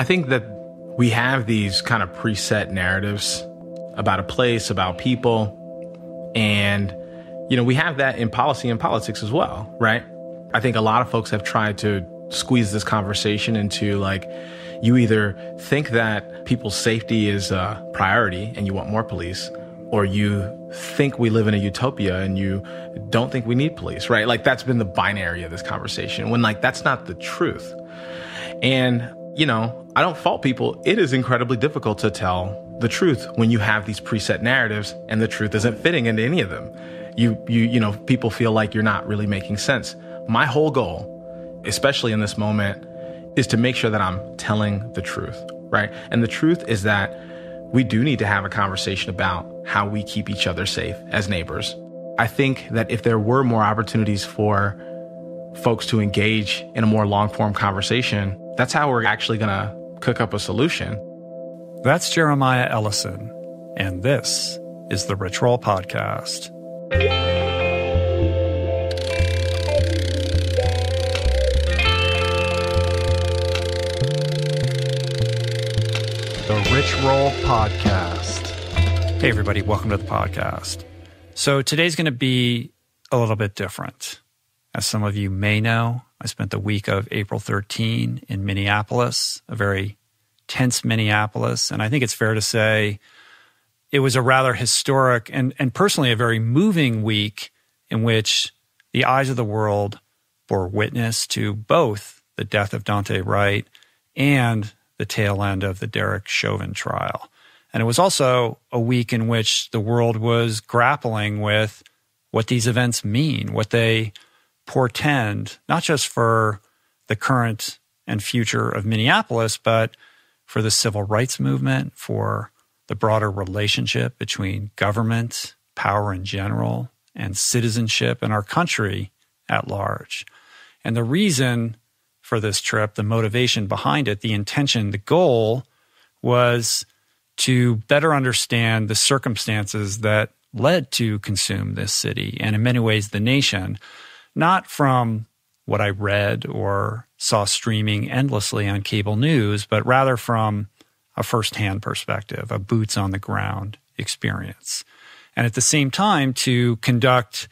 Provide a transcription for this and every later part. I think that we have these kind of preset narratives about a place, about people. And, you know, we have that in policy and politics as well, right? I think a lot of folks have tried to squeeze this conversation into like, you either think that people's safety is a priority and you want more police, or you think we live in a utopia and you don't think we need police, right? Like that's been the binary of this conversation when like, that's not the truth. And, you know, I don't fault people. It is incredibly difficult to tell the truth when you have these preset narratives and the truth isn't fitting into any of them. You know, people feel like you're not really making sense. My whole goal, especially in this moment, is to make sure that I'm telling the truth, right? And the truth is that we do need to have a conversation about how we keep each other safe as neighbors. I think that if there were more opportunities for folks to engage in a more long-form conversation, that's how we're actually gonna cook up a solution. That's Jeremiah Ellison, and this is the Rich Roll Podcast. The Rich Roll Podcast. Hey, everybody. Welcome to the podcast. So today's going to be a little bit different. As some of you may know, I spent the week of April 13 in Minneapolis, a very tense Minneapolis. And I think it's fair to say it was a rather historic and personally a very moving week in which the eyes of the world bore witness to both the death of Daunte Wright and the tail end of the Derek Chauvin trial. And it was also a week in which the world was grappling with what these events mean, what they portend, not just for the current and future of Minneapolis, but for the civil rights movement, for the broader relationship between government, power in general, and citizenship in our country at large. And the reason for this trip, the motivation behind it, the intention, the goal was to better understand the circumstances that led to consume this city and in many ways the nation, not from what I read or saw streaming endlessly on cable news, but rather from a firsthand perspective, a boots on the ground experience. And at the same time, to conduct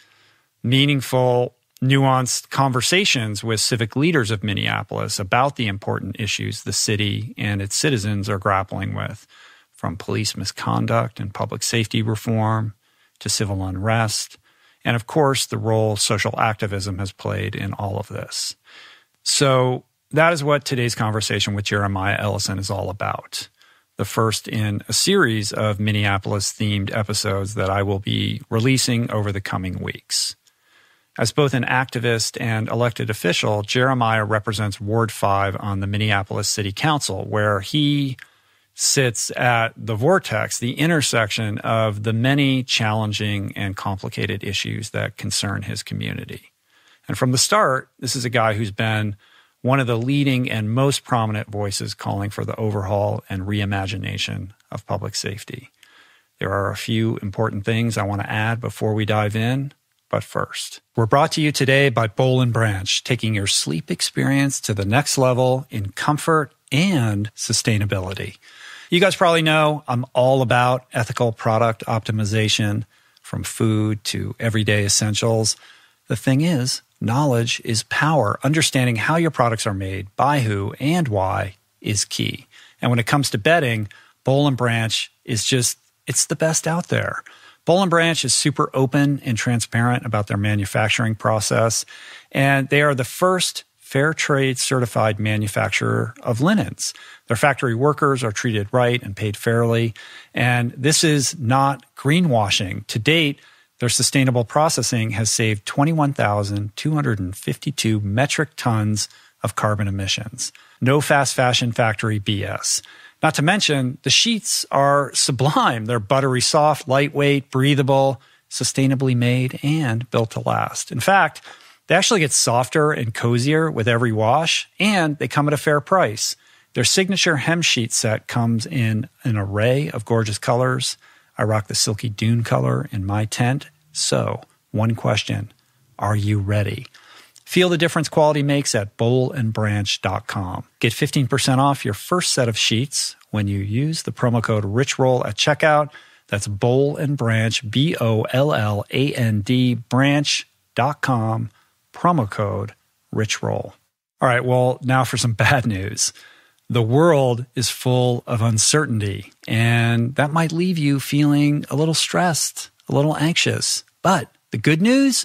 meaningful, nuanced conversations with civic leaders of Minneapolis about the important issues the city and its citizens are grappling with, from police misconduct and public safety reform to civil unrest, and of course, the role social activism has played in all of this. So that is what today's conversation with Jeremiah Ellison is all about. The first in a series of Minneapolis-themed episodes that I will be releasing over the coming weeks. As both an activist and elected official, Jeremiah represents Ward 5 on the Minneapolis City Council, where he sits at the vortex, the intersection of the many challenging and complicated issues that concern his community. And from the start, this is a guy who's been one of the leading and most prominent voices calling for the overhaul and reimagination of public safety. There are a few important things I want to add before we dive in. But first, we're brought to you today by Boll & Branch, taking your sleep experience to the next level in comfort and sustainability. You guys probably know I'm all about ethical product optimization, from food to everyday essentials. The thing is, knowledge is power. Understanding how your products are made, by who, and why is key. And when it comes to bedding, Boll & Branch is just, it's the best out there. Boll & Branch is super open and transparent about their manufacturing process, and they are the first fair trade certified manufacturer of linens. Their factory workers are treated right and paid fairly, and this is not greenwashing. To date, their sustainable processing has saved 21,252 metric tons of carbon emissions. No fast fashion factory BS. Not to mention, the sheets are sublime. They're buttery soft, lightweight, breathable, sustainably made, and built to last. In fact, they actually get softer and cozier with every wash, and they come at a fair price. Their signature hem sheet set comes in an array of gorgeous colors. I rock the silky dune color in my tent. So, one question, are you ready? Feel the difference quality makes at bollandbranch.com. Get 15% off your first set of sheets when you use the promo code RichRoll at checkout. That's Boll & Branch, B-O-L-L-A-N-D, branch.com, promo code RichRoll. All right, well, now for some bad news. The world is full of uncertainty, and that might leave you feeling a little stressed, a little anxious. But the good news,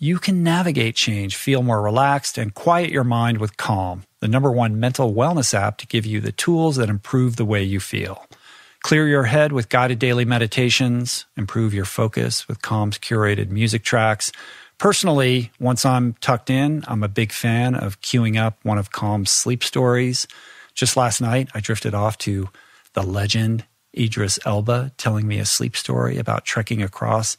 you can navigate change, feel more relaxed, and quiet your mind with Calm, the #1 mental wellness app to give you the tools that improve the way you feel. Clear your head with guided daily meditations, improve your focus with Calm's curated music tracks. Personally, once I'm tucked in, I'm a big fan of queuing up one of Calm's sleep stories. Just last night, I drifted off to the legend Idris Elba telling me a sleep story about trekking across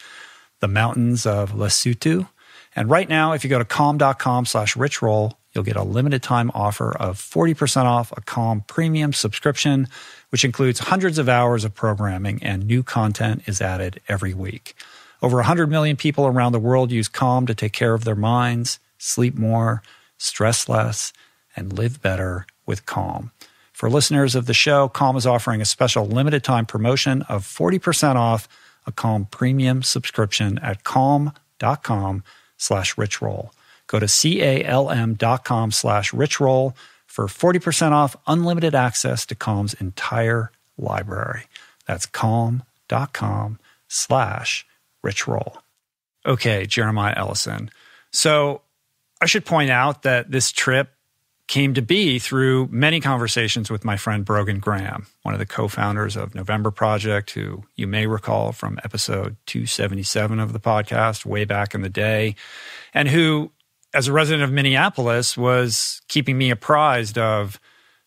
the mountains of Lesotho. And right now, if you go to calm.com/richroll, you'll get a limited time offer of 40% off a Calm premium subscription, which includes hundreds of hours of programming, and new content is added every week. Over 100 million people around the world use Calm to take care of their minds, sleep more, stress less, and live better with Calm. For listeners of the show, Calm is offering a special limited time promotion of 40% off a Calm premium subscription at calm.com/richroll. Go to calm.com/richroll for 40% off unlimited access to Calm's entire library. That's calm.com/richroll. Okay, Jeremiah Ellison. So I should point out that this trip came to be through many conversations with my friend Brogan Graham, one of the co-founders of November Project, who you may recall from episode 277 of the podcast way back in the day, and who, as a resident of Minneapolis, was keeping me apprised of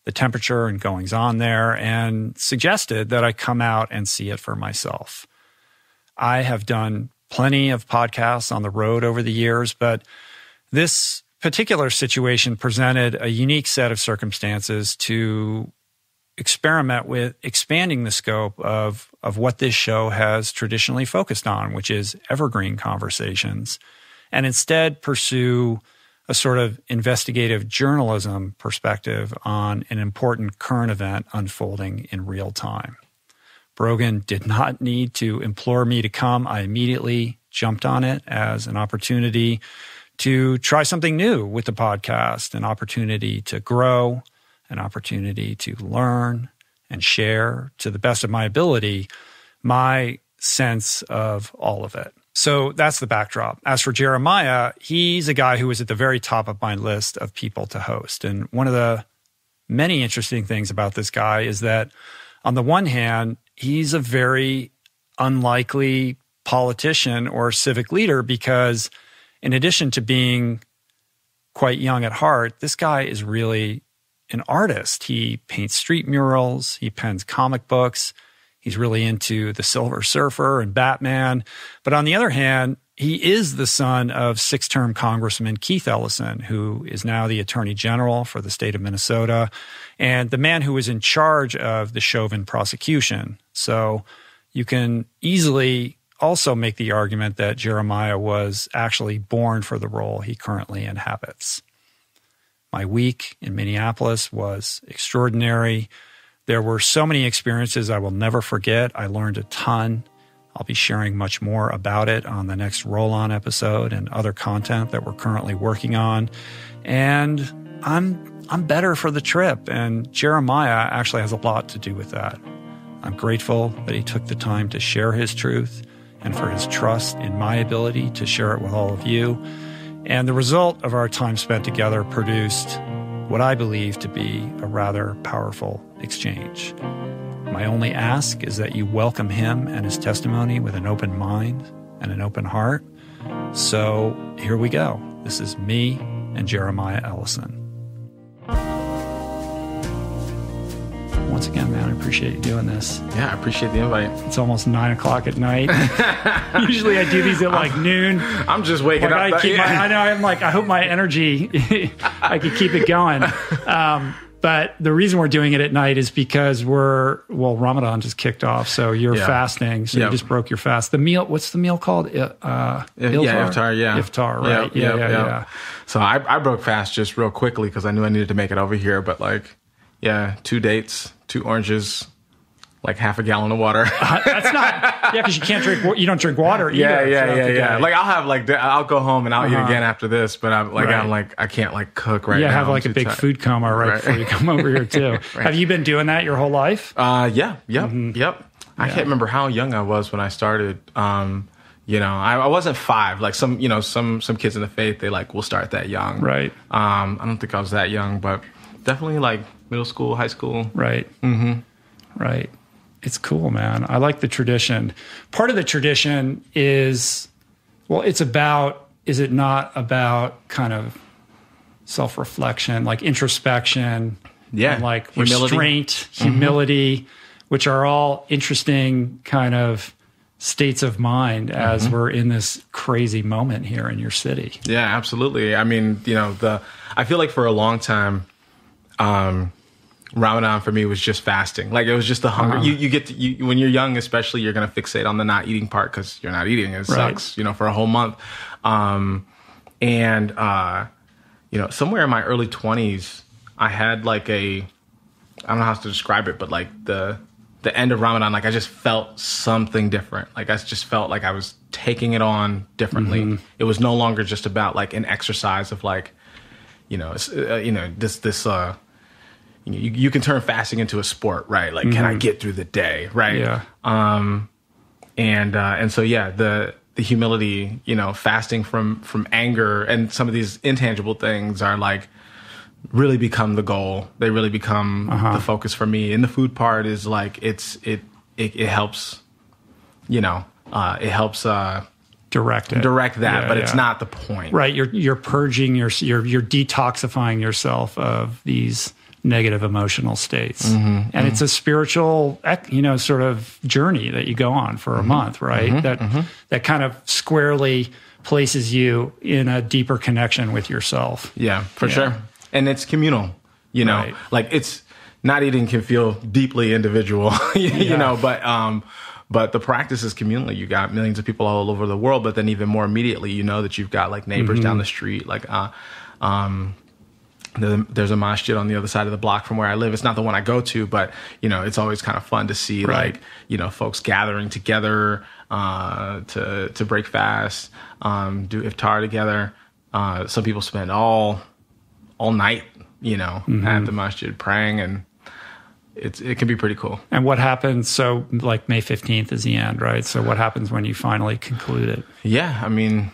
the temperature and goings-on there and suggested that I come out and see it for myself. I have done plenty of podcasts on the road over the years, but this particular situation presented a unique set of circumstances to experiment with expanding the scope of what this show has traditionally focused on, which is evergreen conversations, and instead pursue a sort of investigative journalism perspective on an important current event unfolding in real time. Brogan did not need to implore me to come. I immediately jumped on it as an opportunity to try something new with the podcast, an opportunity to grow, an opportunity to learn and share to the best of my ability, my sense of all of it. So that's the backdrop. As for Jeremiah, he's a guy who was at the very top of my list of people to host. And one of the many interesting things about this guy is that on the one hand, he's a very unlikely politician or civic leader because in addition to being quite young at heart, this guy is really an artist. He paints street murals, he pens comic books, he's really into the Silver Surfer and Batman. But on the other hand, he is the son of six-term Congressman Keith Ellison, who is now the Attorney General for the state of Minnesota, and the man who was in charge of the Chauvin prosecution. So you can easily also make the argument that Jeremiah was actually born for the role he currently inhabits. My week in Minneapolis was extraordinary. There were so many experiences I will never forget. I learned a ton. I'll be sharing much more about it on the next Roll On episode and other content that we're currently working on. And I'm better for the trip, and Jeremiah actually has a lot to do with that. I'm grateful that he took the time to share his truth, and for his trust in my ability to share it with all of you. And the result of our time spent together produced what I believe to be a rather powerful exchange. My only ask is that you welcome him and his testimony with an open mind and an open heart. So here we go. This is me and Jeremiah Ellison. Once again, man, I appreciate you doing this. Yeah, I appreciate the invite. It's almost 9 o'clock at night. Usually I do these at like noon. I'm just waking up. I know, I'm like, I hope my energy, I could keep it going. But the reason we're doing it at night is because well, Ramadan just kicked off, so you're fasting, so you just broke your fast. The meal, what's the meal called? Iftar. Yeah, iftar, right? Yeah. So I broke fast just real quickly because I knew I needed to make it over here. But two dates, 2 oranges, like half a gallon of water. Because you don't drink water either. Yeah. Like I'll have I'll go home and I'll eat again after this, but I can't cook right now. Yeah, have a big food coma right before you come over here too. Right. Have you been doing that your whole life? Yeah. I can't remember how young I was when I started. I wasn't 5. Like some kids in the faith, they will start that young. Right. I don't think I was that young, but definitely middle school, high school. Right. Mm-hmm. Right. It's cool, man. I like the tradition. Part of the tradition is, is it not about kind of self-reflection, introspection, and restraint, humility, which are all interesting kind of states of mind as we're in this crazy moment here in your city. Yeah, absolutely. I mean, I feel for a long time, Ramadan for me was just fasting. It was just the hunger. You when you're young, especially, you're going to fixate on the not eating part because you're not eating. It sucks, for a whole month. Somewhere in my early 20s, I had I don't know how to describe it, but the end of Ramadan, I just felt something different. I just felt I was taking it on differently. Mm-hmm. It was no longer just about an exercise of you can turn fasting into a sport, right? Can I get through the day, right? Yeah. The humility, fasting from anger and some of these intangible things are really become the goal. They really become the focus for me. And the food part is it helps, it helps. Direct that, but it's not the point, right? You're purging you're detoxifying yourself of these negative emotional states. It's a spiritual, sort of journey that you go on for a month, right? That kind of squarely places you in a deeper connection with yourself. Yeah, for sure. And it's communal, right. It's not eating can feel deeply individual, but the practice is communally. You got millions of people all over the world, but then even more immediately, that you've got neighbors down the street, there's a masjid on the other side of the block from where I live. It's not the one I go to, but it's always kind of fun to see folks gathering together to break fast, do iftar together. Some people spend all night, at the masjid praying, and it can be pretty cool. And what happens? So May 15th is the end, right? So what happens when you finally conclude it? Yeah, I mean,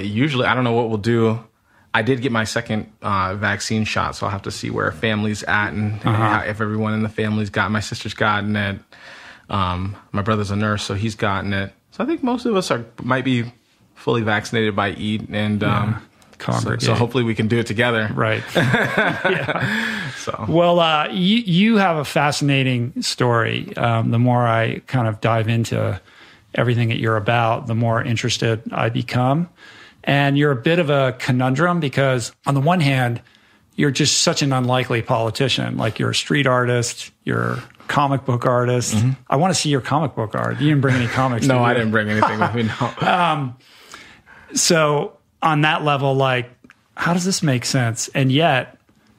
usually I don't know what we'll do. I did get my second vaccine shot, so I'll have to see where family's at and how, if everyone in the family's got. My sister's gotten it. My brother's a nurse, so he's gotten it. So I think most of us might be fully vaccinated by Eid and congregate. So hopefully we can do it together, right? Yeah. So you have a fascinating story. The more I kind of dive into everything that you're about, the more interested I become. And you're a bit of a conundrum because on the one hand, you're just such an unlikely politician. You're a street artist, you're a comic book artist. I want to see your comic book art. You didn't bring any comics. No, I didn't bring anything with me, no. So on that level, how does this make sense? And yet,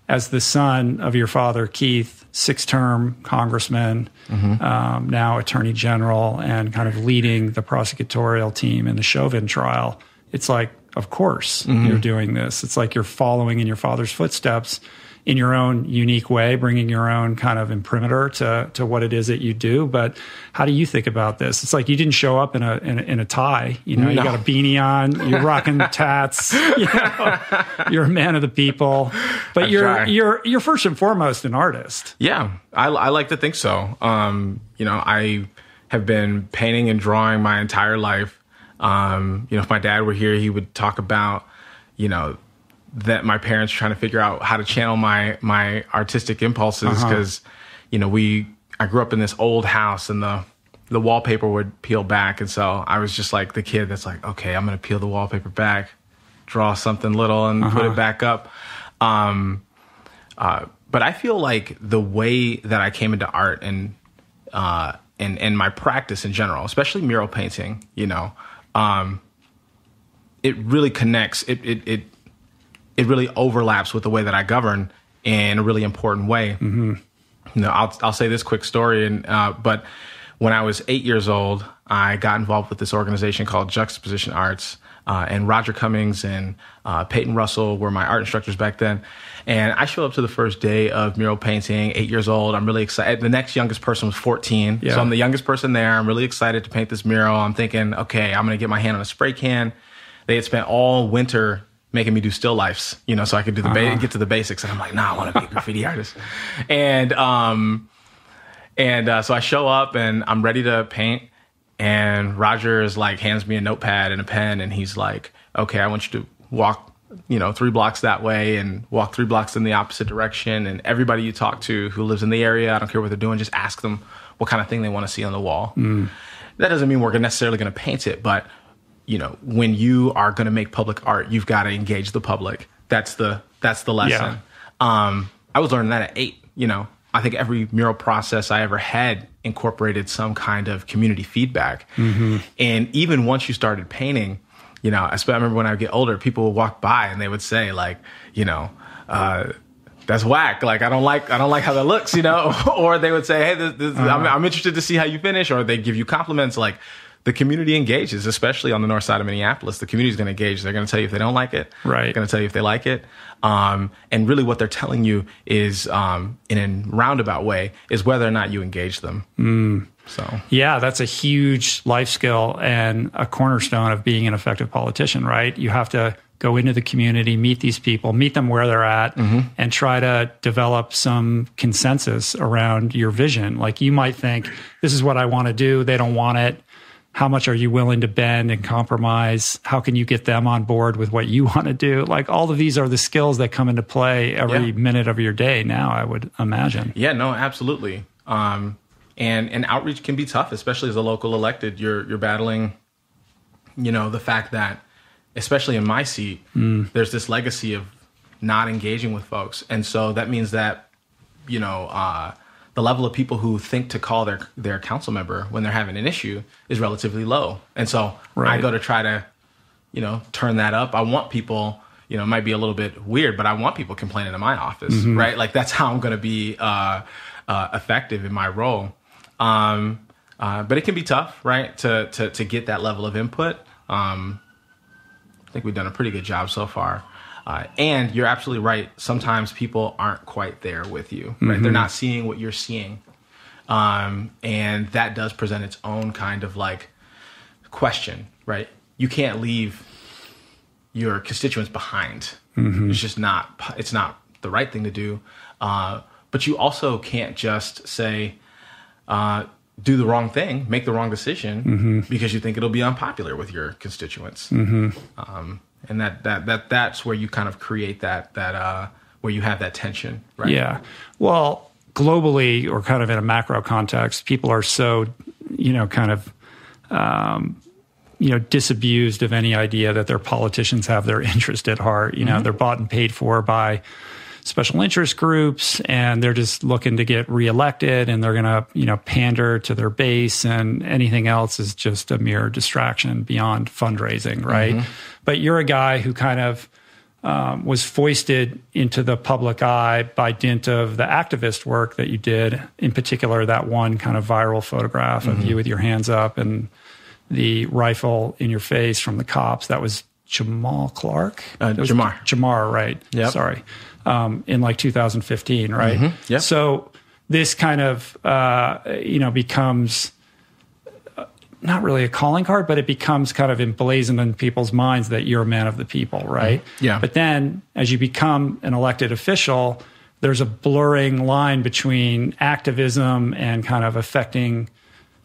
as the son of your father, Keith, 6-term congressman, now attorney general, and kind of leading the prosecutorial team in the Chauvin trial, it's of course you're doing this. It's you're following in your father's footsteps in your own unique way, bringing your own kind of imprimatur to what it is that you do. But how do you think about this? It's you didn't show up in a tie. You got a beanie on, you're rocking tats. You're a man of the people, but you're first and foremost an artist. Yeah, I like to think so. I have been painting and drawing my entire life. If my dad were here, he would talk about, that my parents trying to figure out how to channel my artistic impulses. 'Cause, I grew up in this old house and the wallpaper would peel back. And so I was just the kid that's okay, I'm going to peel the wallpaper back, draw something little and put it back up. But I feel like the way that I came into art and my practice in general, especially mural painting, you know, it really connects. It really overlaps with the way that I govern in a really important way. Mm-hmm. You know, I'll say this quick story. But when I was 8 years old, I got involved with this organization called Juxtaposition Arts. And Roger Cummings and Peyton Russell were my art instructors back then. And I showed up to the first day of mural painting, 8 years old. I'm really excited. The next youngest person was 14. Yeah. So I'm the youngest person there. I'm really excited to paint this mural. I'm thinking, okay, I'm going to get my hand on a spray can. They had spent all winter making me do still lifes, you know, so I could do the get to the basics. And I'm like, nah, I want to be a graffiti artist. So I show up and I'm ready to paint. And Roger is like, hands me a notepad and a pen. And he's like, okay, I want you to walk, you know, 3 blocks that way and walk 3 blocks in the opposite direction. And everybody you talk to who lives in the area, I don't care what they're doing, just ask them what kind of thing they want to see on the wall. Mm. That doesn't mean we're necessarily going to paint it, but you know, when you are going to make public art, you've got to engage the public. That's the lesson. Yeah. I was learning that at 8, you know. I think every mural process I ever had incorporated some kind of community feedback. Mm-hmm. And even once you started painting, you know, I remember when I would get older, people would walk by and they would say like, you know, that's whack. Like, I don't like how that looks, you know, or they would say, hey, I'm interested to see how you finish, or they give you compliments. Like, the community engages, especially on the north side of Minneapolis. The community is going to engage. They're going to tell you if they don't like it. Right. They're going to tell you if they like it. And really what they're telling you is, in a roundabout way, is whether or not you engage them. Mm. So yeah, that's a huge life skill and a cornerstone of being an effective politician, right? You have to go into the community, meet these people, meet them where they're at, mm-hmm. and try to develop some consensus around your vision. Like, you might think, this is what I want to do. They don't want it. How much are you willing to bend and compromise? How can you get them on board with what you want to do? Like, all of these are the skills that come into play every minute of your day now, I would imagine. Yeah, no, absolutely. And outreach can be tough, especially as a local elected. You're battling, you know, the fact that, especially in my seat, there's this legacy of not engaging with folks. And so that means that, you know, the level of people who think to call their council member when they're having an issue is relatively low. And so I go to try to, you know, turn that up. I want people, you know, it might be a little bit weird, but I want people complaining in my office, mm-hmm. right? Like, that's how I'm going to be effective in my role. But it can be tough, right, to get that level of input. I think we've done a pretty good job so far. And you're absolutely right. Sometimes people aren't quite there with you. Right? Mm-hmm. They're not seeing what you're seeing. And that does present its own kind of like question, right? You can't leave your constituents behind. Mm-hmm. It's just not, it's not the right thing to do. But you also can't just say, do the wrong thing, make the wrong decision mm-hmm. because you think it'll be unpopular with your constituents. Mm-hmm. And that's where you kind of create that where you have that tension, right? Yeah. Well, globally, or kind of in a macro context, people are so, you know, kind of, you know, disabused of any idea that their politicians have their interest at heart. You know, mm-hmm. they're bought and paid for by special interest groups, and they're just looking to get reelected, and they're going to, you know, pander to their base, and anything else is just a mere distraction beyond fundraising, right? Mm-hmm. But you're a guy who kind of was foisted into the public eye by dint of the activist work that you did, in particular that one kind of viral photograph mm-hmm. of you with your hands up and the rifle in your face from the cops. That was Jamar Clark? Jamar, right. Yep. Sorry. In like 2015, right? Mm-hmm. Yep. So this kind of, you know, becomes not really a calling card, but it becomes kind of emblazoned in people's minds that you're a man of the people, right? Mm-hmm. Yeah. But then as you become an elected official, there's a blurring line between activism and kind of affecting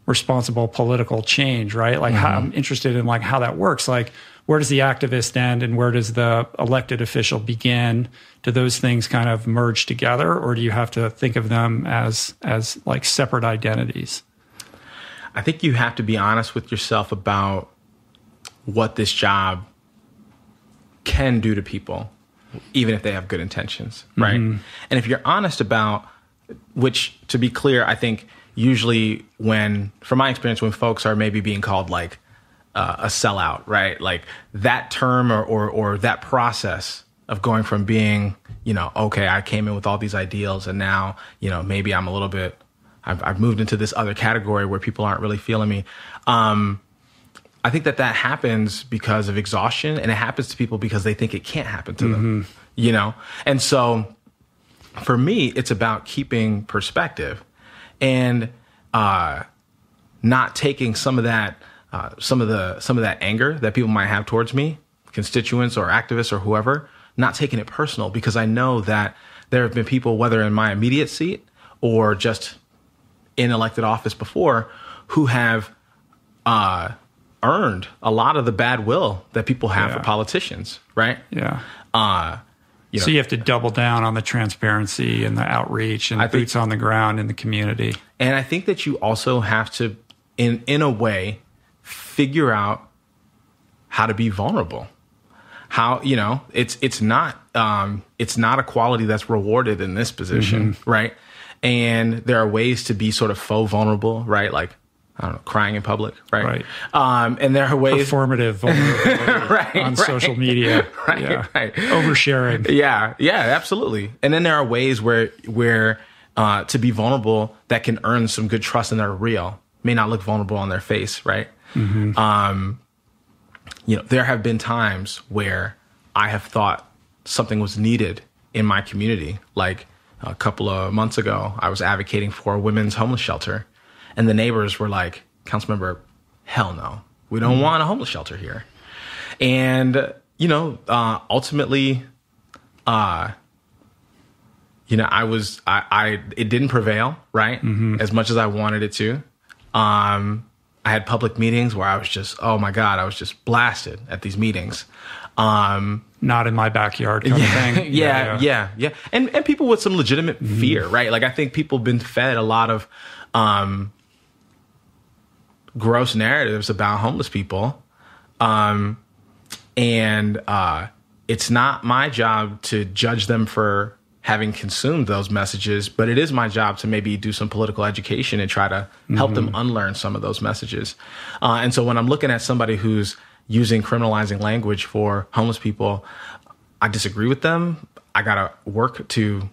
responsible political change, right? Like, mm-hmm. I'm interested in like how that works. Like, where does the activist end and where does the elected official begin? Do those things kind of merge together, or do you have to think of them as like separate identities? I think you have to be honest with yourself about what this job can do to people. even if they have good intentions, right? Mm-hmm. And if you're honest about, which to be clear, I think usually when, from my experience, when folks are maybe being called like a sellout, right? Like that term or that process of going from being, you know, okay, I came in with all these ideals and now, you know, maybe I'm a little bit, I've moved into this other category where people aren't really feeling me. I think that happens because of exhaustion, and it happens to people because they think it can't happen to them, you know? And so for me, it's about keeping perspective and not taking some of that anger that people might have towards me, constituents or activists or whoever, not taking it personal, because I know that there have been people, whether in my immediate seat or just in elected office before, who have earned a lot of the bad will that people have for politicians, right? Yeah. You know, so you have to double down on the transparency and the outreach and boots on the ground in the community. And I think that you also have to, in a way, figure out how to be vulnerable. How, you know, it's not a quality that's rewarded in this position, right? And there are ways to be sort of faux vulnerable, right? Like, I don't know, crying in public, right? Right. And there are ways... Performative vulnerability on social media. Oversharing. Yeah, absolutely. And then there are ways where to be vulnerable that can earn some good trust and they're real. May not look vulnerable on their face, right? Mm-hmm. You know, there have been times where I have thought something was needed in my community. Like a couple of months ago, I was advocating for a women's homeless shelter. And the neighbors were like, "Councilmember, hell no, we don't want a homeless shelter here." And, you know, ultimately, you know, it didn't prevail, right? As much as I wanted it to. I had public meetings where I was just, oh my God, I was just blasted at these meetings. Not in my backyard kind of thing. Yeah. And people with some legitimate fear, right? Like I think people have been fed a lot of, gross narratives about homeless people. And it's not my job to judge them for having consumed those messages, but it is my job to maybe do some political education and try to help them unlearn some of those messages. And so when I'm looking at somebody who's using criminalizing language for homeless people, I disagree with them. I gotta work to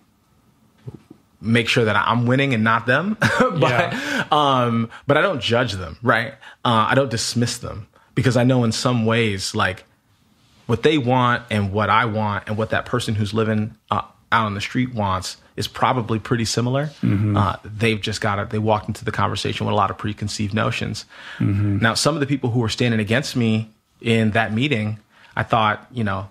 make sure that I'm winning and not them, but I don't judge them, right? I don't dismiss them, because I know in some ways, like what they want and what I want and what that person who's living out on the street wants is probably pretty similar. They've just they walked into the conversation with a lot of preconceived notions. Now, some of the people who were standing against me in that meeting, I thought, you know,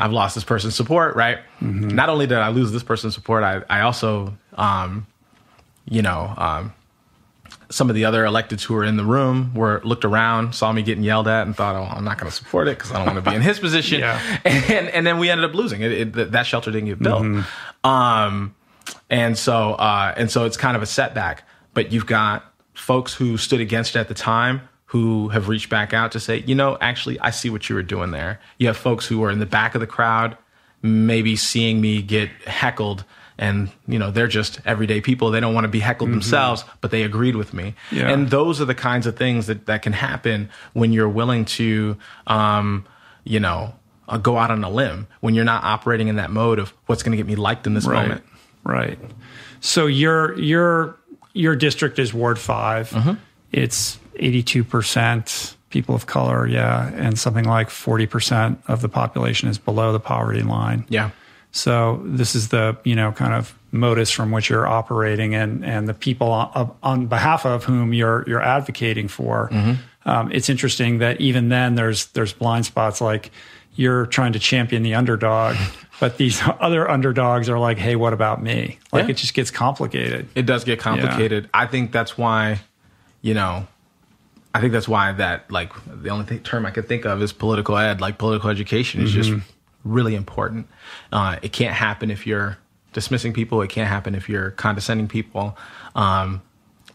I've lost this person's support, right? Not only did I lose this person's support, I also, some of the other electeds who were in the room looked around, saw me getting yelled at, and thought, "Oh, I'm not going to support it because I don't want to be in his position." And then we ended up losing it. That shelter didn't get built, and so it's kind of a setback. But you've got folks who stood against it at the time who have reached back out to say, you know, actually, I see what you were doing there. You have folks who are in the back of the crowd, maybe seeing me get heckled, and, you know, they're just everyday people. They don't want to be heckled themselves, but they agreed with me. Yeah. And those are the kinds of things that can happen when you're willing to, go out on a limb, when you're not operating in that mode of what's going to get me liked in this moment. Right. So your district is Ward 5. It's 82% people of color, and something like 40% of the population is below the poverty line. Yeah. So this is the, you know, kind of modus from which you're operating, and the people on behalf of whom you're advocating for. It's interesting that even then there's blind spots, like you're trying to champion the underdog, but these other underdogs are like, hey, what about me? Like it just gets complicated. It does get complicated. Yeah. I think that's why, you know, that, like, the only term I could think of is political ed. Like, political education is just really important. It can't happen if you're dismissing people. It can't happen if you're condescending people.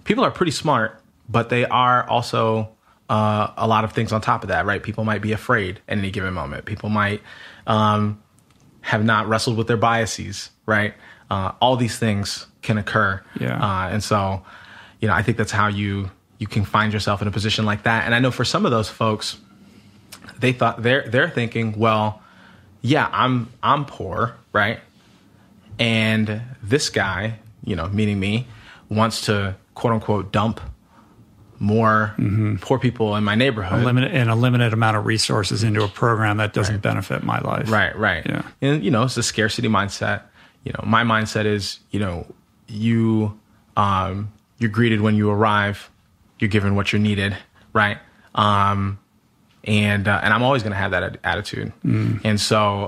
People are pretty smart, but they are also a lot of things on top of that, right? People might be afraid at any given moment. People might have not wrestled with their biases, right? All these things can occur. Yeah. And so, you know, I think that's how you can find yourself in a position like that. And I know for some of those folks, they thought they're thinking, well, yeah, I'm poor, right? And this guy, you know, meaning me, wants to quote unquote dump more poor people in my neighborhood, a limited amount of resources into a program that doesn't benefit my life. Right. Yeah. And you know, it's a scarcity mindset. You know, my mindset is, you know, you're greeted when you arrive, you're given what you're needed, right? And I'm always going to have that attitude. And so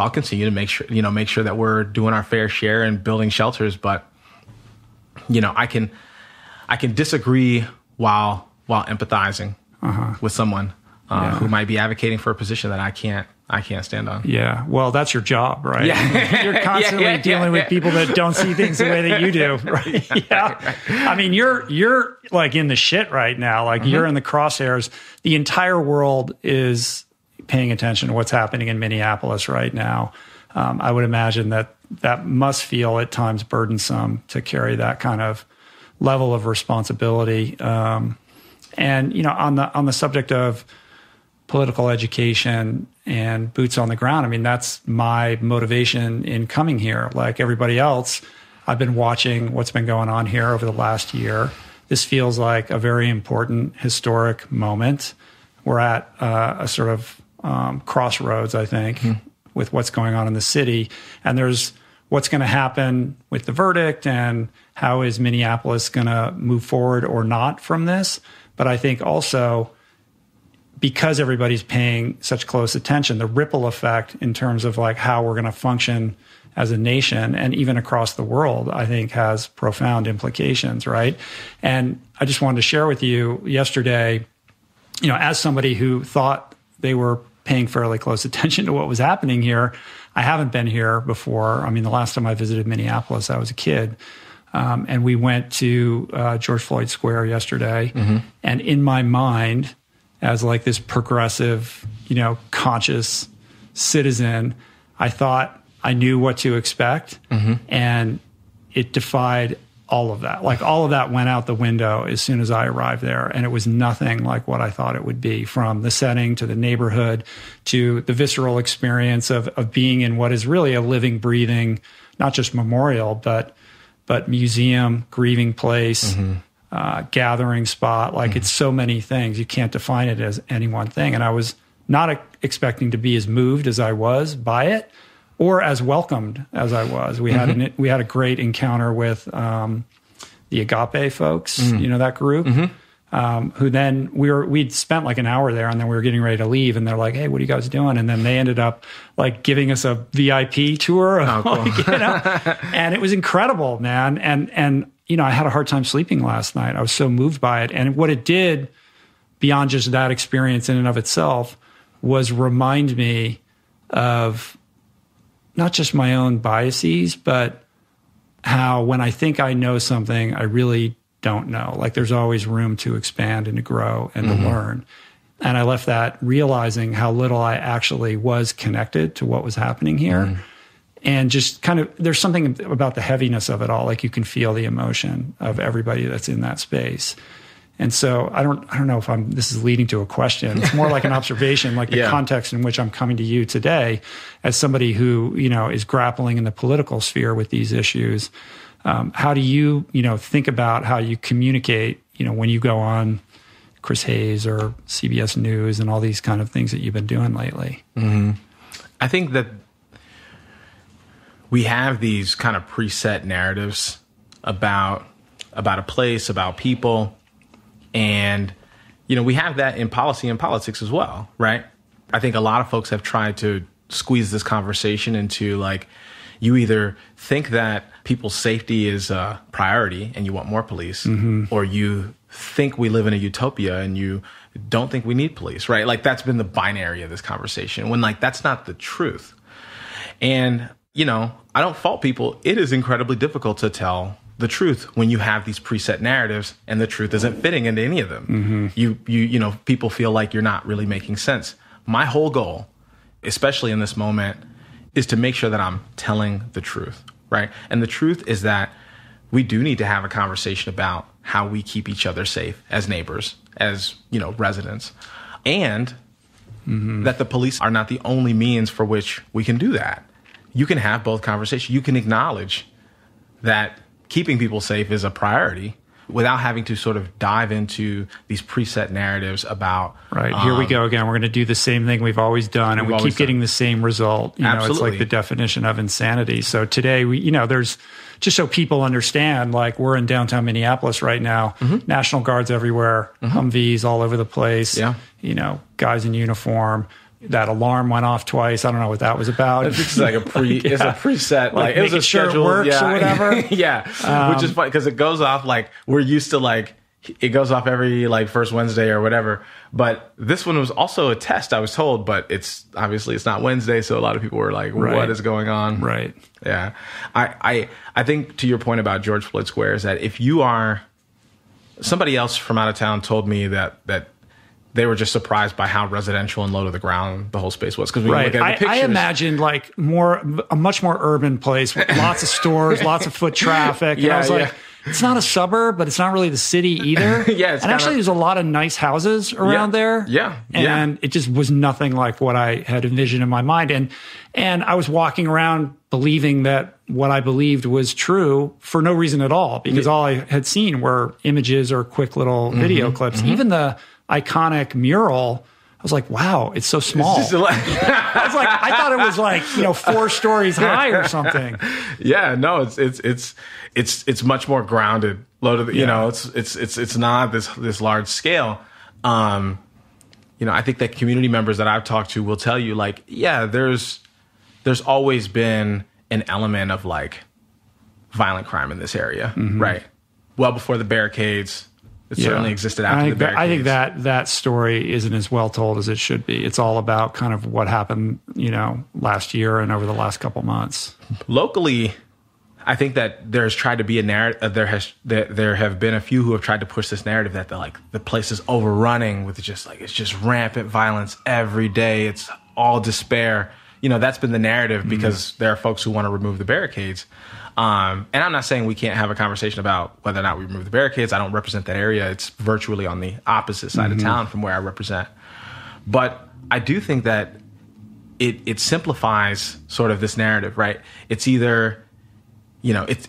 I'll continue to make sure that we're doing our fair share and building shelters. But, you know, I can disagree while empathizing with someone who might be advocating for a position that I can't stand on. Yeah. Well, that's your job, right? Yeah. You're constantly dealing with people that don't see things the way that you do. Right. I mean, you're like in the shit right now. Like you're in the crosshairs. The entire world is paying attention to what's happening in Minneapolis right now. I would imagine that must feel at times burdensome to carry that kind of level of responsibility. And, you know, on the subject of political education and boots on the ground, I mean, that's my motivation in coming here. Like everybody else, I've been watching what's been going on here over the last year. This feels like a very important historic moment. We're at a sort of crossroads, I think, with what's going on in the city. And there's what's going to happen with the verdict and how is Minneapolis going to move forward or not from this. But I think also, because everybody's paying such close attention, the ripple effect in terms of like how we're going to function as a nation and even across the world, I think has profound implications, right? And I just wanted to share with you yesterday, you know, as somebody who thought they were paying fairly close attention to what was happening here, I haven't been here before. I mean, the last time I visited Minneapolis, I was a kid. And we went to George Floyd Square yesterday. And in my mind, as like this progressive, you know, conscious citizen, I thought I knew what to expect, and it defied all of that. Like all of that went out the window as soon as I arrived there, and it was nothing like what I thought it would be, from the setting to the neighborhood to the visceral experience of being in what is really a living, breathing, not just memorial, but museum, grieving place, gathering spot. Like it's so many things. You can't define it as any one thing. And I was not expecting to be as moved as I was by it, or as welcomed as I was. We had a great encounter with the Agape folks, you know, that group, who then we'd spent like an hour there, and then we were getting ready to leave, and they're like, "Hey, what are you guys doing?" And then they ended up like giving us a VIP tour, like, you know, and it was incredible, man. And you know, I had a hard time sleeping last night. I was so moved by it. And what it did, beyond just that experience in and of itself, was remind me of not just my own biases, but how when I think I know something, I really don't know. Like there's always room to expand and to grow and to learn. And I left that realizing how little I actually was connected to what was happening here. And just kind of, there's something about the heaviness of it all. Like you can feel the emotion of everybody that's in that space. And so I don't know if this is leading to a question. It's more like an observation, like the context in which I'm coming to you today as somebody who, you know, is grappling in the political sphere with these issues. How do you, you know, think about how you communicate, you know, when you go on Chris Hayes or CBS News and all these kind of things that you've been doing lately? I think that we have these kind of preset narratives about a place, about people. And, you know, we have that in policy and politics as well, right? I think a lot of folks have tried to squeeze this conversation into like, you either think that people's safety is a priority and you want more police, or you think we live in a utopia and you don't think we need police, right? Like that's been the binary of this conversation, when like that's not the truth. And you know, I don't fault people. It is incredibly difficult to tell the truth when you have these preset narratives and the truth isn't fitting into any of them. Mm-hmm. You know, people feel like you're not really making sense. My whole goal, especially in this moment, is to make sure that I'm telling the truth, right? And the truth is that we do need to have a conversation about how we keep each other safe as neighbors, as, you know, residents, and mm-hmm. that the police are not the only means for which we can do that. You can have both conversations. You can acknowledge that keeping people safe is a priority without having to sort of dive into these preset narratives about... Right, here we go again. We're going to do the same thing we've always done, and we keep getting the same result. You absolutely. Know, it's like the definition of insanity. So today, we, you know, there's... Just so people understand, like, we're in downtown Minneapolis right now, mm-hmm. National Guards everywhere, mm-hmm. Humvees all over the place, yeah. you know, guys in uniform. That alarm went off twice. I don't know what that was about. It's like a like, yeah. it's a preset, like it was a schedule, sure it works yeah. or whatever. yeah, which is funny because it goes off like we're used to, like it goes off every like first Wednesday or whatever. But this one was also a test, I was told. But it's obviously it's not Wednesday, so a lot of people were like, right. "What is going on?" Right? Yeah, I think to your point about George Floyd Square is that if you are somebody else from out of town told me that. They were just surprised by how residential and low to the ground the whole space was. Because right. I imagined like a much more urban place with lots of stores, lots of foot traffic. Yeah, and I was yeah. like, it's not a suburb, but it's not really the city either. yeah, it's and actually there's a lot of nice houses around yeah, there. Yeah, and yeah. it just was nothing like what I had envisioned in my mind. And I was walking around believing that what I believed was true for no reason at all, because all I had seen were images or quick little mm-hmm, video clips. Mm-hmm. Even the iconic mural, I was like, wow, it's so small. It's like, I was like, I thought it was like, you know, 4 stories high or something. Yeah, no, it's much more grounded, loaded, you yeah. know, it's not this large scale. You know, I think that community members that I've talked to will tell you, like, yeah, there's always been an element of like violent crime in this area, mm-hmm. right? Well before the barricades. It yeah. certainly existed after the barricades. I think that story isn't as well told as it should be. It's all about kind of what happened, you know, last year and over the last couple months. Locally, I think that there's tried to be a narrative. There have been a few who have tried to push this narrative that the place is overrunning with just like it's just rampant violence every day. It's all despair. You know, that's been the narrative because there are folks who want to remove the barricades. And I'm not saying we can't have a conversation about whether or not we remove the barricades. I don't represent that area. It's virtually on the opposite side of town from where I represent. But I do think that it simplifies sort of this narrative, right? It's either, you know, it's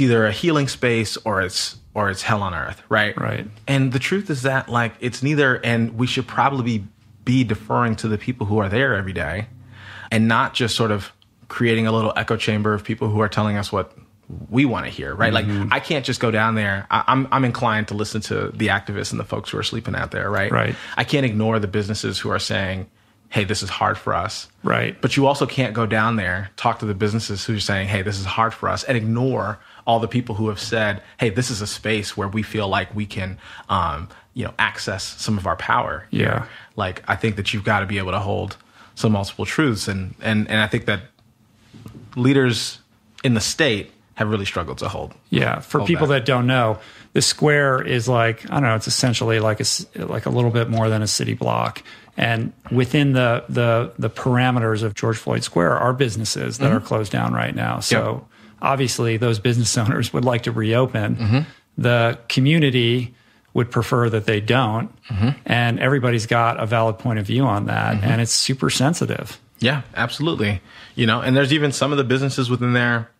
either a healing space or it's hell on earth, right? Right. And the truth is that like it's neither, and we should probably be deferring to the people who are there every day, and not just sort of creating a little echo chamber of people who are telling us what we want to hear, right? Mm-hmm. Like I can't just go down there. I'm inclined to listen to the activists and the folks who are sleeping out there, right? Right. I can't ignore the businesses who are saying, hey, this is hard for us. Right. But you also can't go down there, talk to the businesses who are saying, hey, this is hard for us, and ignore all the people who have said, hey, this is a space where we feel like we can, you know, access some of our power. Yeah. Like I think that you've got to be able to hold some multiple truths. And I think that leaders in the state have really struggled to hold. Yeah. For people that don't know, the square is like, I don't know, it's essentially like a little bit more than a city block. And within the parameters of George Floyd Square are businesses that are closed down right now. So obviously those business owners would like to reopen. The community would prefer that they don't. And everybody's got a valid point of view on that. And it's super sensitive. Yeah, absolutely. You know, and there's even some of the businesses within there.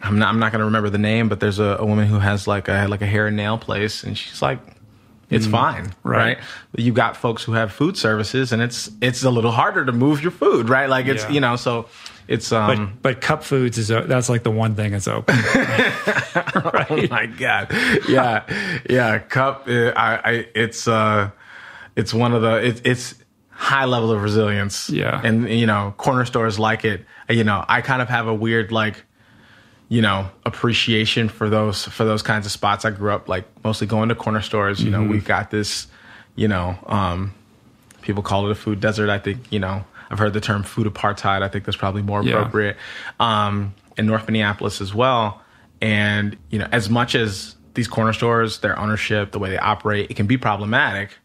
I'm not going to remember the name, but there's a woman who has like a hair and nail place, and she's like, it's fine, right? But you've got folks who have food services, and it's a little harder to move your food, right? Like it's you know, so it's But Cup Foods that's like the one thing that's open. Right? Oh my God! Yeah, yeah. Cup, it's one of the it's. High level of resilience, yeah, and you know, corner stores like it. You know, I kind of have a weird like, you know, appreciation for those kinds of spots. I grew up like mostly going to corner stores. You know, we've got this, you know, people call it a food desert. I think, you know, I've heard the term food apartheid. I think that's probably more appropriate in North Minneapolis as well. And, you know, as much as these corner stores, their ownership, the way they operate, it can be problematic,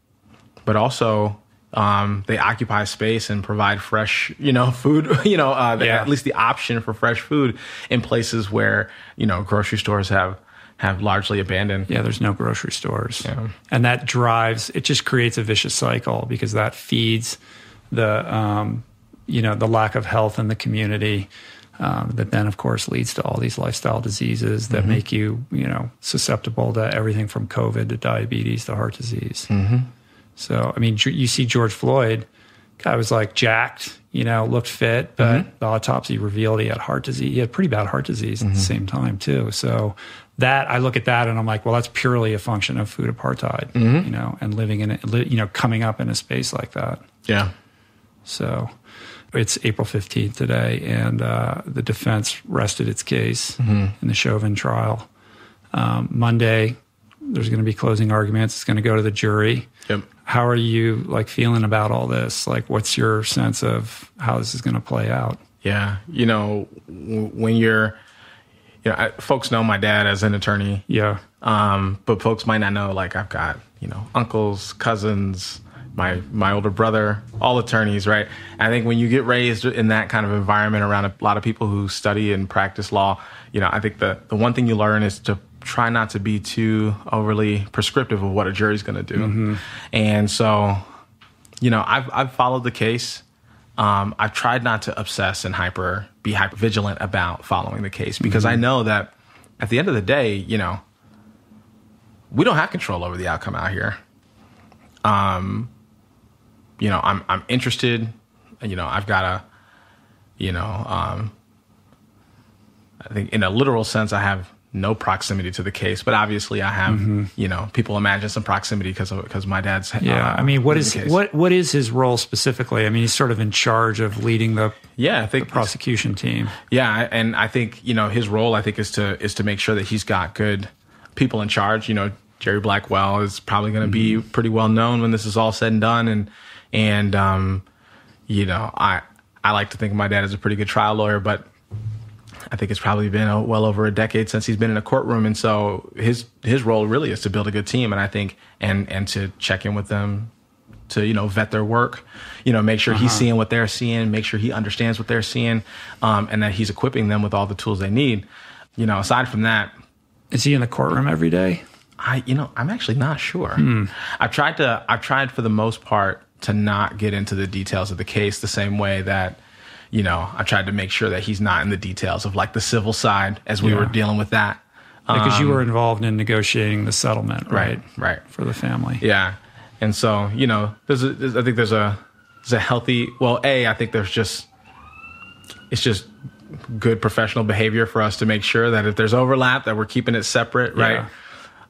but also they occupy space and provide fresh, you know, food, you know, at least the option for fresh food in places where, you know, grocery stores have largely abandoned. Yeah, there's no grocery stores. Yeah. And that drives, it just creates a vicious cycle because that feeds the, you know, the lack of health in the community. That then, of course, leads to all these lifestyle diseases that make you, you know, susceptible to everything from COVID to diabetes to heart disease. So, I mean, you see George Floyd, guy was like jacked, you know, looked fit, but the autopsy revealed he had heart disease. He had pretty bad heart disease at the same time, too. So that, I look at that and I'm like, well, that's purely a function of food apartheid, you know, and living in it, you know, coming up in a space like that. Yeah. So... It's April 15th today, and the defense rested its case in the Chauvin trial. Monday, there's going to be closing arguments. It's going to go to the jury. Yep. How are you like feeling about all this? Like, what's your sense of how this is going to play out? Yeah, you know, when you're, you know, folks know my dad as an attorney. Yeah. But folks might not know, like, I've got, you know, uncles, cousins, my older brother, all attorneys, right? I think when you get raised in that kind of environment around a lot of people who study and practice law, you know, I think the one thing you learn is to try not to be too overly prescriptive of what a jury's going to do. And so, you know, I've followed the case. I've tried not to obsess and be hyper vigilant about following the case because I know that at the end of the day, you know, we don't have control over the outcome out here. You know, I'm interested, you know, I've got a, you know, I think in a literal sense, I have no proximity to the case, but obviously I have, you know, people imagine some proximity because my dad's. Yeah. I mean, what is his role specifically? I mean, he's sort of in charge of leading the, I think the prosecution team. Yeah. And I think, you know, his role, I think is to make sure that he's got good people in charge, you know. Jerry Blackwell is probably going to be pretty well known when this is all said and done. And you know, I like to think of my dad as a pretty good trial lawyer, but I think it's probably been well over a decade since he's been in a courtroom. And so his role really is to build a good team. And I think, and to check in with them, to, you know, vet their work, you know, make sure he's seeing what they're seeing, make sure he understands what they're seeing, and that he's equipping them with all the tools they need. You know, aside from that. Is he in the courtroom every day? You know, I'm actually not sure. I've tried for the most part to not get into the details of the case the same way that, you know, I tried to make sure that he's not in the details of like the civil side as we were dealing with that. Because you were involved in negotiating the settlement, right? Right. For the family. Yeah. And so, you know, I think there's a healthy, well, I think there's just, it's just good professional behavior for us to make sure that if there's overlap, that we're keeping it separate, right? Yeah.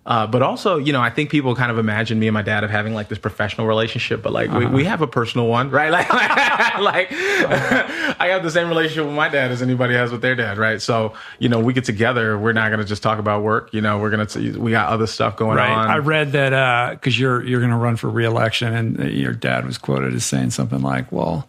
But also, you know, I think people kind of imagine me and my dad of having like this professional relationship, but like we have a personal one, right? Like I have the same relationship with my dad as anybody has with their dad, right? So, you know, we get together, we're not going to just talk about work, you know, we got other stuff going on. I read that because you're going to run for re-election, and your dad was quoted as saying something like, well,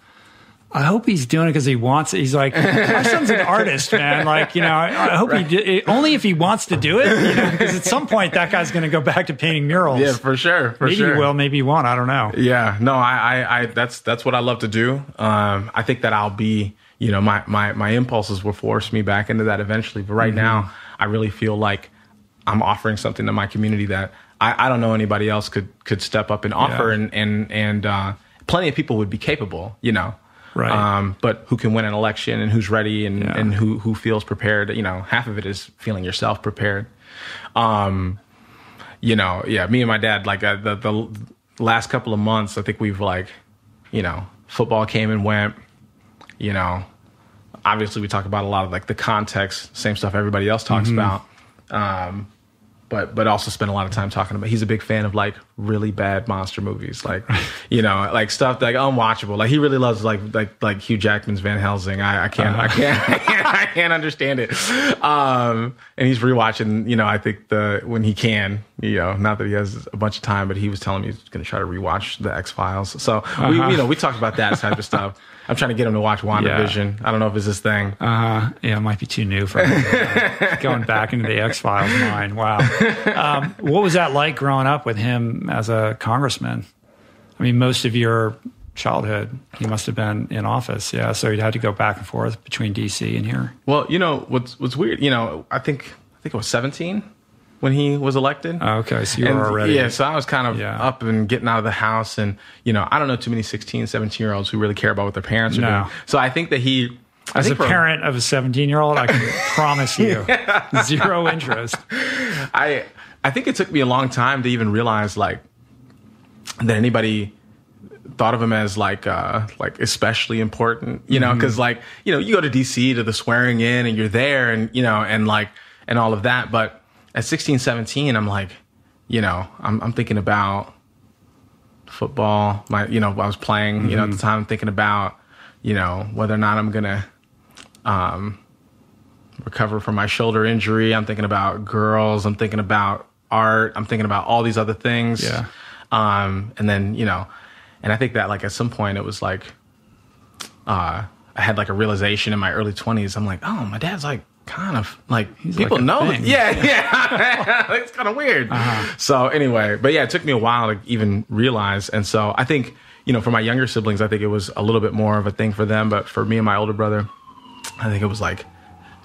I hope he's doing it because he wants it. He's like, my son's an artist, man. Like, you know, I hope he only if he wants to do it, you know, because at some point that guy's going to go back to painting murals. Yeah, for sure. Maybe he will, maybe he won't. I don't know. Yeah, no, I that's what I love to do. I think that I'll be, you know, my impulses will force me back into that eventually. But right now, I really feel like I'm offering something to my community that I don't know anybody else could step up and offer, and plenty of people would be capable, you know. Right. But who can win an election and who's ready and who feels prepared? You know, half of it is feeling yourself prepared. You know, me and my dad, like the last couple of months, I think we've like, you know, football came and went, you know, obviously we talk about a lot of like the context, same stuff everybody else talks about. But also spend a lot of time talking about. He's a big fan of like really bad monster movies, like you know, like stuff like unwatchable. Like he really loves like Hugh Jackman's Van Helsing. I can't understand it. And he's rewatching. You know, I think when he can. You know, not that he has a bunch of time, but he was telling me he's going to try to rewatch the X-Files. So we talked about that type of stuff. I'm trying to get him to watch WandaVision. Yeah. I don't know if it's his thing. Yeah, it might be too new for him. Going back into the X-Files mind. Wow. What was that like growing up with him as a congressman? I mean, most of your childhood, he must have been in office. Yeah, so you'd have to go back and forth between D.C. and here. Well, you know, what's weird, you know, I think I was 17 when he was elected. Oh, okay, so you were already. Yeah, so I was kind of up and getting out of the house. And, you know, I don't know too many 16, 17-year-olds who really care about what their parents are doing. So I think that he... As a parent of a 17-year-old, I can promise you, zero interest. I think it took me a long time to even realize, like, that anybody thought of him as like especially important, you know, because like, you know, you go to DC to the swearing in and you're there and, you know, and like, and all of that. But at 16, 17, I'm like, you know, I'm thinking about football, you know, I was playing, you know, at the time, I'm thinking about, you know, whether or not I'm going to, recover from my shoulder injury. I'm thinking about girls. I'm thinking about art. I'm thinking about all these other things. Yeah. And then, you know, and I think that like at some point it was like, I had like a realization in my early 20s. I'm like, oh, my dad's like kind of like, he's people like know. Yeah. It's kind of weird. So anyway, but yeah, it took me a while to even realize. And so I think, you know, for my younger siblings, I think it was a little bit more of a thing for them. But for me and my older brother, I think it was like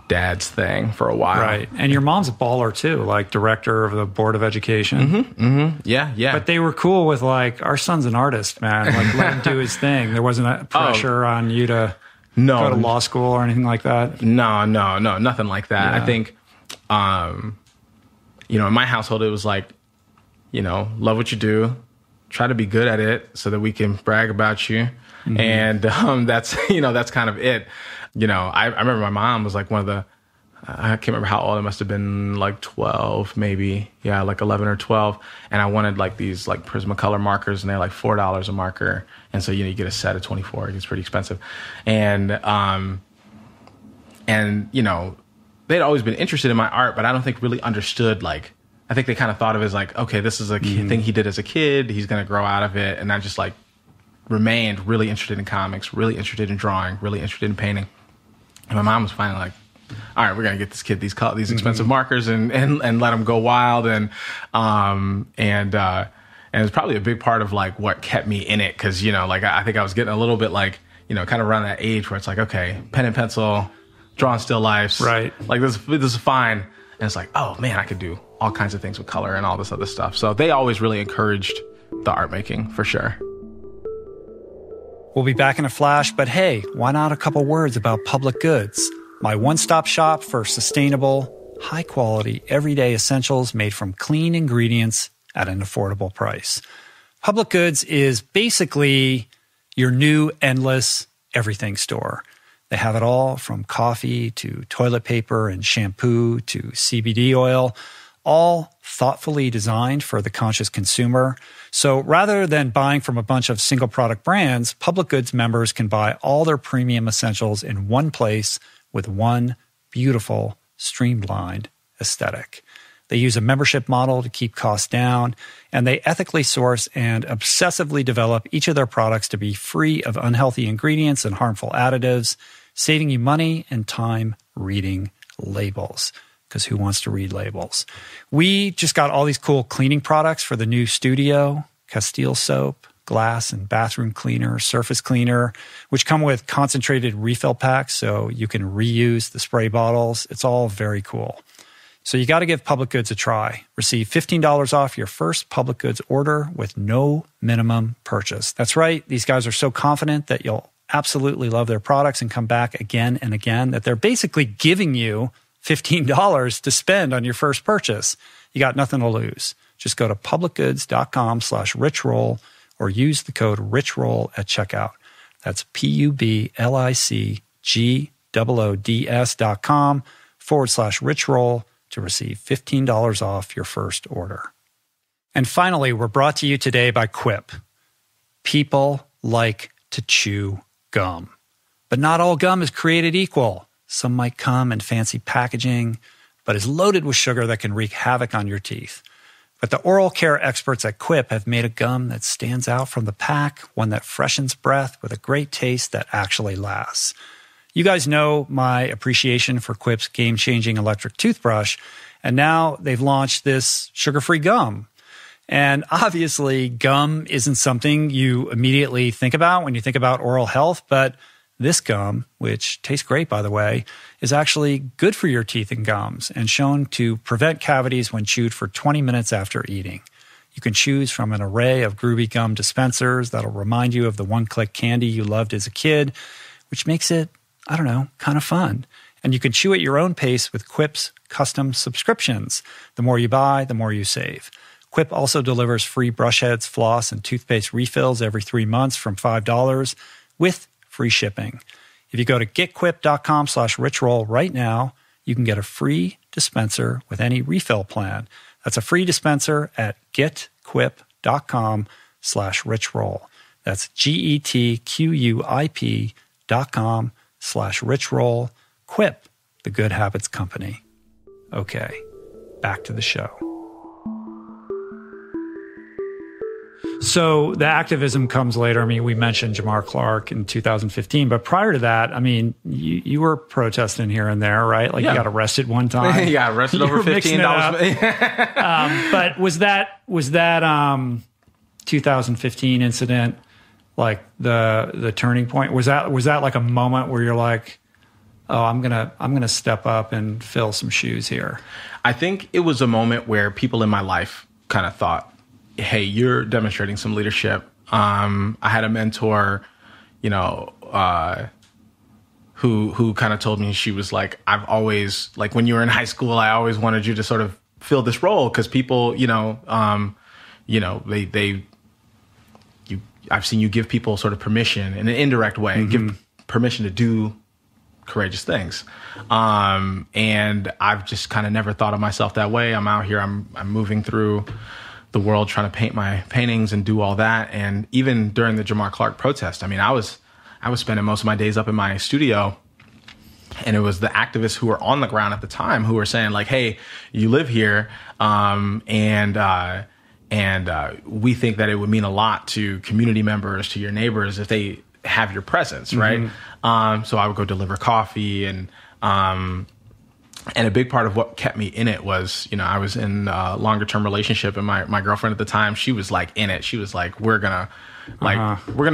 dad's thing for a while. Right. And your mom's a baller too, like director of the Board of Education. Yeah, yeah. But they were cool with like, our son's an artist, man. Like, let him do his thing. There wasn't a pressure on you to go to law school or anything like that? No, nothing like that. Yeah. I think, you know, in my household, it was like, you know, love what you do, try to be good at it so that we can brag about you. And that's, you know, that's kind of it. You know, I remember my mom was like one of the, I can't remember how old, I must have been like 12 maybe. Yeah, like 11 or 12. And I wanted like these like Prismacolor markers and they're like $4 a marker. And so, you know, you get a set of 24, it gets pretty expensive. And you know, they'd always been interested in my art, but I don't think really understood, like, I think they kind of thought of it as like, okay, this is a thing he did as a kid, he's going to grow out of it. And I just like remained really interested in comics, really interested in drawing, really interested in painting. And my mom was finally like, all right, we're going to get this kid these expensive markers and let him go wild. And it was probably a big part of like what kept me in it. Cause you know, like, I think I was getting a little bit like, you know, kind of around that age where it's like, okay, pen and pencil, drawing still lifes. Right. Like this is fine. And it's like, oh man, I could do all kinds of things with color and all this other stuff. So they always really encouraged the art making for sure. We'll be back in a flash, but hey, why not a couple words about Public Goods? My one-stop shop for sustainable, high-quality, everyday essentials made from clean ingredients at an affordable price. Public Goods is basically your new endless everything store. They have it all from coffee to toilet paper and shampoo to CBD oil, all thoughtfully designed for the conscious consumer. So rather than buying from a bunch of single product brands, Public Goods members can buy all their premium essentials in one place with one beautiful, streamlined aesthetic. They use a membership model to keep costs down, and they ethically source and obsessively develop each of their products to be free of unhealthy ingredients and harmful additives, saving you money and time reading labels. Because who wants to read labels? We just got all these cool cleaning products for the new studio, Castile soap, glass and bathroom cleaner, surface cleaner, which come with concentrated refill packs so you can reuse the spray bottles. It's all very cool. So you got to give Public Goods a try. Receive $15 off your first Public Goods order with no minimum purchase. That's right. These guys are so confident that you'll absolutely love their products and come back again and again that they're basically giving you $15 to spend on your first purchase. You got nothing to lose. Just go to publicgoods.com/richroll or use the code RICHROLL at checkout. That's PUBLICGOODS.com/richroll to receive $15 off your first order. And finally, we're brought to you today by Quip. People like to chew gum, but not all gum is created equal. Some might come in fancy packaging, but is loaded with sugar that can wreak havoc on your teeth. But the oral care experts at Quip have made a gum that stands out from the pack, one that freshens breath with a great taste that actually lasts. You guys know my appreciation for Quip's game-changing electric toothbrush, and now they've launched this sugar-free gum. And obviously, gum isn't something you immediately think about when you think about oral health, but this gum, which tastes great, by the way, is actually good for your teeth and gums and shown to prevent cavities when chewed for 20 minutes after eating. You can choose from an array of groovy gum dispensers that'll remind you of the one-click candy you loved as a kid, which makes it, I don't know, kind of fun. And you can chew at your own pace with Quip's custom subscriptions. The more you buy, the more you save. Quip also delivers free brush heads, floss, and toothpaste refills every 3 months from $5 with free shipping. If you go to getquip.com/richroll right now, you can get a free dispenser with any refill plan. That's a free dispenser at getquip.com/richroll. That's GETQUIP.com/richroll. Quip, the Good Habits Company. Okay, back to the show. So the activism comes later. I mean, we mentioned Jamar Clark in 2015, but prior to that, I mean, you were protesting here and there, right? Like, yeah. You got arrested one time. You got arrested over $15. But was that 2015 incident like the turning point? Was that like a moment where you're like, oh, I'm gonna step up and fill some shoes here? I think it was a moment where people in my life kind of thought, hey, you're demonstrating some leadership. I had a mentor, you know, who kind of told me, she was like, I've always, like, when you were in high school, I always wanted you to sort of fill this role, because people, you know, I've seen you give people sort of permission in an indirect way, mm-hmm. give permission to do courageous things. And I've just kind of never thought of myself that way. I'm out here, I'm moving through the world trying to paint my paintings and do all that. And even during the Jamar Clark protest, I mean, I was spending most of my days up in my studio, and it was the activists who were on the ground at the time who were saying, like, hey, you live here. And we think that it would mean a lot to community members, to your neighbors, if they have your presence, right? Mm-hmm. So I would go deliver coffee, and a big part of what kept me in it was, you know, I was in a longer term relationship, and my girlfriend at the time, she was like in it. She was like, we're gonna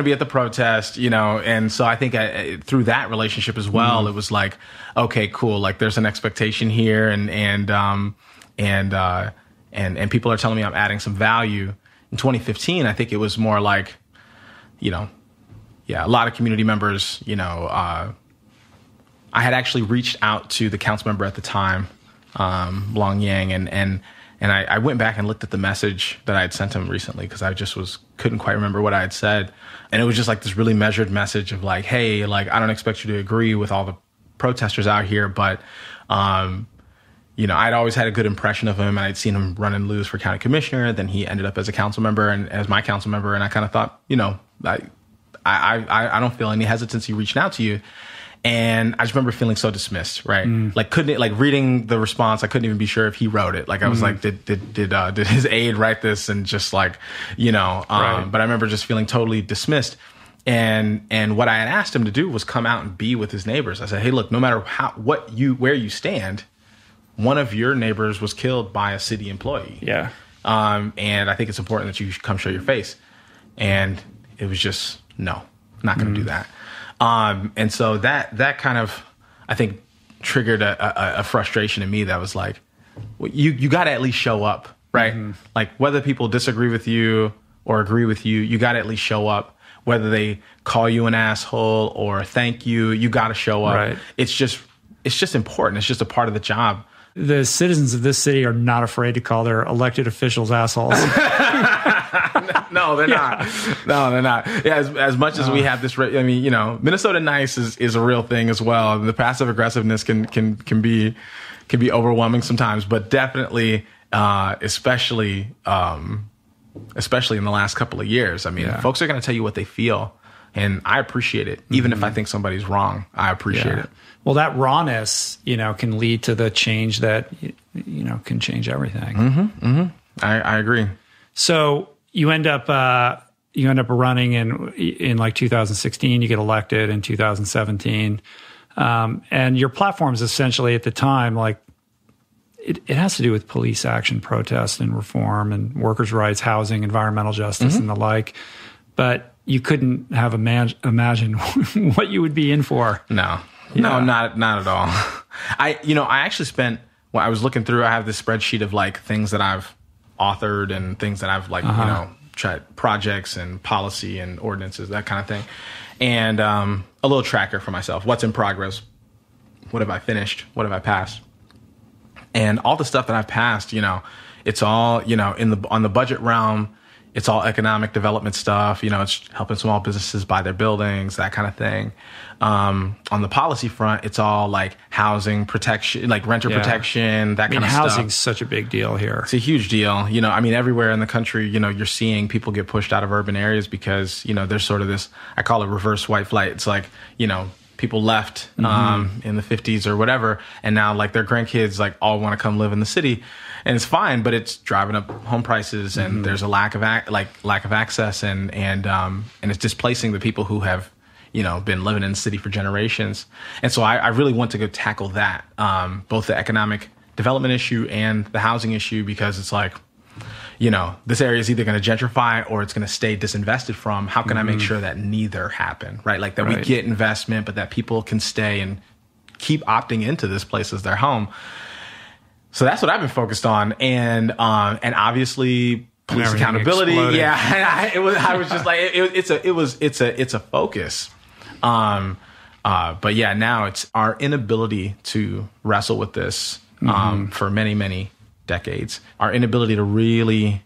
be at the protest, you know? And so I think through that relationship as well, mm-hmm. it was like, okay, cool. Like, there's an expectation here, and people are telling me I'm adding some value. In 2015, I think it was more like, you know, yeah, a lot of community members, you know, I had actually reached out to the council member at the time, Long Yang, and I went back and looked at the message that I had sent him recently, because I just couldn't quite remember what I had said. And it was just like this really measured message of like, hey, like, I don't expect you to agree with all the protesters out here, but, you know, I'd always had a good impression of him, and I'd seen him run and lose for county commissioner. Then he ended up as a council member and as my council member. And I kind of thought, you know, I don't feel any hesitancy reaching out to you. And I just remember feeling so dismissed, right? Mm. Like, reading the response, I couldn't even be sure if he wrote it. Like, I was like, did his aide write this? And just like, you know, right. But I remember just feeling totally dismissed. And what I had asked him to do was come out and be with his neighbors. I said, hey, look, no matter where you stand, one of your neighbors was killed by a city employee. Yeah. And I think it's important that you come show your face. And it was just, no, not going to do that. And so that kind of, I think, triggered a frustration in me that was like, well, you got to at least show up, right? Mm-hmm. Like, whether people disagree with you or agree with you, you got to at least show up. Whether they call you an asshole or thank you, you got to show up. Right. It's just important. It's just a part of the job. The citizens of this city are not afraid to call their elected officials assholes. No, they're not. No, they're not. Yeah, as much as we have this, I mean, you know, Minnesota nice is a real thing as well. The passive aggressiveness can be overwhelming sometimes, but definitely, especially in the last couple of years. I mean, yeah. Folks are going to tell you what they feel, and I appreciate it. Even if I think somebody's wrong, I appreciate it. Well, that rawness, you know, can lead to the change that, you know, can change everything. Mm-hmm, mm-hmm. I agree. So you end up running in like 2016. You get elected in 2017, and your platform's essentially at the time like it has to do with police action, protest, and reform, and workers' rights, housing, environmental justice, mm-hmm. and the like. But you couldn't have imagined what you would be in for. No, yeah. No, not at all. I actually spent. Well, I was looking through. I have this spreadsheet of like things that I've authored and things that I've tried projects and policy and ordinances, that kind of thing, and a little tracker for myself. What's in progress? What have I finished? What have I passed? And all the stuff that I've passed, it's all on the budget realm. It's all economic development stuff. It's helping small businesses buy their buildings, that kind of thing. On the policy front, it's all like housing protection, like renter protection, that kind of stuff. Housing's such a big deal here. It's a huge deal. Everywhere in the country, you're seeing people get pushed out of urban areas because, there's sort of this, I call it reverse white flight. It's like, people left in the 50s or whatever, and now like their grandkids like all want to come live in the city, and it's fine, but it's driving up home prices, and there's a lack of access, and it's displacing the people who have been living in the city for generations. And so I really want to go tackle that, both the economic development issue and the housing issue, because it's like, this area is either going to gentrify or it's going to stay disinvested from. How can I make sure that neither happen, right? Like that we get investment, but that people can stay and keep opting into this place as their home. So that's what I've been focused on. And obviously police accountability. Exploded. Yeah. I was just like, it's a focus. But yeah, now it's our inability to wrestle with this, for many, many decades. Our inability to really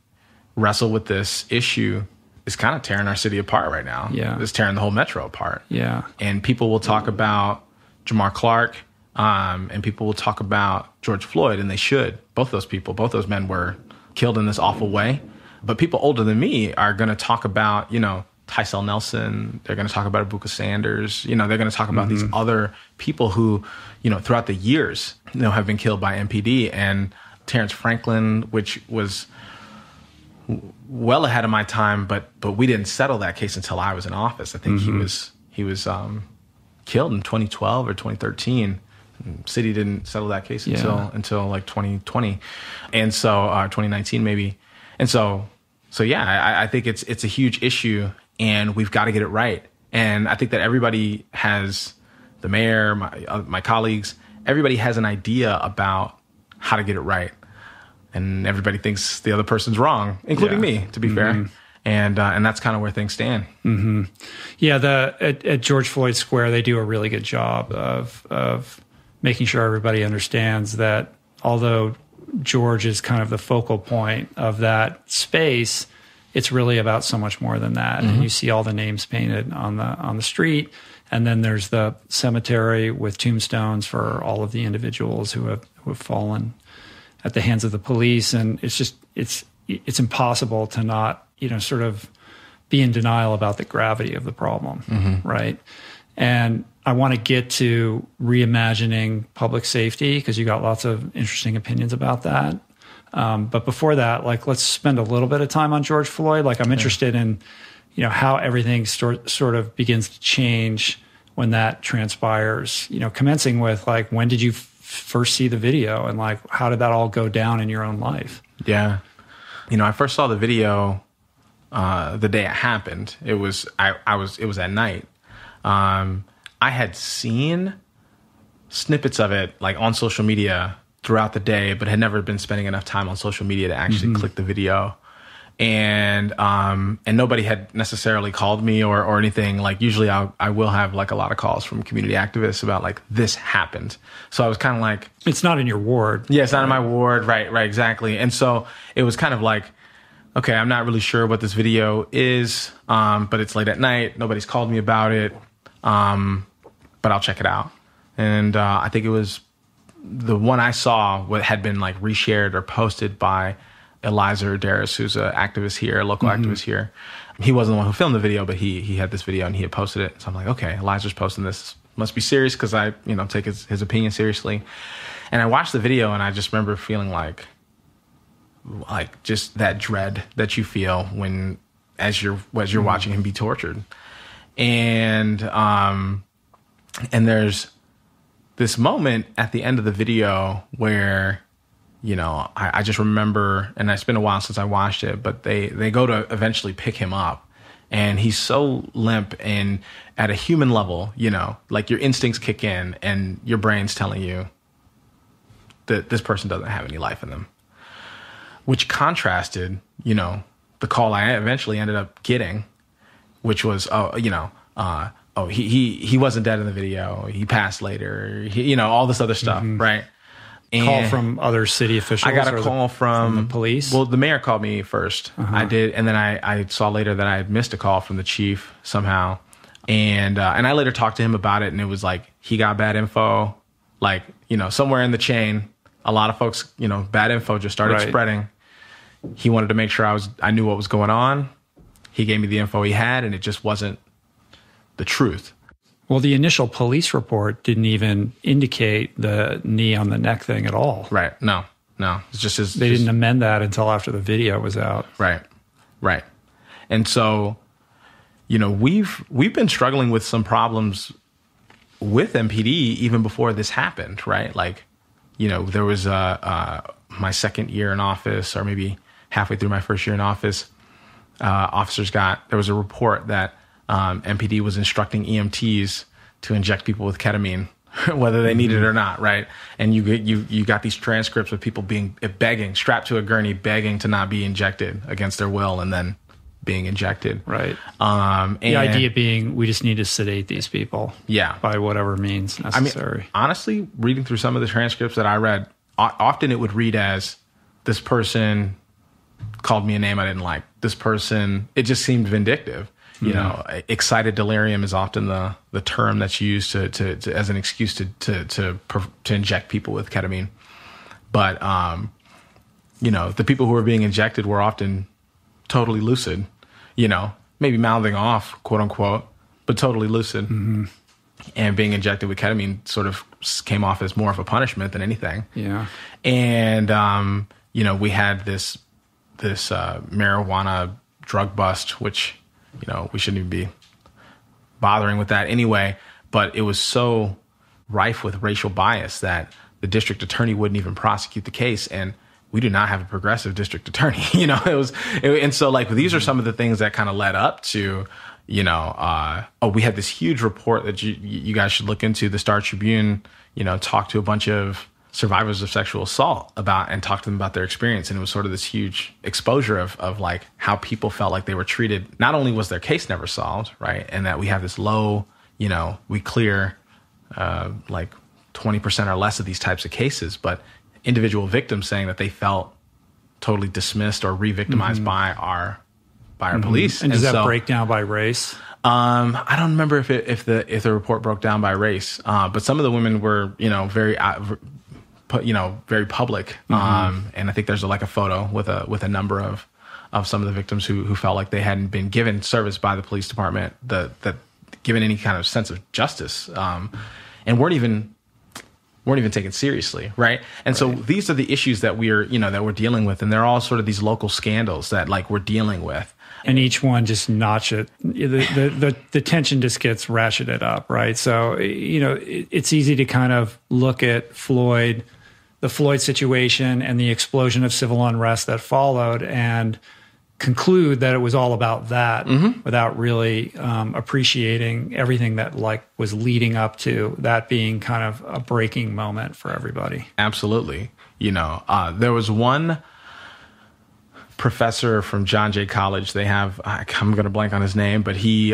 wrestle with this issue is kind of tearing our city apart right now. Yeah. It's tearing the whole metro apart. Yeah. And people will talk about Jamar Clark, and people will talk about George Floyd, and they should. Both those people, both those men were killed in this awful way. But people older than me are going to talk about, Tysel Nelson, they're going to talk about Abuka Sanders, they're going to talk about these other people who, throughout the years, have been killed by MPD. And Terrence Franklin, which was well ahead of my time, but we didn't settle that case until I was in office. I think he was killed in 2012 or 2013. City didn't settle that case until like 2020, and so 2019 maybe. And so yeah, I think it's a huge issue, and we've got to get it right. And I think that everybody has, the mayor, my colleagues, everybody has an idea about how to get it right. And everybody thinks the other person's wrong, including me, to be fair. And that's kind of where things stand. Mm-hmm. Yeah, at George Floyd Square, they do a really good job of making sure everybody understands that although George is kind of the focal point of that space, it's really about so much more than that. Mm-hmm. And you see all the names painted on the street. And then there's the cemetery with tombstones for all of the individuals who have fallen at the hands of the police. And it's just, it's impossible to not, sort of be in denial about the gravity of the problem, right? And I want to get to reimagining public safety, because you got lots of interesting opinions about that. But before that, like, let's spend a little bit of time on George Floyd. Like, I'm interested in, how everything sort of begins to change when that transpires, commencing with like, when did you first see the video, and like, how did that all go down in your own life? Yeah. I first saw the video, the day it happened. It was at night. I had seen snippets of it like on social media throughout the day, but had never been spending enough time on social media to actually click the video. And nobody had necessarily called me or anything. Like, usually I will have like a lot of calls from community activists about like, this happened. So I was kind of like, it's not in your ward. Yeah, it's not in my ward. Right, exactly. And so it was kind of like, okay, I'm not really sure what this video is, but it's late at night. Nobody's called me about it, but I'll check it out. And I think it was the one I saw what had been like reshared or posted by Eliza Arderis, who's an activist here, a local activist here. He wasn't the one who filmed the video, but he had this video and he had posted it. So I'm like, okay, Eliza's posting this. Must be serious, because I, take his opinion seriously. And I watched the video and I just remember feeling like, like just that dread that you feel when as you're watching him be tortured. And there's this moment at the end of the video where, you know, I just remember, and it's been a while since I watched it, but they go to eventually pick him up. And he's so limp, and at a human level, you know, like your instincts kick in and your brain's telling you that this person doesn't have any life in them, which contrasted, you know, the call I eventually ended up getting, which was, he wasn't dead in the video. He passed later, all this other stuff. Mm-hmm. Right. And call from other city officials. I got a call from the police. Well, the mayor called me first. Uh-huh. I did. And then I saw later that I had missed a call from the chief somehow. And I later talked to him about it, and it was like, he got bad info, like, you know, somewhere in the chain, a lot of folks, you know, bad info just started spreading. He wanted to make sure I knew what was going on. He gave me the info he had, and it just wasn't the truth. Well, the initial police report didn't even indicate the knee on the neck thing at all. Right. No. It's just they didn't amend that until after the video was out. Right. And so, you know, we've been struggling with some problems with MPD even before this happened, right? Like, you know, there was my second year in office, or maybe halfway through my first year in office, there was a report that MPD was instructing EMTs to inject people with ketamine, whether they needed it or not, right? And you got these transcripts of people begging, strapped to a gurney, begging to not be injected against their will, and then being injected. Right. The idea being, we just need to sedate these people. Yeah. By whatever means necessary. I mean, honestly, reading through some of the transcripts that I read, often it would read as, this person called me a name I didn't like. This person, it just seemed vindictive. You know, excited delirium is often the term that's used to as an excuse to inject people with ketamine. But, you know, the people who were being injected were often totally lucid, you know, maybe mouthing off, quote unquote, but totally lucid. Mm-hmm. And being injected with ketamine sort of came off as more of a punishment than anything. Yeah. And, you know, we had this marijuana drug bust, which, you know, we shouldn't even be bothering with that anyway. But it was so rife with racial bias that the district attorney wouldn't even prosecute the case. And we do not have a progressive district attorney. You know, and so like, these are some of the things that kind of led up to, you know, we had this huge report that you guys should look into. The Star Tribune, you know, talked to a bunch of survivors of sexual assault and talked to them about their experience. And it was sort of this huge exposure of like how people felt like they were treated. Not only was their case never solved, right? And that we have this low, you know, we clear like 20% or less of these types of cases, but individual victims saying that they felt totally dismissed or re-victimized by our police. And does that break down by race? I don't remember if the report broke down by race, but some of the women were, you know, very public. Mm-hmm. And I think there's a photo with a number of some of the victims who felt like they hadn't been given service by the police department, that given any kind of sense of justice, and weren't even taken seriously. Right. And so these are the issues that we're dealing with. And they're all sort of these local scandals that like we're dealing with. And each one just notch it. The tension just gets ratcheted up. Right. So, you know, it's easy to kind of look at the Floyd situation and the explosion of civil unrest that followed and conclude that it was all about that, without really appreciating everything that like was leading up to that being kind of a breaking moment for everybody. Absolutely. You know, there was one professor from John Jay College. They have, I'm going to blank on his name, but he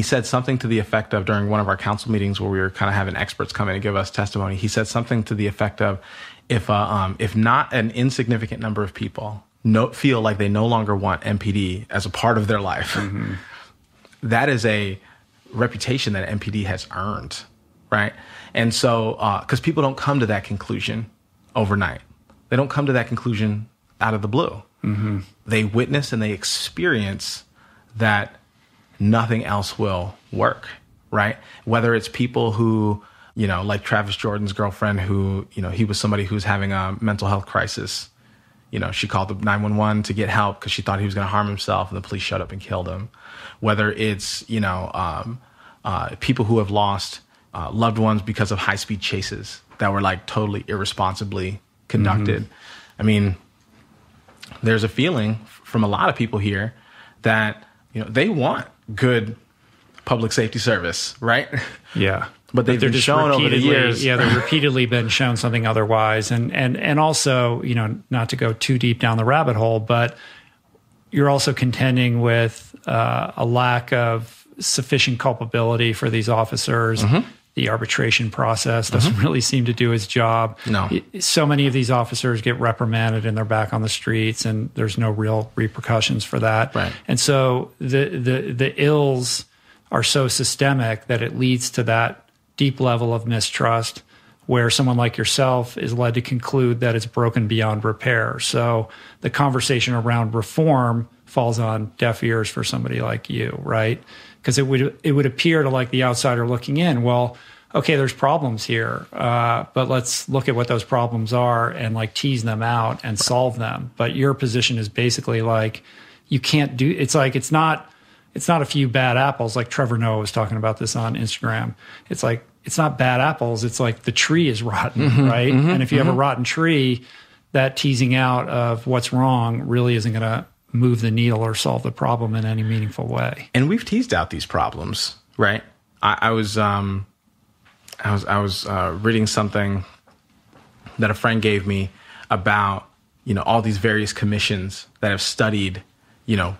said something to the effect of, during one of our council meetings where we were kind of having experts come in and give us testimony, he said something to the effect of, if not an insignificant number of people feel like they no longer want MPD as a part of their life, that is a reputation that MPD has earned, right? And so, because people don't come to that conclusion overnight. They don't come to that conclusion out of the blue. Mm-hmm. They witness and they experience that nothing else will work, right? Whether it's people who, you know, like Travis Jordan's girlfriend, who, you know, he was somebody who's having a mental health crisis, You know, she called the 911 to get help because she thought he was going to harm himself, and the police showed up and killed him. Whether it's, you know, people who have lost loved ones because of high-speed chases that were, like, totally irresponsibly conducted. Mm-hmm. I mean, there's a feeling from a lot of people here that, you know, they want good public safety service, right? Yeah. But they've been shown over the years. Yeah, they've repeatedly been shown something otherwise. And also, you know, not to go too deep down the rabbit hole, but you're also contending with a lack of sufficient culpability for these officers. Mm-hmm. The arbitration process doesn't mm-hmm. really seem to do its job. No. So many of these officers get reprimanded and they're back on the streets, and there's no real repercussions for that. Right. And so the ills are so systemic that it leads to that deep level of mistrust where someone like yourself is led to conclude that it's broken beyond repair. So the conversation around reform falls on deaf ears for somebody like you, right? Because it would appear to, like, the outsider looking in, well, okay, there's problems here, but let's look at what those problems are and, like, tease them out and solve them. But your position is basically like, you can't do, it's like, it's not a few bad apples. Like Trevor Noah was talking about this on Instagram. It's like, it's not bad apples. It's like the tree is rotten, mm-hmm, right? Mm-hmm, and if you mm-hmm. have a rotten tree, that teasing out of what's wrong really isn't going to move the needle or solve the problem in any meaningful way. And we've teased out these problems, right? I was reading something that a friend gave me about, you know, all these various commissions that have studied, you know,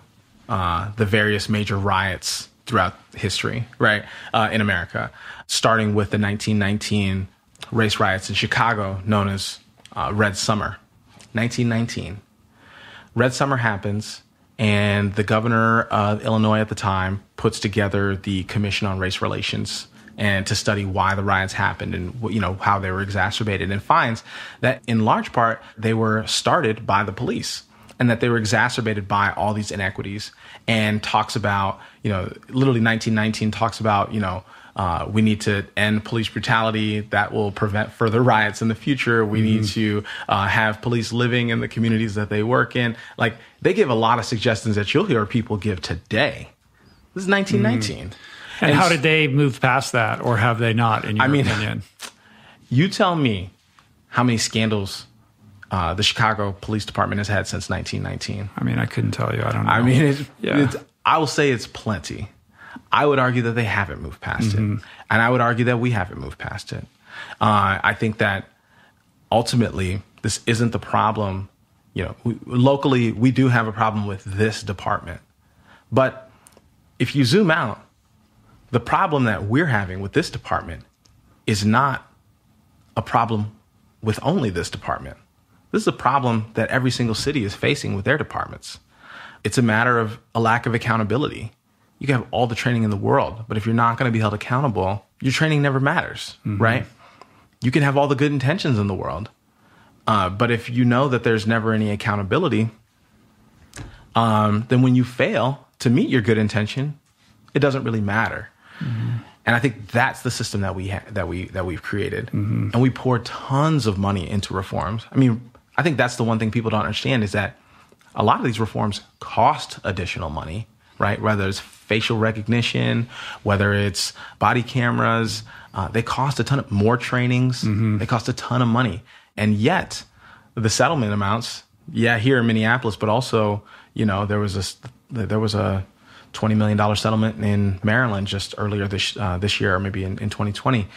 the various major riots throughout history, right, in America, starting with the 1919 race riots in Chicago, known as Red Summer. 1919. Red Summer happens, and the governor of Illinois at the time puts together the Commission on Race Relations and to study why the riots happened and, you know, how they were exacerbated, and finds that in large part they were started by the police, and that they were exacerbated by all these inequities, and talks about, you know, literally 1919 talks about, you know, we need to end police brutality that will prevent further riots in the future. We need to have police living in the communities that they work in. Like, they give a lot of suggestions that you'll hear people give today. This is 1919. And how did they move past that, or have they not, in your opinion? You tell me how many scandals the Chicago Police Department has had since 1919. I mean, I couldn't tell you. I don't know. I mean, I will say it's plenty. I would argue that they haven't moved past it. And I would argue that we haven't moved past it. I think that ultimately this isn't the problem. You know, locally, we do have a problem with this department. But if you zoom out, the problem that we're having with this department is not a problem with only this department. This is a problem that every single city is facing with their departments. It's a matter of a lack of accountability. You can have all the training in the world, but if you're not going to be held accountable, your training never matters, right? You can have all the good intentions in the world, but if you know that there's never any accountability, then when you fail to meet your good intention, it doesn't really matter. And I think that's the system that we've created, and we pour tons of money into reforms. I mean, I think that's the one thing people don't understand, is that a lot of these reforms cost additional money, right? Whether it's facial recognition, whether it's body cameras, they cost a ton of more trainings. They cost a ton of money. And yet the settlement amounts, here in Minneapolis, but also, you know, there was a $20 million settlement in Maryland just earlier this year, or maybe in 2020.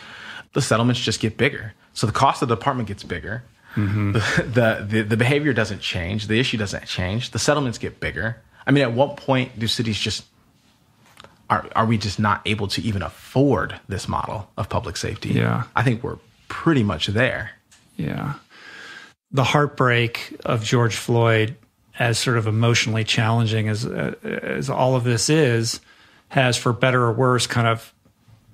The settlements just get bigger. So the cost of the department gets bigger. The behavior doesn't change. The issue doesn't change. The settlements get bigger. I mean, at what point do cities just, are we just not able to even afford this model of public safety? Yeah. I think we're pretty much there. Yeah. The heartbreak of George Floyd, as sort of emotionally challenging as all of this is, has, for better or worse, kind of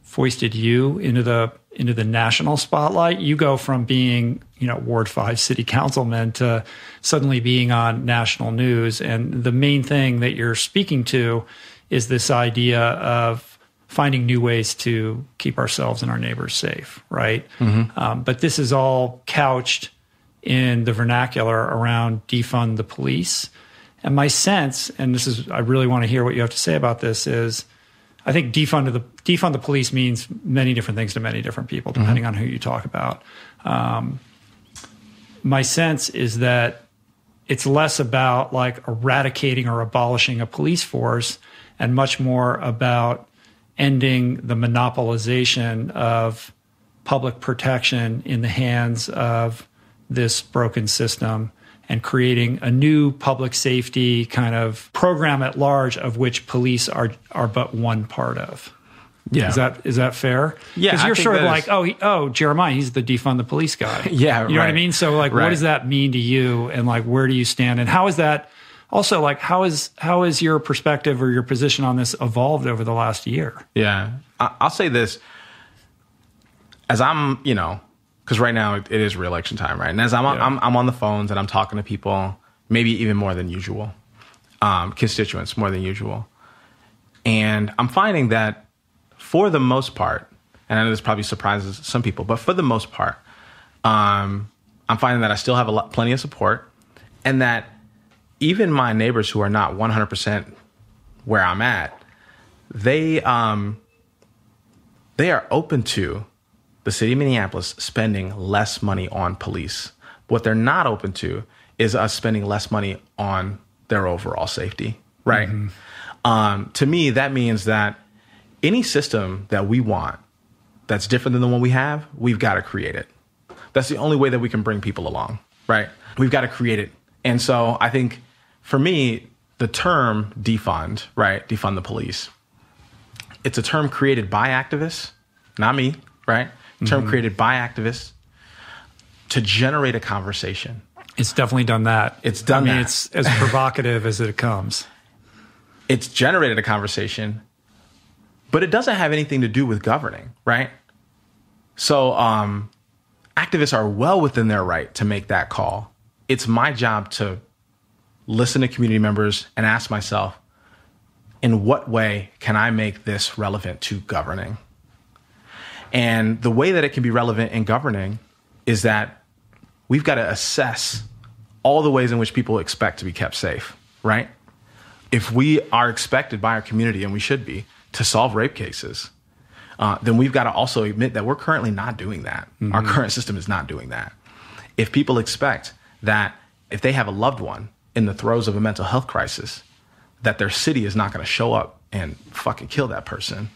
foisted you into the national spotlight. You go from being, you know, Ward 5 city councilman to suddenly being on national news. And the main thing that you're speaking to is this idea of finding new ways to keep ourselves and our neighbors safe, right? But this is all couched in the vernacular around defund the police. And my sense, and this is, I really want to hear what you have to say about this, is I think defund the police means many different things to many different people, depending on who you talk about. My sense is that it's less about like eradicating or abolishing a police force and much more about ending the monopolization of public protection in the hands of this broken system and creating a new public safety kind of program at large, of which police are but one part of. Yeah. Is that fair? Yeah. Because you're sort of like, Jeremiah, he's the defund the police guy. Yeah. You know what I mean? So like, what does that mean to you? And like, where do you stand? And how is that also like, how is your perspective or your position on this evolved over the last year? Yeah. I'll say this as I'm, because right now it is re-election time, right? And as I'm on the phones and I'm talking to people, maybe even more than usual, constituents more than usual. And I'm finding that for the most part, and I know this probably surprises some people, but for the most part, I'm finding that I still have plenty of support, and that even my neighbors who are not 100% where I'm at, they are open to the city of Minneapolis spending less money on police. What they're not open to is us spending less money on their overall safety, right? Mm-hmm. To me, that means that any system that we want that's different than the one we have, we've got to create it. That's the only way that we can bring people along, right? We've got to create it. And so I think for me, the term defund, right? Defund the police. It's a term created by activists, not me, right? Term created by activists to generate a conversation. It's definitely done that. It's done that. I mean, it's as provocative as it comes. It's generated a conversation, but it doesn't have anything to do with governing, right? So activists are well within their right to make that call. It's my job to listen to community members and ask myself, in what way can I make this relevant to governing? And the way that it can be relevant in governing is that we've got to assess all the ways in which people expect to be kept safe, right? If we are expected by our community, and we should be, to solve rape cases, then we've got to also admit that we're currently not doing that. Mm-hmm. Our current system is not doing that. If people expect that if they have a loved one in the throes of a mental health crisis, that their city is not going to show up and fucking kill that person,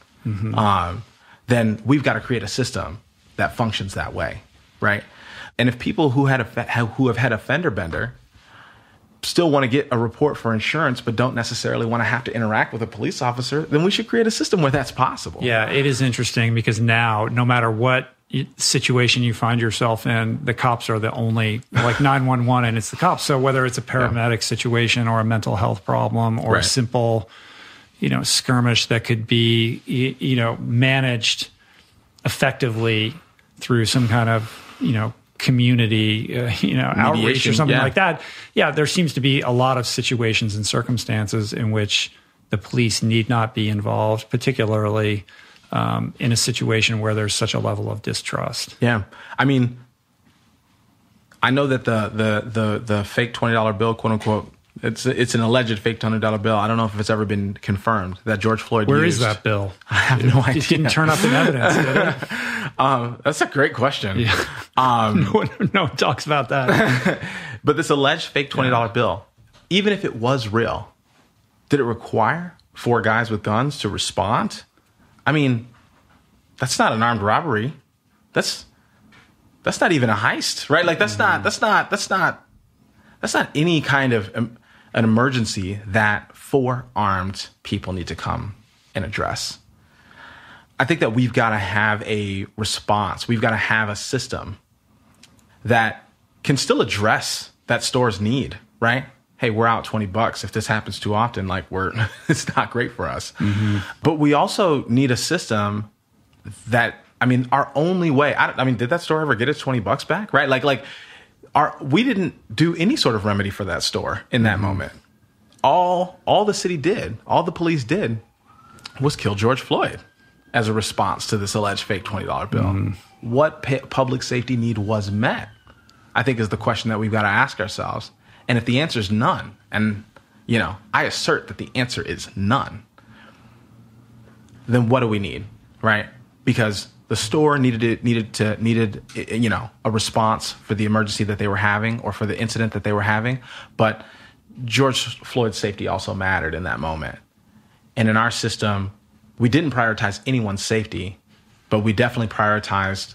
then we've got to create a system that functions that way, right? And if people who have had a fender bender still want to get a report for insurance but don't necessarily want to have to interact with a police officer, then we should create a system where that's possible. Yeah, it is interesting because now, no matter what situation you find yourself in, the cops are the only, like 911 and it's the cops. So whether it's a paramedic situation or a mental health problem or a simple skirmish that could be, managed effectively through some kind of, community, mediation, outreach or something like that. Yeah, there seems to be a lot of situations and circumstances in which the police need not be involved, particularly in a situation where there's such a level of distrust. Yeah, I mean, I know that the fake $20 bill, quote unquote, It's an alleged fake $100 bill. I don't know if it's ever been confirmed that George Floyd used. Where is that bill? I have no idea. It didn't turn up in evidence, did it? That's a great question. Yeah. No one talks about that. But this alleged fake $20 bill, even if it was real, did it require four guys with guns to respond? I mean, that's not an armed robbery. That's not even a heist, right? Like that's not any kind of an emergency that four armed people need to come and address. I think that we've got to have a response. We've got to have a system that can still address that store's need, right? Hey, we're out $20. If this happens too often, like it's not great for us. Mm-hmm. But we also need a system that, I mean, our only way, did that store ever get its $20 back? Right? We didn't do any sort of remedy for that store in that moment. All the city did, all the police did, was kill George Floyd as a response to this alleged fake $20 bill. What public safety need was met? I think is the question that we've got to ask ourselves. And if the answer is none, and, you know, I assert that the answer is none, then what do we need, right? Because the store needed you know, a response for the emergency that they were having or for the incident that they were having. But George Floyd's safety also mattered in that moment. And in our system, we didn't prioritize anyone's safety, but we definitely prioritized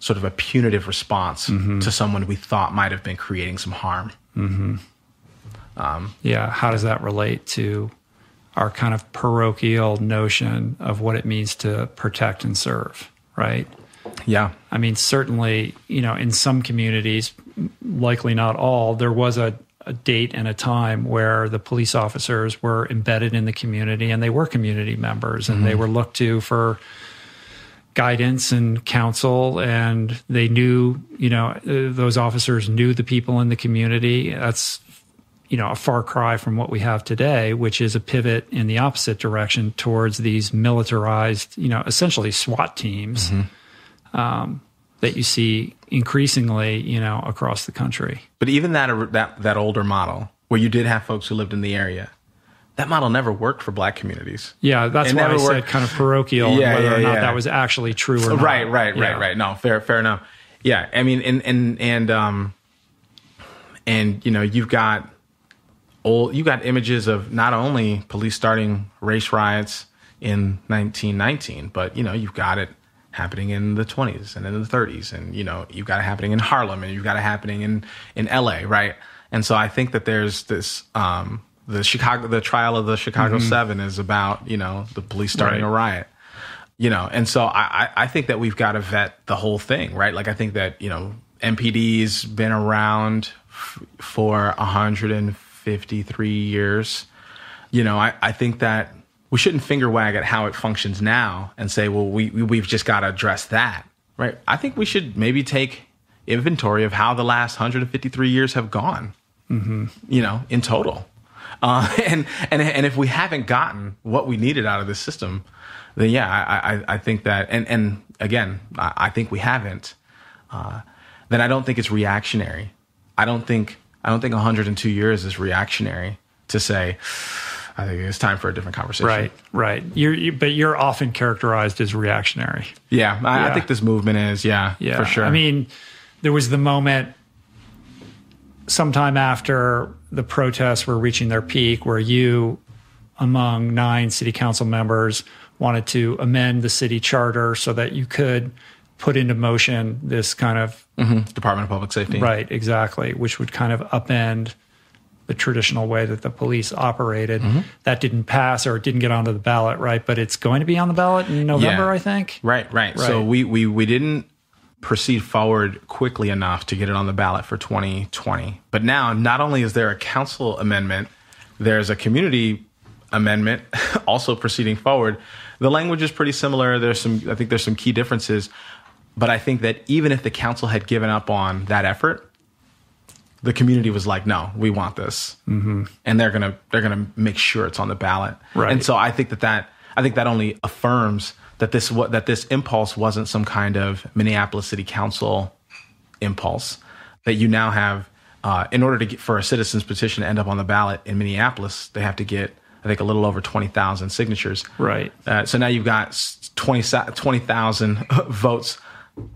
sort of a punitive response to someone we thought might have been creating some harm. Yeah, how does that relate to our kind of parochial notion of what it means to protect and serve, right? Yeah. I mean, certainly, you know, in some communities, likely not all, there was a date and a time where the police officers were embedded in the community and they were community members and they were looked to for guidance and counsel, and they knew, you know, those officers knew the people in the community. That's, you know, a far cry from what we have today, which is a pivot in the opposite direction towards these militarized, you know, essentially SWAT teams that you see increasingly, you know, across the country. But even that older model where you did have folks who lived in the area, that model never worked for Black communities. Yeah, that's why I said kind of parochial, and whether or not that was actually true or not. Right. No, fair enough. Yeah, I mean, and you know, you've got images of not only police starting race riots in 1919, but you know, you've got it happening in the 20s and in the 30s, and you know, you've got it happening in Harlem, and you've got it happening in LA, right? And so I think that there's this. The trial of the Chicago Seven is about, you know, the police starting a riot, you know, and so I think that we've got to vet the whole thing, right? Like I think that, you know, MPD's been around for 153 years, you know, I think that we shouldn't finger wag at how it functions now and say, well, we've just got to address that, right? I think we should maybe take inventory of how the last 153 years have gone, you know, in total. And if we haven't gotten what we needed out of this system, then yeah, I think that, and again, I think we haven't, then I don't think it's reactionary. I don't think 102 years is reactionary to say, I think it's time for a different conversation. Right. But you're often characterized as reactionary. Yeah. I think this movement is, for sure. I mean, there was the moment sometime after the protests were reaching their peak where you, among 9 city council members, wanted to amend the city charter so that you could put into motion this kind of... Department of Public Safety. Right, exactly, which would kind of upend the traditional way that the police operated. That didn't pass, or it didn't get onto the ballot, right? But it's going to be on the ballot in November, I think. Right. So we didn't proceed forward quickly enough to get it on the ballot for 2020. But now, not only is there a council amendment, there's a community amendment also proceeding forward. The language is pretty similar. I think there's some key differences, but I think that even if the council had given up on that effort, the community was like, no, we want this. And they're going to make sure it's on the ballot. Right. And so I think that only affirms that this impulse wasn't some kind of Minneapolis City Council impulse, that you now have, in order to get for a citizen's petition to end up on the ballot in Minneapolis, they have to get, I think, a little over 20,000 signatures. Right. So now you've got 20,000 votes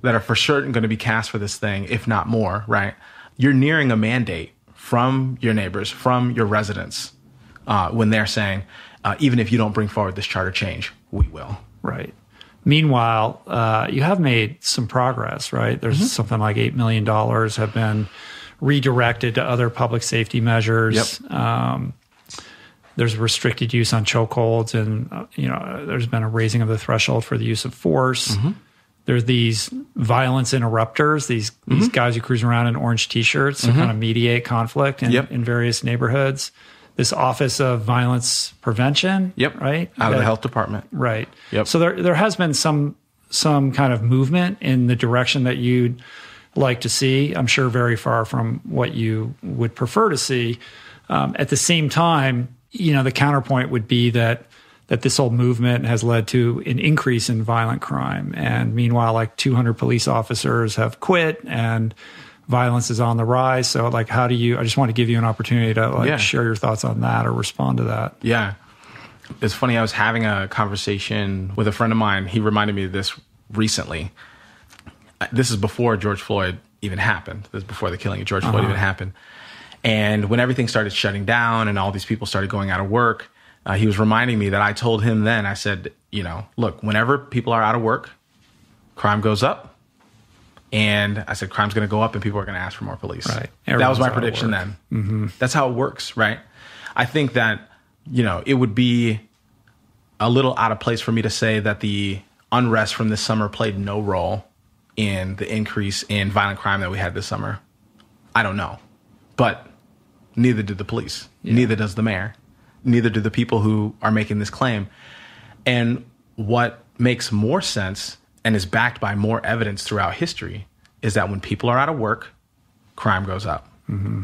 that are for certain going to be cast for this thing, if not more, right? You're nearing a mandate from your neighbors, from your residents, when they're saying, even if you don't bring forward this charter change, we will. Right. Meanwhile, you have made some progress, right? There's something like $8 million have been redirected to other public safety measures. Yep. There's restricted use on chokeholds, and you know, there's been a raising of the threshold for the use of force. There's these violence interrupters, these guys who cruise around in orange T-shirts to kind of mediate conflict in various neighborhoods. This Office of Violence Prevention, right? Out of the Health Department. Right. Yep. So there has been some kind of movement in the direction that you'd like to see. I'm sure very far from what you would prefer to see. At the same time, you know, the counterpoint would be that this whole movement has led to an increase in violent crime. And meanwhile, like 200 police officers have quit, and violence is on the rise. So like, how do you, I just want to give you an opportunity to like share your thoughts on that or respond to that. Yeah. It's funny. I was having a conversation with a friend of mine. He reminded me of this recently. This is before George Floyd even happened. This is before the killing of George Floyd even happened. And when everything started shutting down and all these people started going out of work, he was reminding me that I told him then, I said, you know, look, whenever people are out of work, crime goes up. And I said, crime's going to go up and people are going to ask for more police. Right. That was my prediction then. Mm-hmm. That's how it works, right? I think that, you know, it would be a little out of place for me to say that the unrest from this summer played no role in the increase in violent crime that we had this summer. I don't know. But neither did the police. Yeah. Neither does the mayor. Neither do the people who are making this claim. And what makes more sense and is backed by more evidence throughout history is that when people are out of work, crime goes up. Mm-hmm.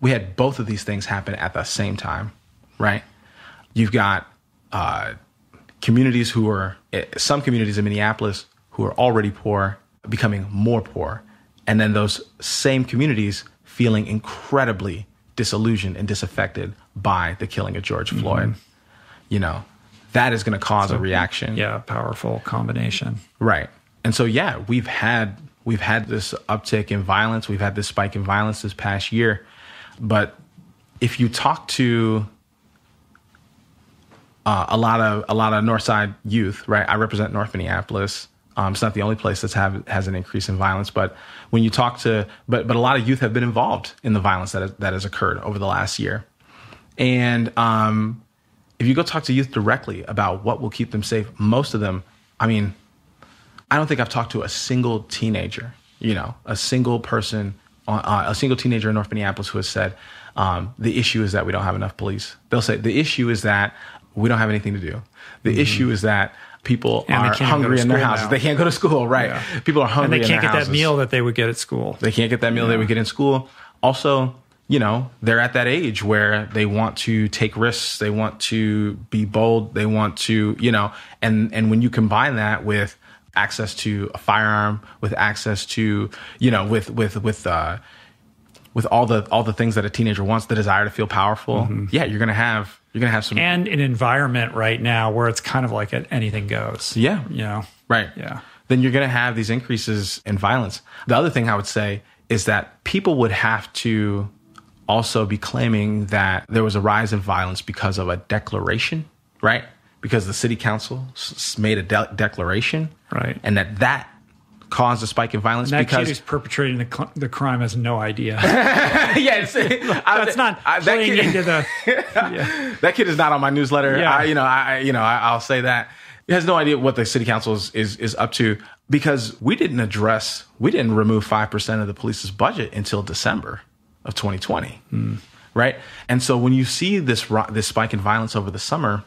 We had both of these things happen at the same time, right? You've got communities who are, some communities in Minneapolis who are already poor, becoming more poor. And then those same communities feeling incredibly disillusioned and disaffected by the killing of George Floyd. Mm-hmm. You know, that is going to cause a reaction. Yeah, powerful combination. Right. And so, yeah, we've had this uptick in violence. We've had this spike in violence this past year. But if you talk to a lot of Northside youth, right? I represent North Minneapolis. It's not the only place that's has an increase in violence, but when you talk to, but a lot of youth have been involved in the violence that has occurred over the last year. And if you go talk to youth directly about what will keep them safe, most of them, I mean, I don't think I've talked to a single teenager, you know, a single teenager in North Minneapolis who has said, the issue is that we don't have enough police. They'll say, the issue is that we don't have anything to do. The issue is that people are hungry in their houses. Now. They can't go to school, right? Yeah. People are hungry in their houses. And they can't get that meal that they would get at school. They can't get that meal they would get in school. Also, you know, they're at that age where they want to take risks. They want to be bold. They want to, you know, and when you combine that with access to a firearm, with access to, you know, with all the things that a teenager wants, the desire to feel powerful, you're gonna have some, and an environment right now where it's kind of like anything goes. Yeah, you know, right. Yeah, then you're gonna have these increases in violence. The other thing I would say is that people would have to also be claiming that there was a rise in violence because of a declaration, right? Because the city council made a declaration, right? And that caused a spike in violence, and that because kid who's perpetrating the crime has no idea. Yes, that's not playing into the. Yeah. That kid is not on my newsletter. Yeah. I'll say that he has no idea what the city council is up to, because we didn't remove 5% of the police's budget until December of 2020, right? And so when you see this spike in violence over the summer,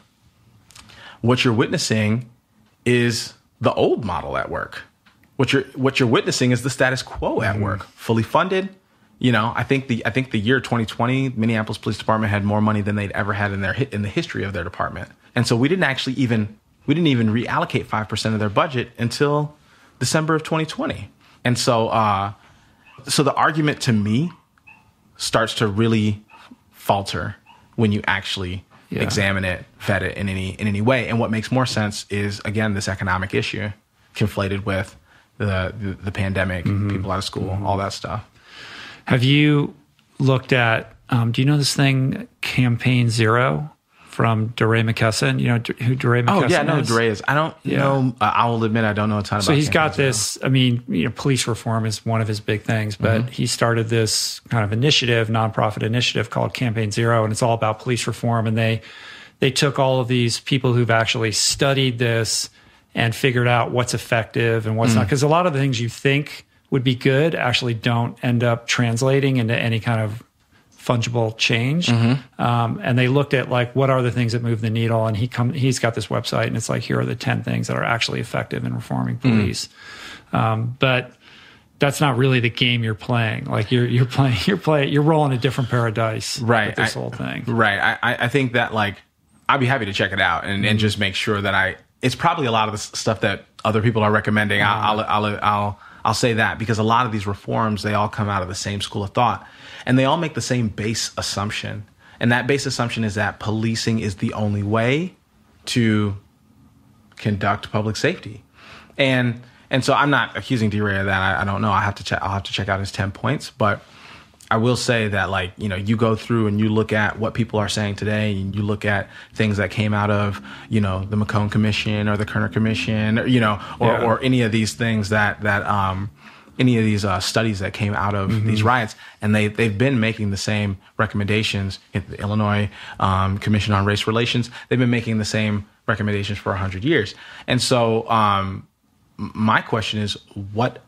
what you're witnessing is the old model at work. What you're witnessing is the status quo at work, fully funded. You know, I think the year 2020, Minneapolis Police Department had more money than they'd ever had in the history of their department, and so we didn't even reallocate 5% of their budget until December of 2020, and so the argument to me starts to really falter when you actually examine it, vet it in any way, and what makes more sense is again this economic issue conflated with the pandemic, people out of school, all that stuff. Have you looked at, do you know this thing, Campaign Zero from DeRay McKesson? You know who DeRay McKesson is? Oh, yeah, I know who DeRay is. I don't know, I will admit I don't know a ton about Campaign Zero. So he's got this, I mean, you know, police reform is one of his big things, but he started this kind of initiative, nonprofit initiative called Campaign Zero, and it's all about police reform. And they took all of these people who've actually studied this and figured out what's effective and what's not. Because a lot of the things you think would be good actually don't end up translating into any kind of fungible change. And they looked at like, what are the things that move the needle? And he's got this website and it's like, here are the 10 things that are actually effective in reforming police. But that's not really the game you're playing. Like you're rolling a different pair of dice. Right. With this whole thing. Right. I think that like, I'd be happy to check it out and just make sure that it's probably a lot of the stuff that other people are recommending. I'll I'll say that, because a lot of these reforms, they all come out of the same school of thought, and they all make the same base assumption. And that base assumption is that policing is the only way to conduct public safety. And so I'm not accusing DeRay of that. I don't know. I'll have to check out his 10 points. But I will say that, like, you know, you go through and you look at what people are saying today, and you look at things that came out of, you know, the McCone Commission or the Kerner Commission, or, you know, or any of these things that studies that came out of these riots, and they've been making the same recommendations. The Illinois Commission on Race Relations, they've been making the same recommendations for 100 years. And so my question is, what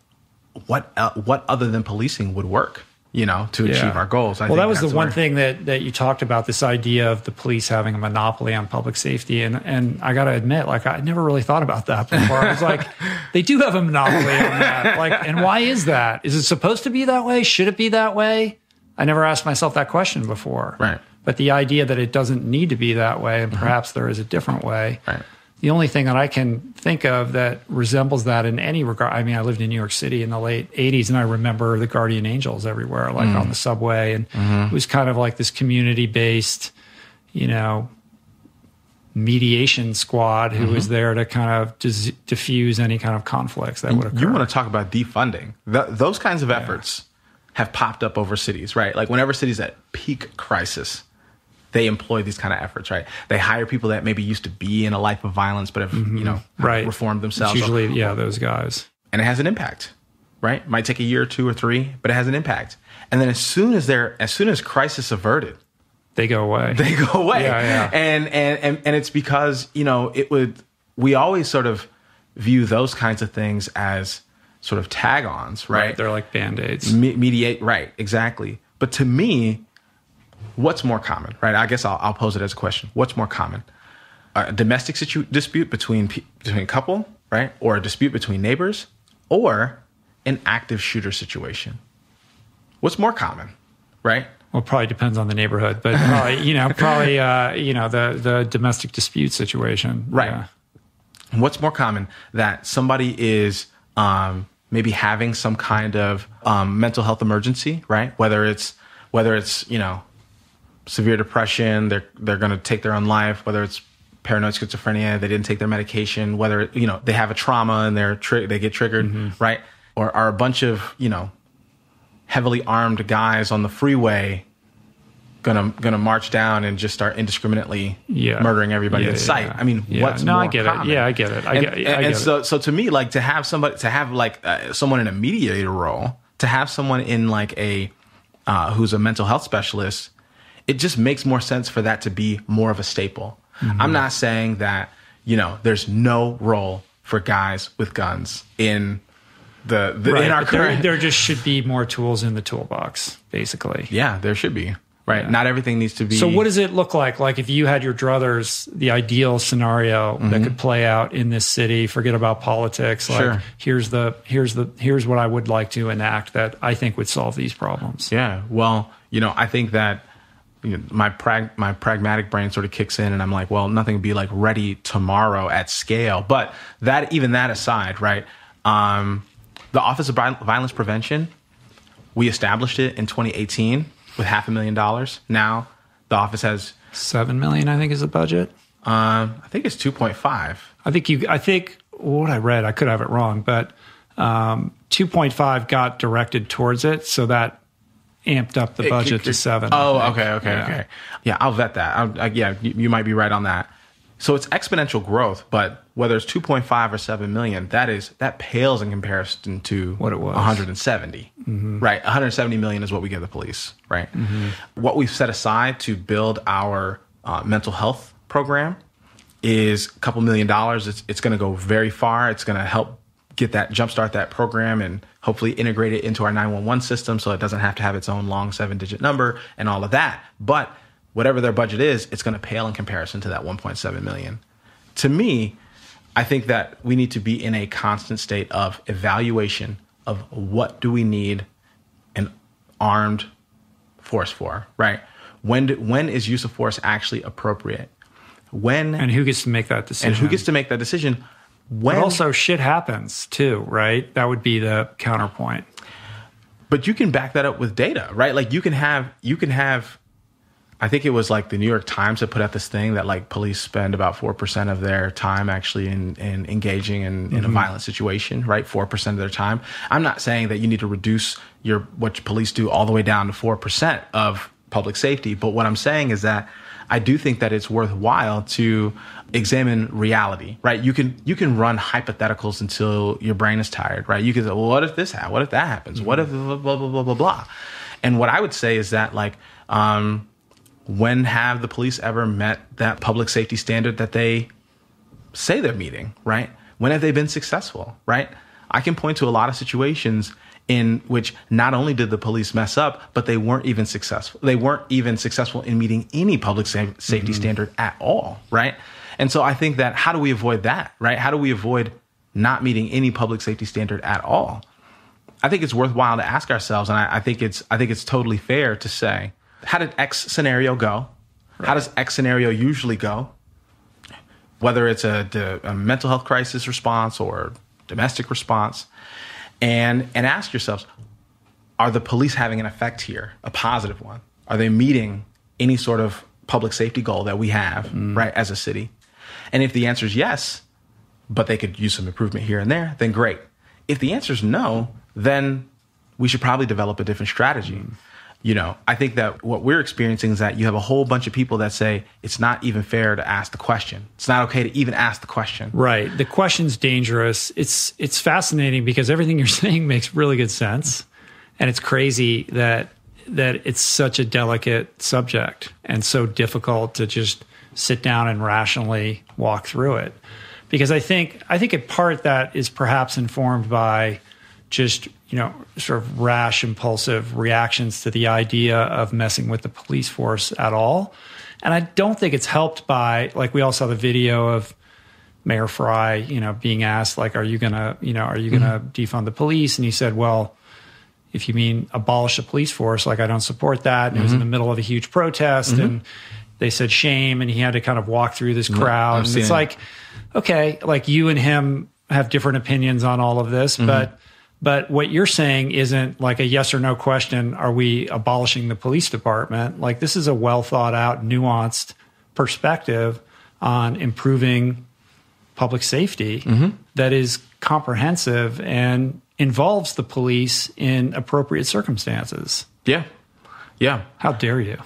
other than policing would work, you know, to achieve our goals? I think that was the one thing that you talked about, this idea of the police having a monopoly on public safety. And I got to admit, like, I never really thought about that before. I was like, they do have a monopoly on that. Like, and why is that? Is it supposed to be that way? Should it be that way? I never asked myself that question before. Right. But the idea that it doesn't need to be that way, and perhaps there is a different way. Right. The only thing that I can think of that resembles that in any regard, I mean, I lived in New York City in the late 80s, and I remember the guardian angels everywhere, like on the subway. And it was kind of like this community-based, you know, mediation squad who was there to kind of diffuse any kind of conflicts that would occur. You want to talk about defunding. Those kinds of efforts have popped up over cities, right? Like, whenever cities at peak crisis, they employ these kind of efforts, right? They hire people that maybe used to be in a life of violence, but have, you know, reformed themselves. It's usually, those guys. And it has an impact, right? Might take a year or two or three, but it has an impact. And then as soon as crisis averted, they go away. They go away. Yeah. And it's because, you know, we always sort of view those kinds of things as sort of tag-ons, right? They're like Band-Aids. Mediate, right, exactly. But to me, what's more common, right? I guess I'll pose it as a question. What's more common? A domestic dispute between a couple, right? Or a dispute between neighbors, or an active shooter situation? What's more common, right? Well, it probably depends on the neighborhood, but the domestic dispute situation. Right. Yeah. What's more common? That somebody is maybe having some kind of mental health emergency, right? Whether it's, you know, severe depression, they're going to take their own life, whether it's paranoid schizophrenia, they didn't take their medication, whether, you know, they have a trauma and they get triggered, right? Or are a bunch of, you know, heavily armed guys on the freeway gonna march down and just start indiscriminately murdering everybody in sight? I mean, what's more common? Yeah, I get it. So to me, like, to have someone in a mediator role, to have someone in like a who's a mental health specialist, it just makes more sense for that to be more of a staple. I'm not saying that, you know, there's no role for guys with guns in in our current. There just should be more tools in the toolbox, basically. Yeah, there should be. Right. Yeah. Not everything needs to be. So what does it look like? Like, if you had your druthers, the ideal scenario that could play out in this city, forget about politics. Like, here's what I would like to enact that I think would solve these problems. Yeah. Well, you know, I think that, you know, my pragmatic brain sort of kicks in, and I'm like, well, nothing would be like ready tomorrow at scale. But even that aside, right? The Office of Violence Prevention, we established it in 2018 with $500,000. Now the office has $7 million, I think, is the budget. I think it's 2.5. I think what I read, I could have it wrong, but 2.5 got directed towards it, so that amped up the budget to 7. Oh, okay. Yeah, I'll vet that. You might be right on that. So it's exponential growth, but whether it's 2.5 or 7 million, that pales in comparison to what it was. 170. Right? 170 million is what we give the police, right? What we've set aside to build our mental health program is a couple $1 million. It's going to go very far. It's going to help get that, jumpstart that program, and hopefully integrate it into our 911 system so it doesn't have to have its own long 7-digit number and all of that. But whatever their budget is, it's going to pale in comparison to that 1.7 million. To me, I think that we need to be in a constant state of evaluation of what do we need an armed force for, right? When is use of force actually appropriate? And who gets to make that decision? But also shit happens too, right? That would be the counterpoint. But you can back that up with data, right? Like you can have, I think it was like the New York Times that put out this thing that like police spend about 4% of their time actually in engaging in a violent situation, right? 4% of their time. I'm not saying that you need to reduce what your police do all the way down to 4% of public safety. But what I'm saying is that I do think that it's worthwhile to examine reality, right? You can run hypotheticals until your brain is tired, right? You can say, well, what if this happens? What if that happens? What if blah, blah, blah, blah, blah, blah. And what I would say is that like, when have the police ever met that public safety standard that they say they're meeting, right? When have they been successful, right? I can point to a lot of situations in which not only did the police mess up, but they weren't even successful. They weren't even successful in meeting any public safety standard at all, right? And so I think that how do we avoid that, right? How do we avoid not meeting any public safety standard at all? I think it's worthwhile to ask ourselves, and I think it's totally fair to say, how did X scenario go? Right. How does X scenario usually go? Whether it's a mental health crisis response or domestic response. And ask yourselves, are the police having an effect here, a positive one? Are they meeting any sort of public safety goal that we have, right, as a city? And if the answer is yes, but they could use some improvement here and there, then great. If the answer is no, then we should probably develop a different strategy. You know, I think that what we're experiencing is that you have a whole bunch of people that say it's not even fair to ask the question. It's not okay to even ask the question. Right. The question's dangerous. It's fascinating because everything you're saying makes really good sense. And it's crazy that it's such a delicate subject and so difficult to just sit down and rationally walk through it. Because I think in part that is perhaps informed by just, you know, sort of rash, impulsive reactions to the idea of messing with the police force at all. And I don't think it's helped by, like, we all saw the video of Mayor Fry, you know, being asked, like, are you going to defund the police? And he said, well, if you mean abolish the police force, like, I don't support that. And it was in the middle of a huge protest and they said shame. And he had to kind of walk through this crowd. And it's like, okay, like, you and him have different opinions on all of this, But what you're saying isn't like a yes or no question, are we abolishing the police department? Like, this is a well thought out, nuanced perspective on improving public safety that is comprehensive and involves the police in appropriate circumstances. Yeah. Yeah. How dare you?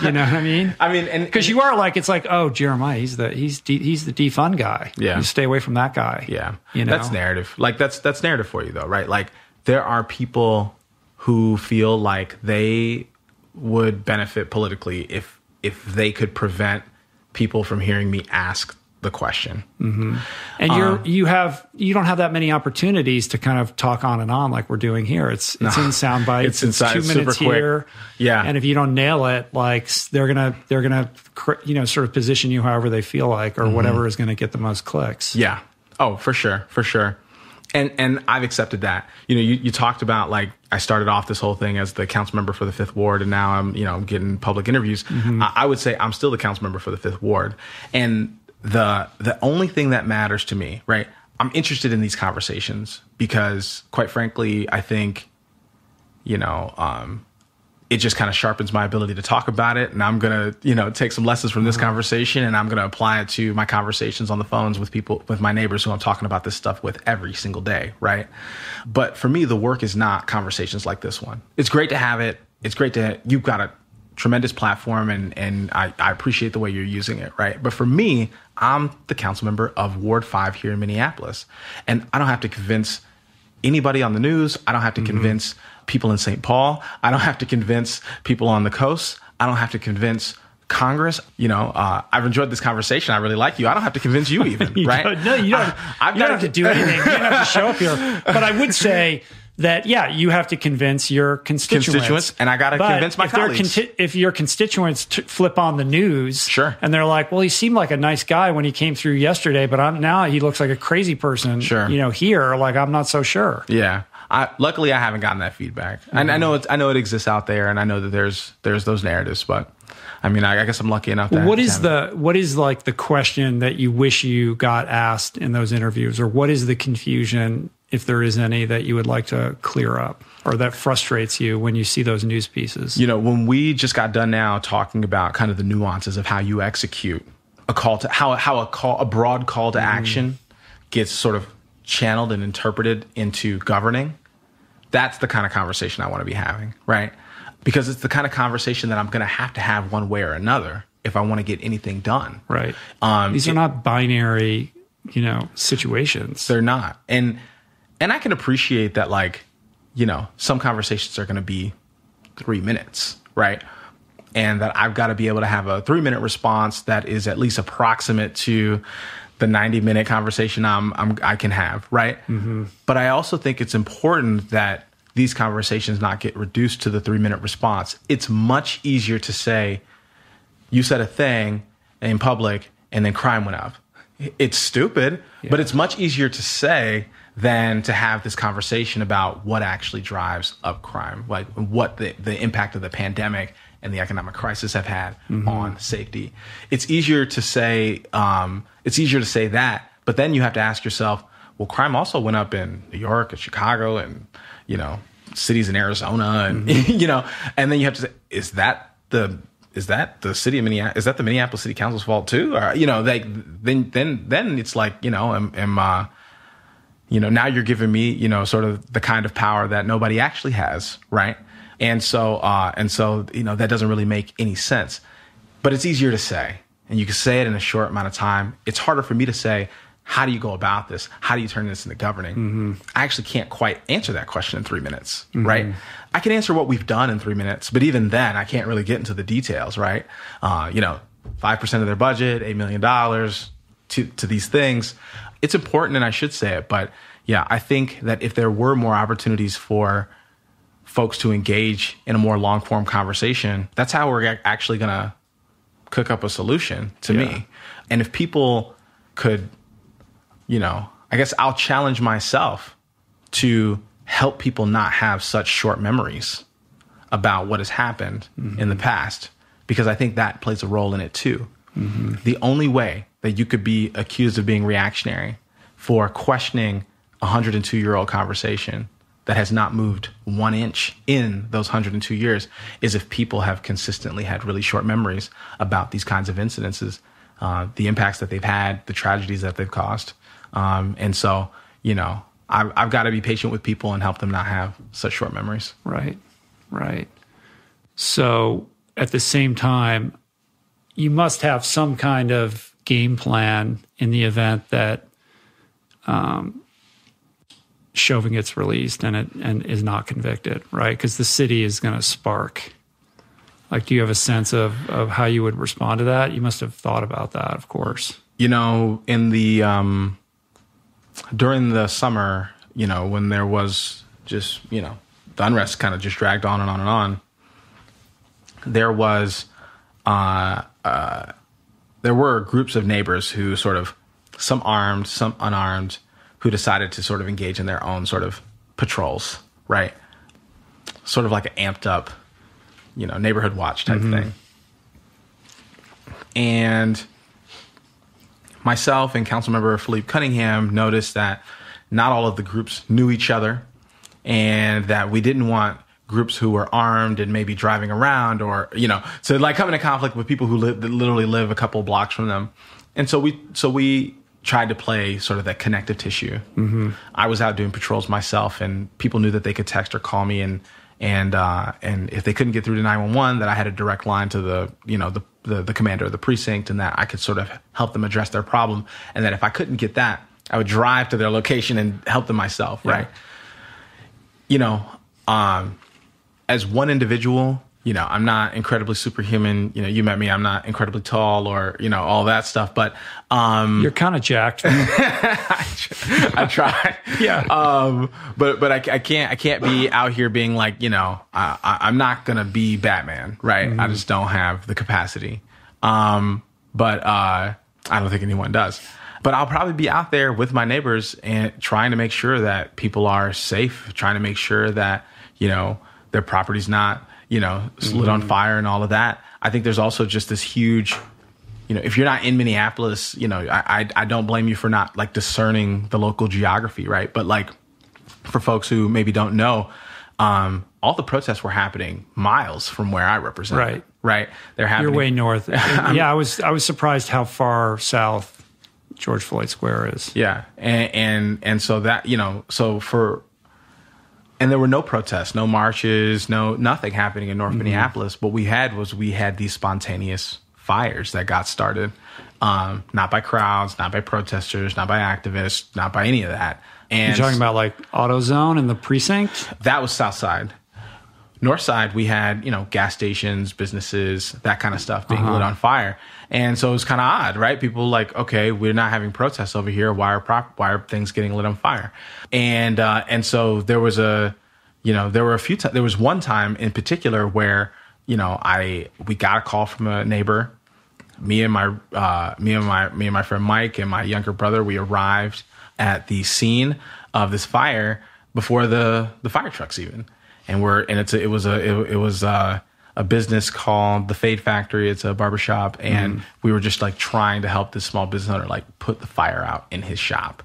You know what I mean? I mean, and because you are like, it's like, oh, Jeremiah, he's the defund guy. Yeah. You stay away from that guy. Yeah. You know? That's narrative. Like that's narrative for you though, right? Like, there are people who feel like they would benefit politically if they could prevent people from hearing me ask the question. And you don't have that many opportunities to kind of talk on and on like we're doing here. It's in sound bites. It's 2 minutes here. Quick. Yeah. And if you don't nail it, like, they're gonna you know, sort of position you however they feel like, or whatever is gonna get the most clicks. Yeah. Oh, for sure. And I've accepted that. You know, you talked about, like, I started off this whole thing as the council member for the 5th Ward, and now I'm, you know, getting public interviews. I would say I'm still the council member for the 5th Ward, and the only thing that matters to me, right? I'm interested in these conversations because, quite frankly, I think, you know, it just kind of sharpens my ability to talk about it. And I'm going to, you know, take some lessons from this conversation, and I'm going to apply it to my conversations on the phones with people, with my neighbors who I'm talking about this stuff with every single day, right? But for me, the work is not conversations like this one. It's great to have it. It's great to, you've got to, tremendous platform, and I appreciate the way you're using it, right? But for me, I'm the council member of Ward 5 here in Minneapolis, and I don't have to convince anybody on the news. I don't have to convince people in St. Paul. I don't have to convince people on the coast. I don't have to convince Congress. You know, I've enjoyed this conversation. I really like you. I don't have to convince you even, you right? Don't, no, you don't. You don't have to do anything. You don't have to show up here. But I would say that, yeah, you have to convince your constituents, and I got to convince my colleagues. If your constituents flip on the news, sure, and they're like, well, he seemed like a nice guy when he came through yesterday, but now he looks like a crazy person, sure, you know, here, like, I'm not so sure. Yeah. Luckily, I haven't gotten that feedback. Mm-hmm. And I know it exists out there, and I know that there's those narratives. But I mean, I guess I'm lucky enough. What is like the question that you wish you got asked in those interviews, or what is the confusion, if there is any, that you would like to clear up, or that frustrates you when you see those news pieces? You know, when we just got done now talking about kind of the nuances of how you execute a call to a broad call to action gets sort of channeled and interpreted into governing, that's the kind of conversation I want to be having, right? Because it's the kind of conversation that I'm going to have one way or another if I want to get anything done. Right. These are not binary, situations. They're not. And I can appreciate that, like, some conversations are going to be 3 minutes, right? And that I've got to be able to have a 3-minute response that is at least approximate to the 90-minute conversation I can have, right? Mm-hmm. But I also think it's important that these conversations not get reduced to the 3-minute response. It's much easier to say, you said a thing in public and then crime went up. It's stupid, but it's much easier to say than to have this conversation about what actually drives up crime, like what the impact of the pandemic and the economic crisis have had on safety. It's easier to say that, but then you have to ask yourself, well, crime also went up in New York and Chicago and, cities in Arizona and, and then you have to say, is that the city of Minneapolis? Is that the Minneapolis City Council's fault too? Or, then it's like, now you're giving me, sort of the kind of power that nobody actually has, right? And so that doesn't really make any sense. But it's easier to say, and you can say it in a short amount of time. It's harder for me to say, how do you go about this? How do you turn this into governing? Mm-hmm. I actually can't quite answer that question in 3 minutes, right? I can answer what we've done in 3 minutes, but even then, I can't really get into the details, right? 5% of their budget, $8 million to these things. It's important, and I should say it, but yeah, I think that if there were more opportunities for folks to engage in a more long-form conversation, that's how we're actually going to cook up a solution to me. And if people could, I guess I'll challenge myself to help people not have such short memories about what has happened in the past, because I think that plays a role in it too. Mm-hmm. The only way that you could be accused of being reactionary for questioning a 102-year-old conversation that has not moved 1 inch in those 102 years is if people have consistently had really short memories about these kinds of incidences, the impacts that they've had, the tragedies that they've caused. And so I've got to be patient with people and help them not have such short memories. Right. So at the same time, you must have some kind of game plan in the event that Chauvin gets released and is not convicted, right? Because the city is going to spark. Like, do you have a sense of how you would respond to that? You must have thought about that, of course. In the during the summer, when there was just the unrest kind of just dragged on and on and on. There were groups of neighbors who sort of, some armed, some unarmed, who decided to sort of engage in their own sort of patrols, right? Sort of like an amped up, neighborhood watch type thing. And myself and Councilmember Philippe Cunningham noticed that not all of the groups knew each other, and that we didn't want groups who were armed and maybe driving around or, so like come into conflict with people who literally live a couple blocks from them. And so we tried to play sort of that connective tissue. I was out doing patrols myself, and people knew that they could text or call me. And if they couldn't get through to 911, that I had a direct line to the commander of the precinct, and that I could sort of help them address their problem. And that if I couldn't get that, I would drive to their location and help them myself. Right. As one individual, I'm not incredibly superhuman. You met me. I'm not incredibly tall or, all that stuff. But you're kind of jacked. I try. But I can't be out here being like, I'm not going to be Batman. Right. I just don't have the capacity. But I don't think anyone does. But I'll probably be out there with my neighbors and trying to make sure that people are safe, trying to make sure that, you know, their property's not, you know, lit on fire and all of that. I think there's also just this huge, you know, if you're not in Minneapolis, you know, I don't blame you for not like discerning the local geography, right? But like for folks who maybe don't know, all the protests were happening miles from where I represent. Right. Right. They're happening. You're way north. Yeah. I was surprised how far south George Floyd Square is. Yeah. And so that, you know, so for, and there were no protests, no marches, no nothing happening in North Minneapolis. What we had was these spontaneous fires that got started, not by crowds, not by protesters, not by activists, not by any of that. And you're talking about like AutoZone and the precinct? That was South Side. North Side, we had, you know, gas stations, businesses, that kind of stuff being lit on fire. And so it was kind of odd, right? People like, okay, we're not having protests over here. Why are things getting lit on fire? And so there was a, you know, there were a few times, there was one time in particular where, you know, we got a call from a neighbor. Me and my friend Mike and my younger brother, we arrived at the scene of this fire before the fire trucks even. It was a business called the Fade Factory. It's a barbershop, and we were just like trying to help this small business owner like put the fire out in his shop,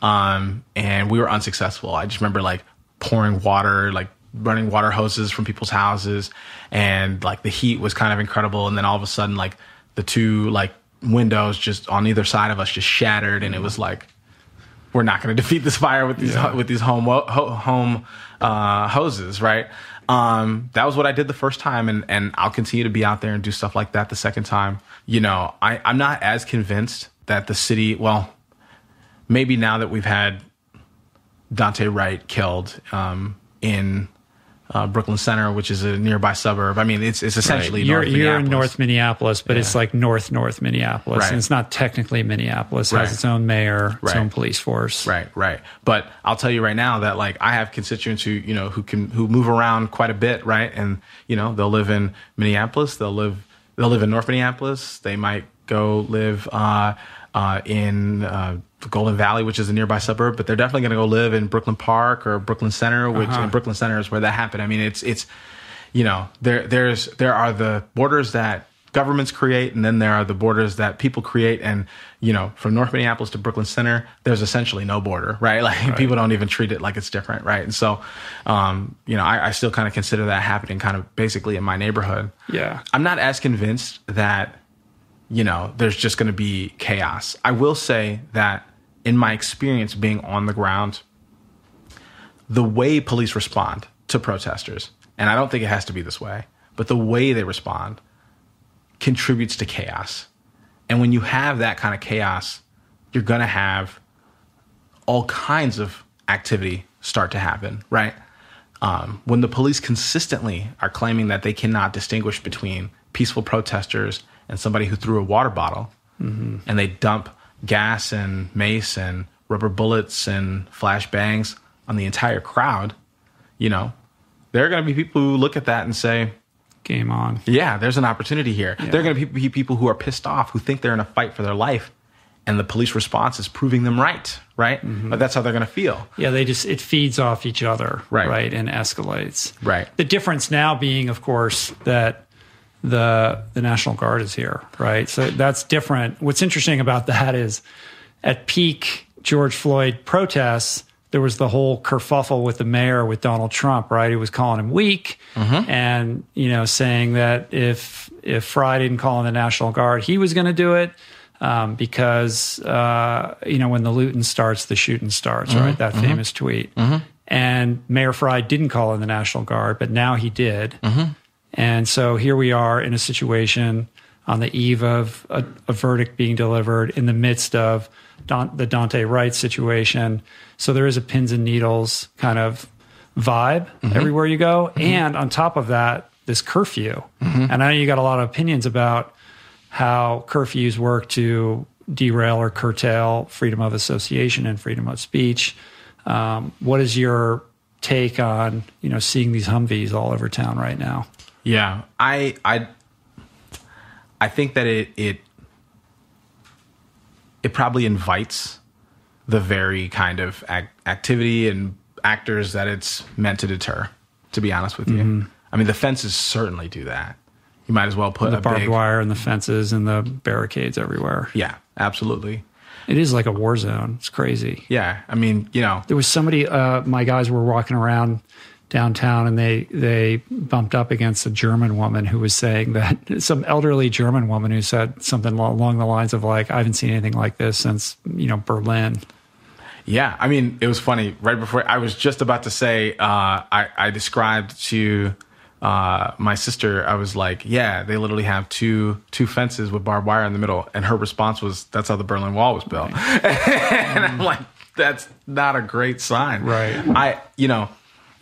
and we were unsuccessful. I just remember like pouring water, like running water hoses from people's houses, and like the heat was kind of incredible. And then all of a sudden, like the two like windows just on either side of us just shattered, and it was like, we're not going to defeat this fire with these home hoses, right? That was what I did the first time, and I'll continue to be out there and do stuff like that the second time. You know, I'm not as convinced that the city, well, maybe now that we've had Daunte Wright killed in Brooklyn Center, which is a nearby suburb. I mean, it's essentially you're in North Minneapolis, but it's like North Minneapolis, and it's not technically Minneapolis. It has its own mayor, its own police force. Right. But I'll tell you right now that like I have constituents who, you know, who move around quite a bit, right? And you know, they'll live in Minneapolis, they'll live in North Minneapolis, they might go live in Golden Valley, which is a nearby suburb, but they're definitely going to go live in Brooklyn Park or Brooklyn Center, which Brooklyn Center is where that happened. I mean, it's you know, there are the borders that governments create, and then there are the borders that people create. And you know, from North Minneapolis to Brooklyn Center, there's essentially no border, right? Like people don't even treat it like it's different, right? And so, you know, I still kind of consider that happening kind of basically in my neighborhood. Yeah, I'm not as convinced that, you know, there's just going to be chaos. I will say that in my experience being on the ground, the way police respond to protesters, and I don't think it has to be this way, but the way they respond contributes to chaos. And when you have that kind of chaos, you're going to have all kinds of activity start to happen, right? When the police consistently are claiming that they cannot distinguish between peaceful protesters and somebody who threw a water bottle, and they dump gas and mace and rubber bullets and flash bangs on the entire crowd, you know, there are going to be people who look at that and say, game on. Yeah, there's an opportunity here. Yeah. There are going to be people who are pissed off, who think they're in a fight for their life, and the police response is proving them right? But that's how they're going to feel. Yeah, it feeds off each other, right? And escalates. Right. The difference now being, of course, that the National Guard is here, right? So that's different. What's interesting about that is at peak George Floyd protests, there was the whole kerfuffle with the mayor, with Donald Trump, right? He was calling him weak and, you know, saying that if Fry didn't call in the National Guard, he was going to do it because, you know, when the looting starts, the shooting starts, right? That famous tweet. And Mayor Fry didn't call in the National Guard, but now he did. And so here we are in a situation on the eve of a verdict being delivered in the midst of the Daunte Wright situation. So there is a pins and needles kind of vibe everywhere you go. And on top of that, this curfew. And I know you got a lot of opinions about how curfews work to derail or curtail freedom of association and freedom of speech. What is your take on, you know, seeing these Humvees all over town right now? Yeah, I think that it it probably invites the very kind of activity and actors that it's meant to deter, to be honest with you. I mean, the fences certainly do that. You might as well put the barbed wire and the fences and the barricades everywhere. Yeah, absolutely. It is like a war zone. It's crazy. Yeah. I mean, you know. There was somebody, my guys were walking around downtown and they bumped up against a German woman who was saying that, some elderly German woman who said something along the lines of like, I haven't seen anything like this since, you know, Berlin. Yeah. I mean, it was funny. Right before, I was just about to say, I described to my sister, I was like, yeah, they literally have two fences with barbed wire in the middle. And her response was, that's how the Berlin Wall was built. Right. And I'm like, that's not a great sign. Right. You know.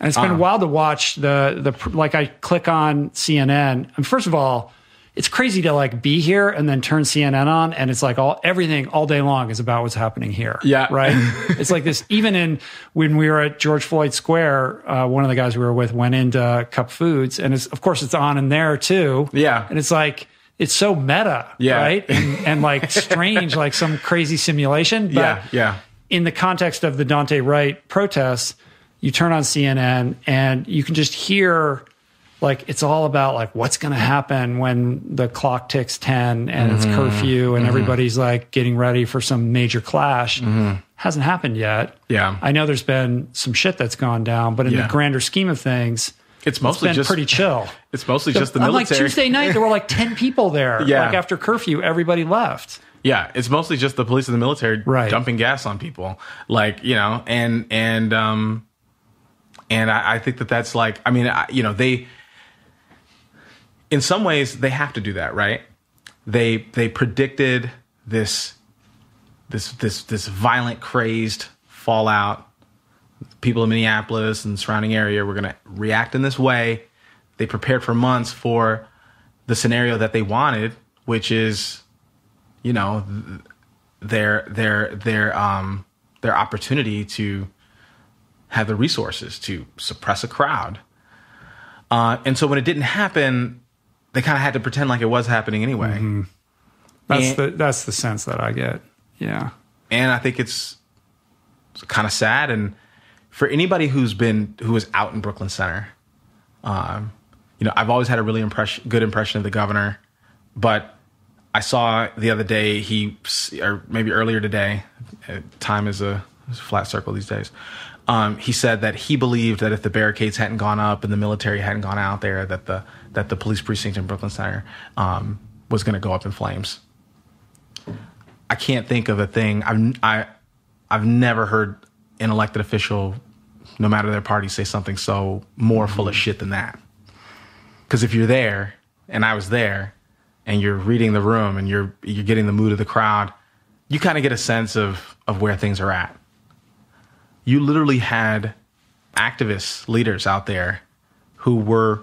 And it's been wild to watch the like, I click on CNN. And first of all, it's crazy to like be here and then turn CNN on and it's like everything all day long is about what's happening here. Yeah. Right. It's like this, even when we were at George Floyd Square, one of the guys we were with went into Cup Foods and of course it's on in there too. Yeah. And it's like, it's so meta. Yeah. Right. And like strange, like some crazy simulation. But yeah. Yeah. In the context of the Daunte Wright protests, you turn on CNN and you can just hear, like, it's all about like what's going to happen when the clock ticks 10 and it's curfew and everybody's like getting ready for some major clash. Hasn't happened yet. Yeah. I know there's been some shit that's gone down, but in the grander scheme of things, it's mostly been pretty chill. It's mostly just the military. Like Tuesday night, there were like 10 people there. Yeah. Like after curfew, everybody left. Yeah. It's mostly just the police and the military dumping gas on people. Like, you know, and I think that that's like, I mean, you know, in some ways, they have to do that, right? They predicted this violent, crazed fallout. People in Minneapolis and the surrounding area were going to react in this way. They prepared for months for the scenario that they wanted, which is, you know, their opportunity to have the resources to suppress a crowd. And so when it didn't happen, they kind of had to pretend like it was happening anyway. That's the sense that I get. Yeah. And I think it's kind of sad. And for anybody who was out in Brooklyn Center, you know, I've always had a really good impression of the governor, but I saw the other day, or maybe earlier today, time is a flat circle these days. He said that he believed that if the barricades hadn't gone up and the military hadn't gone out there, that the police precinct in Brooklyn Center was going to go up in flames. I can't think of a thing. I've never heard an elected official, no matter their party, say something so more full of shit than that. Because if you're there, and I was there, and you're reading the room and you're getting the mood of the crowd, you kind of get a sense of where things are at. You literally had activists, leaders out there who were,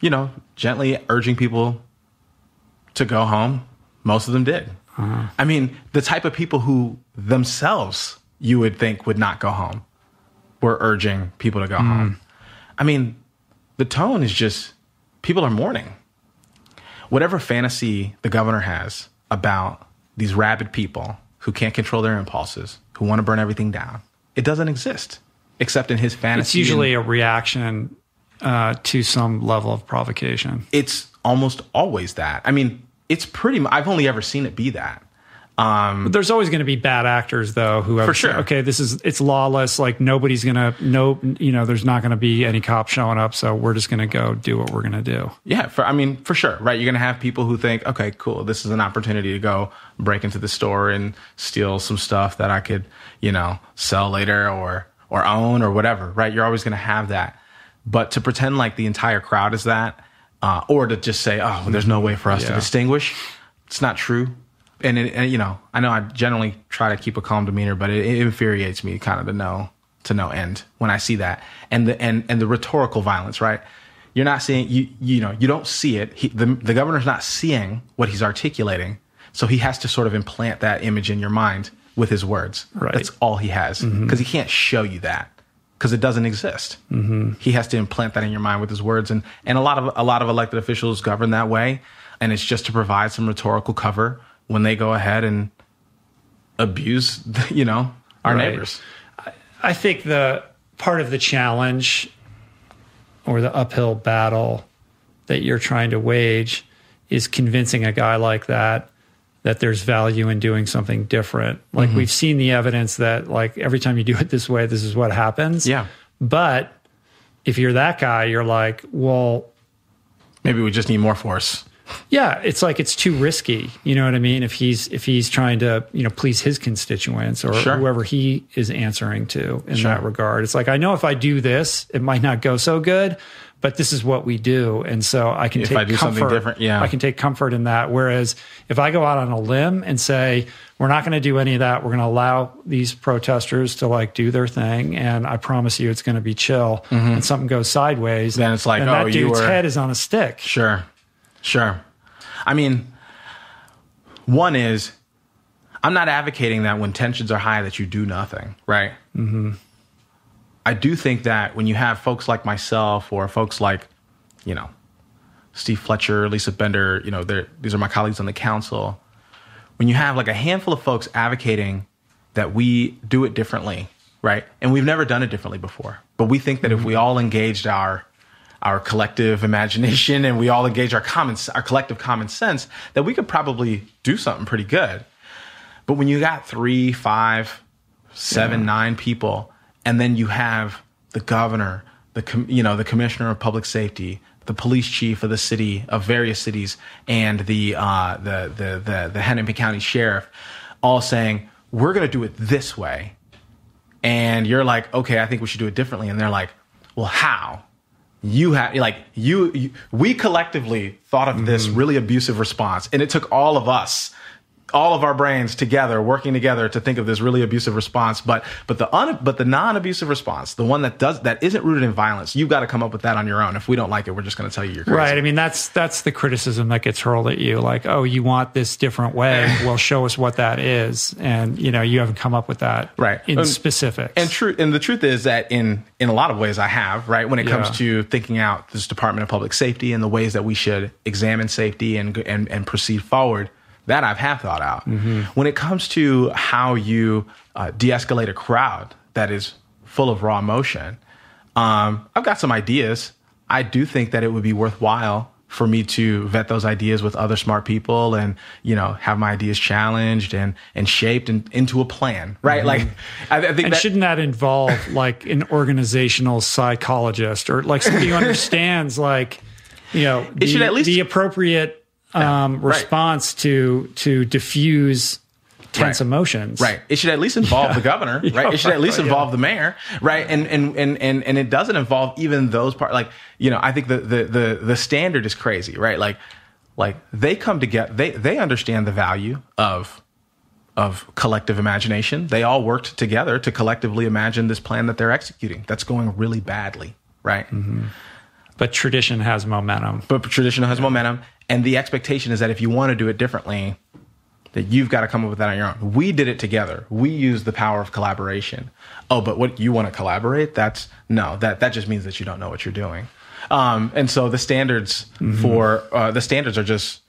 you know, gently urging people to go home. Most of them did. I mean, the type of people who themselves you would think would not go home were urging people to go home. I mean, the tone is just, people are mourning. Whatever fantasy the governor has about these rabid people who can't control their impulses, who want to burn everything down, it doesn't exist, except in his fantasy. It's usually a reaction to some level of provocation. It's almost always that. I mean, it's pretty. I've only ever seen it be that. But there's always going to be bad actors, though. Whoever, for sure. Okay, it's lawless. Like nobody's gonna you know, there's not going to be any cop showing up. So we're just going to go do what we're going to do. Yeah, for sure, right? You're going to have people who think, okay, cool, this is an opportunity to go break into the store and steal some stuff that I could, you know, sell later or own or whatever, right? You're always going to have that. But to pretend like the entire crowd is that, or to just say, oh, there's no way for us to distinguish, it's not true. And you know I generally try to keep a calm demeanor, but it infuriates me kind of to no end when I see that. And the rhetorical violence, right? You're not seeing, you don't see it. The governor's not seeing what he's articulating, so he has to sort of implant that image in your mind with his words. Right. That's all he has, because he can't show you that, because it doesn't exist. He has to implant that in your mind with his words, and a lot of elected officials govern that way, and it's just to provide some rhetorical cover when they go ahead and abuse, you know, our neighbors. I think the part of the challenge or the uphill battle that you're trying to wage is convincing a guy like that that there's value in doing something different. Like we've seen the evidence that like every time you do it this way, this is what happens. Yeah. But if you're that guy, you're like, well, maybe we just need more force. Yeah, it's like it's too risky. You know what I mean? If he's trying to, you know, please his constituents or whoever he is answering to in that regard. It's like, I know if I do this, it might not go so good, but this is what we do. And so I can take comfort in that. Whereas if I go out on a limb and say, we're not going to do any of that, we're going to allow these protesters to like do their thing, and I promise you it's going to be chill, and something goes sideways, then it's like, and that dude's head is on a stick. Sure. I mean, one is, I'm not advocating that when tensions are high that you do nothing, right? Mm-hmm. I do think that when you have folks like myself or folks like, you know, Steve Fletcher, Lisa Bender, you know, these are my colleagues on the council. When you have like a handful of folks advocating that we do it differently, right? And we've never done it differently before, but we think that if we all engaged our collective imagination and we all engage our collective common sense, that we could probably do something pretty good. But when you got 3, 5, 7, 9 people, and then you have the governor, the commissioner of public safety, the police chief of the city of various cities, and the Hennepin County sheriff, all saying we're going to do it this way, and you're like, okay, I think we should do it differently, and they're like, well, how? We collectively thought of this really abusive response, and it took all of us, all of our brains together, working together to think of this really abusive response. But the non-abusive response, the one that isn't rooted in violence, you've got to come up with that on your own. If we don't like it, we're just going to tell you you're crazy. Right. I mean, that's the criticism that gets hurled at you. Like, oh, you want this different way? Well, show us what that is. And you know, you haven't come up with that in specifics. And the truth is that in a lot of ways, I have. Right. When it comes to thinking out this Department of Public Safety and the ways that we should examine safety and proceed forward. That I have thought out. When it comes to how you de-escalate a crowd that is full of raw emotion, I've got some ideas. I do think that it would be worthwhile for me to vet those ideas with other smart people and, you know, have my ideas challenged and shaped into a plan, right? Like, I think shouldn't that involve like an organizational psychologist or like somebody who understands like, you know, it should at least the appropriate response to diffuse tense emotions. Right. It should at least involve the governor, right? It should at least involve the mayor, right? And it doesn't involve even those parts. Like, you know, I think the standard is crazy, right? Like they come together, they understand the value of collective imagination. They all worked together to collectively imagine this plan that they're executing. That's going really badly, right? But tradition has momentum. And the expectation is that if you want to do it differently, that you've got to come up with that on your own. We did it together. We used the power of collaboration. Oh, but what, you want to collaborate? That just means that you don't know what you're doing. And so the standards are just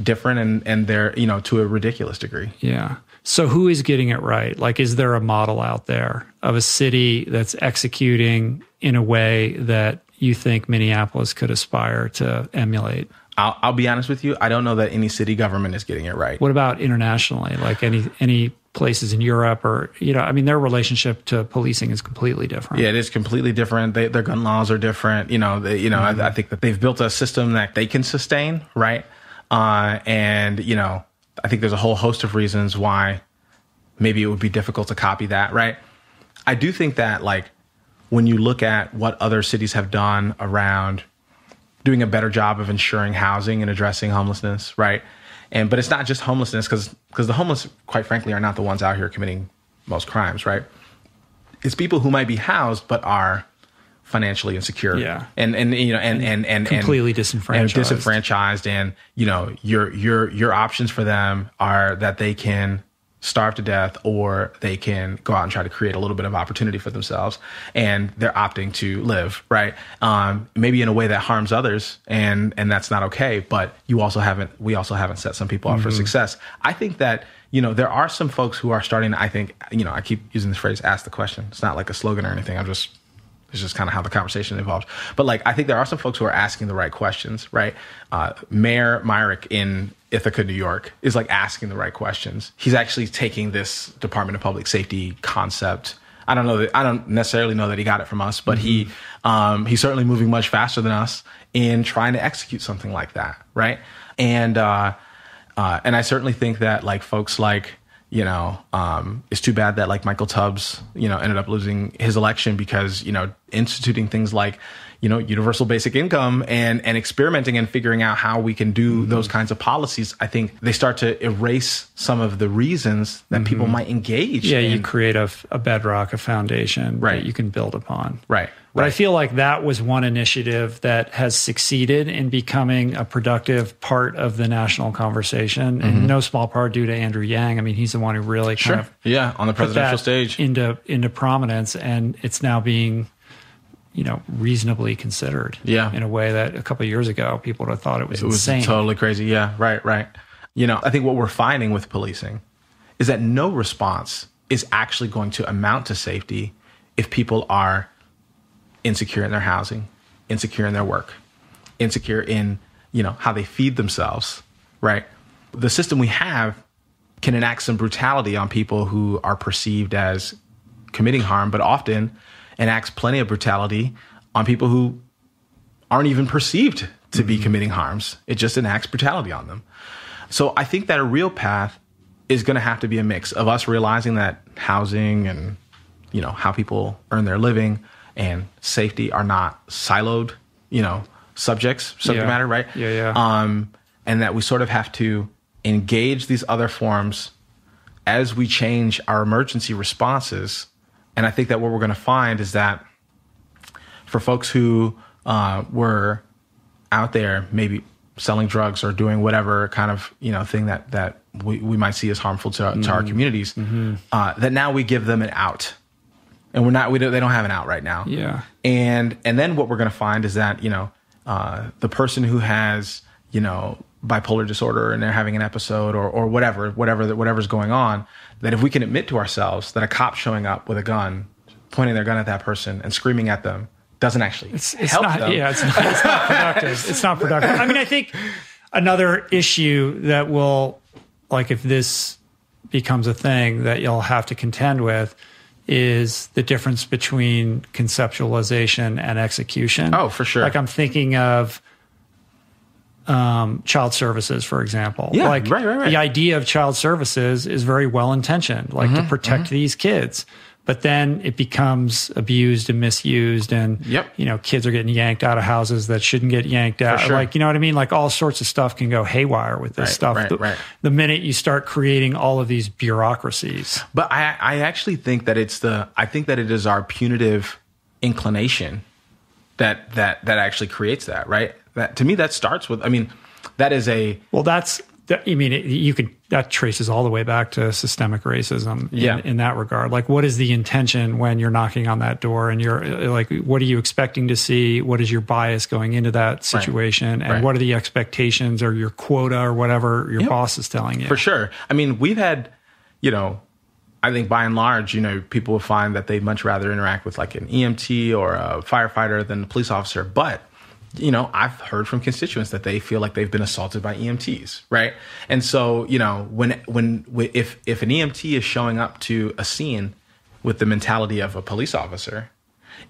different, and they're, you know, to a ridiculous degree. Yeah. So who is getting it right? Like, is there a model out there of a city that's executing in a way that you think Minneapolis could aspire to emulate? I'll be honest with you. I don't know that any city government is getting it right. What about internationally? Like any places in Europe or, you know, I mean, their relationship to policing is completely different. Yeah, it is completely different. Their gun laws are different. You know, I think that they've built a system that they can sustain, right? And, you know, I think there's a whole host of reasons why maybe it would be difficult to copy that, right? I do think that, like, when you look at what other cities have done around doing a better job of ensuring housing and addressing homelessness, right? But it's not just homelessness, because the homeless, quite frankly, are not the ones out here committing most crimes, right? It's people who might be housed but are financially insecure, and completely disenfranchised, and you know, your options for them are that they can starve to death, or they can go out and try to create a little bit of opportunity for themselves, and they're opting to live, right? Maybe in a way that harms others, and that's not okay, but we also haven't set some people up for success. I think that, you know, there are some folks who are starting, I think, you know, I keep using this phrase, ask the question. It's not like a slogan or anything. It's just kind of how the conversation evolves. But like, I think there are some folks who are asking the right questions, right? Mayor Myrick in Ithaca, New York, is like asking the right questions. He's actually taking this Department of Public Safety concept. I don't necessarily know that he got it from us, but he's certainly moving much faster than us in trying to execute something like that, right? And I certainly think that like folks like, you know, it's too bad that like Michael Tubbs, you know, ended up losing his election because, you know, instituting things like, you know, universal basic income and experimenting and figuring out how we can do those kinds of policies. I think they start to erase some of the reasons that people might engage. Yeah, you create a bedrock, a foundation that you can build upon. Right. But I feel like that was one initiative that has succeeded in becoming a productive part of the national conversation, and no small part due to Andrew Yang. I mean, he's the one who really kind of on the presidential stage into prominence, and it's now being, you know, reasonably considered. Yeah, in a way that a couple of years ago people would have thought it was insane, totally crazy. Yeah, right. You know, I think what we're finding with policing is that no response is actually going to amount to safety if people are insecure in their housing, insecure in their work, insecure in, you know, how they feed themselves, right? The system we have can enact some brutality on people who are perceived as committing harm, but often enacts plenty of brutality on people who aren't even perceived to be committing harms. It just enacts brutality on them. So I think that a real path is going to have to be a mix of us realizing that housing and, you know, how people earn their living and safety are not siloed, you know, subject matter, right? Yeah. And that we sort of have to engage these other forms as we change our emergency responses. And I think that what we're going to find is that for folks who were out there maybe selling drugs or doing whatever kind of, you know, thing that we might see as harmful to our communities, that now we give them an out. And they don't have an out right now. Yeah. And then what we're going to find is that, you know, the person who has, you know, bipolar disorder and they're having an episode or whatever's going on, that if we can admit to ourselves that a cop showing up with a gun, pointing their gun at that person and screaming at them doesn't actually help them. Yeah, it's not productive. It's not productive. I mean, I think another issue that will, like, if this becomes a thing that you'll have to contend with, is the difference between conceptualization and execution. Oh, for sure. Like, I'm thinking of child services, for example. Yeah, like, right. The idea of child services is very well-intentioned, like to protect these kids. But then it becomes abused and misused, and you know, kids are getting yanked out of houses that shouldn't get yanked out. Sure. Like, you know what I mean? Like, all sorts of stuff can go haywire with this stuff. The minute you start creating all of these bureaucracies. But I actually think that it is our punitive inclination that actually creates that, right? That, to me, that starts with, I mean, that is a, well, that's, I mean, that traces all the way back to systemic racism in that regard. Like, what is the intention when you're knocking on that door, and you're like, what are you expecting to see? What is your bias going into that situation? And what are the expectations or your quota or whatever your boss is telling you? For sure. I mean, we've had, you know, I think by and large, you know, people will find that they'd much rather interact with like an EMT or a firefighter than a police officer. But, you know, I've heard from constituents that they feel like they've been assaulted by EMTs, right? And so, you know, if an EMT is showing up to a scene with the mentality of a police officer,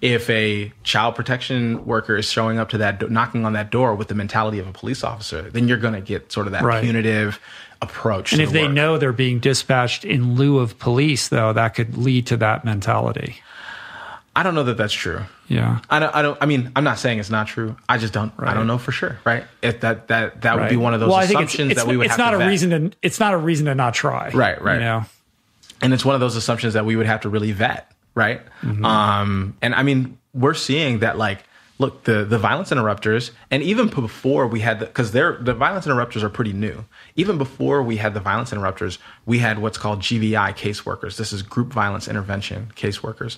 if a child protection worker is showing up to that, knocking on that door with the mentality of a police officer, then you're going to get sort of that punitive approach. And if they know they're being dispatched in lieu of police, though, that could lead to that mentality. I don't know that that's true. Yeah. I don't. I mean, I'm not saying it's not true. I just don't. Right. I don't know for sure. Right. If that would be one of those assumptions that we would have to vet. It's not a reason to not try. Right. You know? And it's one of those assumptions that we would have to really vet. Right. And I mean, we're seeing that, like, look, the violence interrupters, and even before we had, because the violence interrupters are pretty new. Even before we had the violence interrupters, we had what's called GVI caseworkers. This is group violence intervention caseworkers.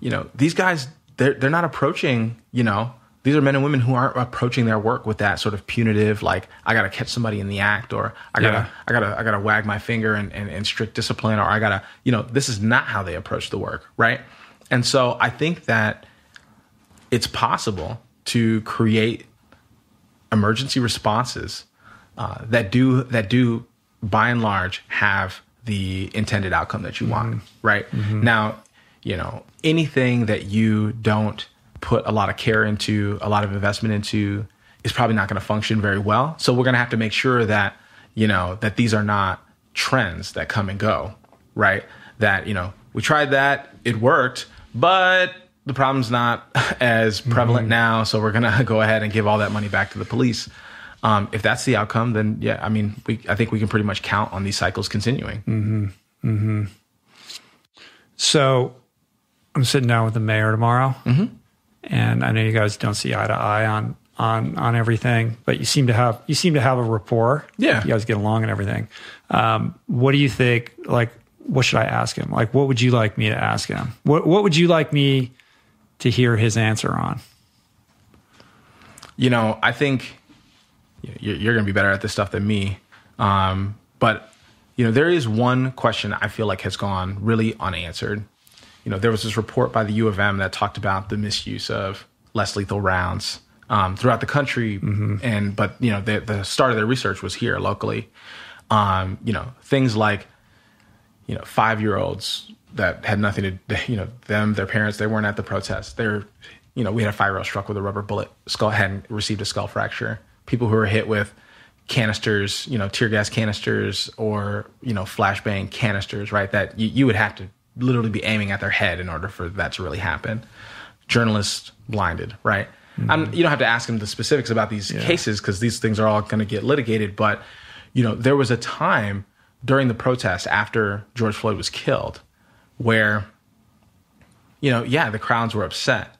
You know, these guys, they're not approaching, you know, these are men and women who aren't approaching their work with that sort of punitive, like, I got to catch somebody in the act, or I gotta wag my finger and strict discipline, or I gotta, you know, this is not how they approach the work, right? And so I think that it's possible to create emergency responses that do by and large have the intended outcome that you want, right? Mm-hmm. Now, you know, anything that you don't put a lot of care into, a lot of investment into, is probably not going to function very well. So we're going to have to make sure that, you know, that these are not trends that come and go, right? That, you know, we tried that, it worked, but the problem's not as prevalent now, so we're going to go ahead and give all that money back to the police. If that's the outcome, then yeah, I mean, I think we can pretty much count on these cycles continuing. Mm-hmm. Mm-hmm. So I'm sitting down with the mayor tomorrow. Mm-hmm. And I know you guys don't see eye to eye on everything, but you seem to have a rapport. Yeah, you guys get along and everything. What do you think? Like, what should I ask him? Like, what would you like me to ask him? What would you like me to hear his answer on? You know, I think you're going to be better at this stuff than me. But you know, there is one question I feel like has gone really unanswered. You know, there was this report by the U of M that talked about the misuse of less lethal rounds throughout the country, but you know, the start of their research was here locally. You know, things like, you know, 5-year-olds that had nothing to, you know, them, their parents, they weren't at the protest. They're, you know, we had a 5-year-old struck with a rubber bullet, hadn't received a skull fracture. People who were hit with canisters, you know, tear gas canisters or, you know, flashbang canisters, right? That you would have to literally be aiming at their head in order for that to really happen. Journalists blinded, right? Mm-hmm. You don't have to ask him the specifics about these cases because these things are all going to get litigated. But, you know, there was a time during the protest after George Floyd was killed where, you know, yeah, the crowds were upset,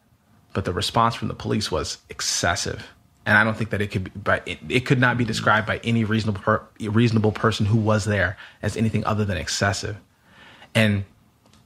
but the response from the police was excessive. And I don't think that it could not be described by any reasonable person who was there as anything other than excessive. And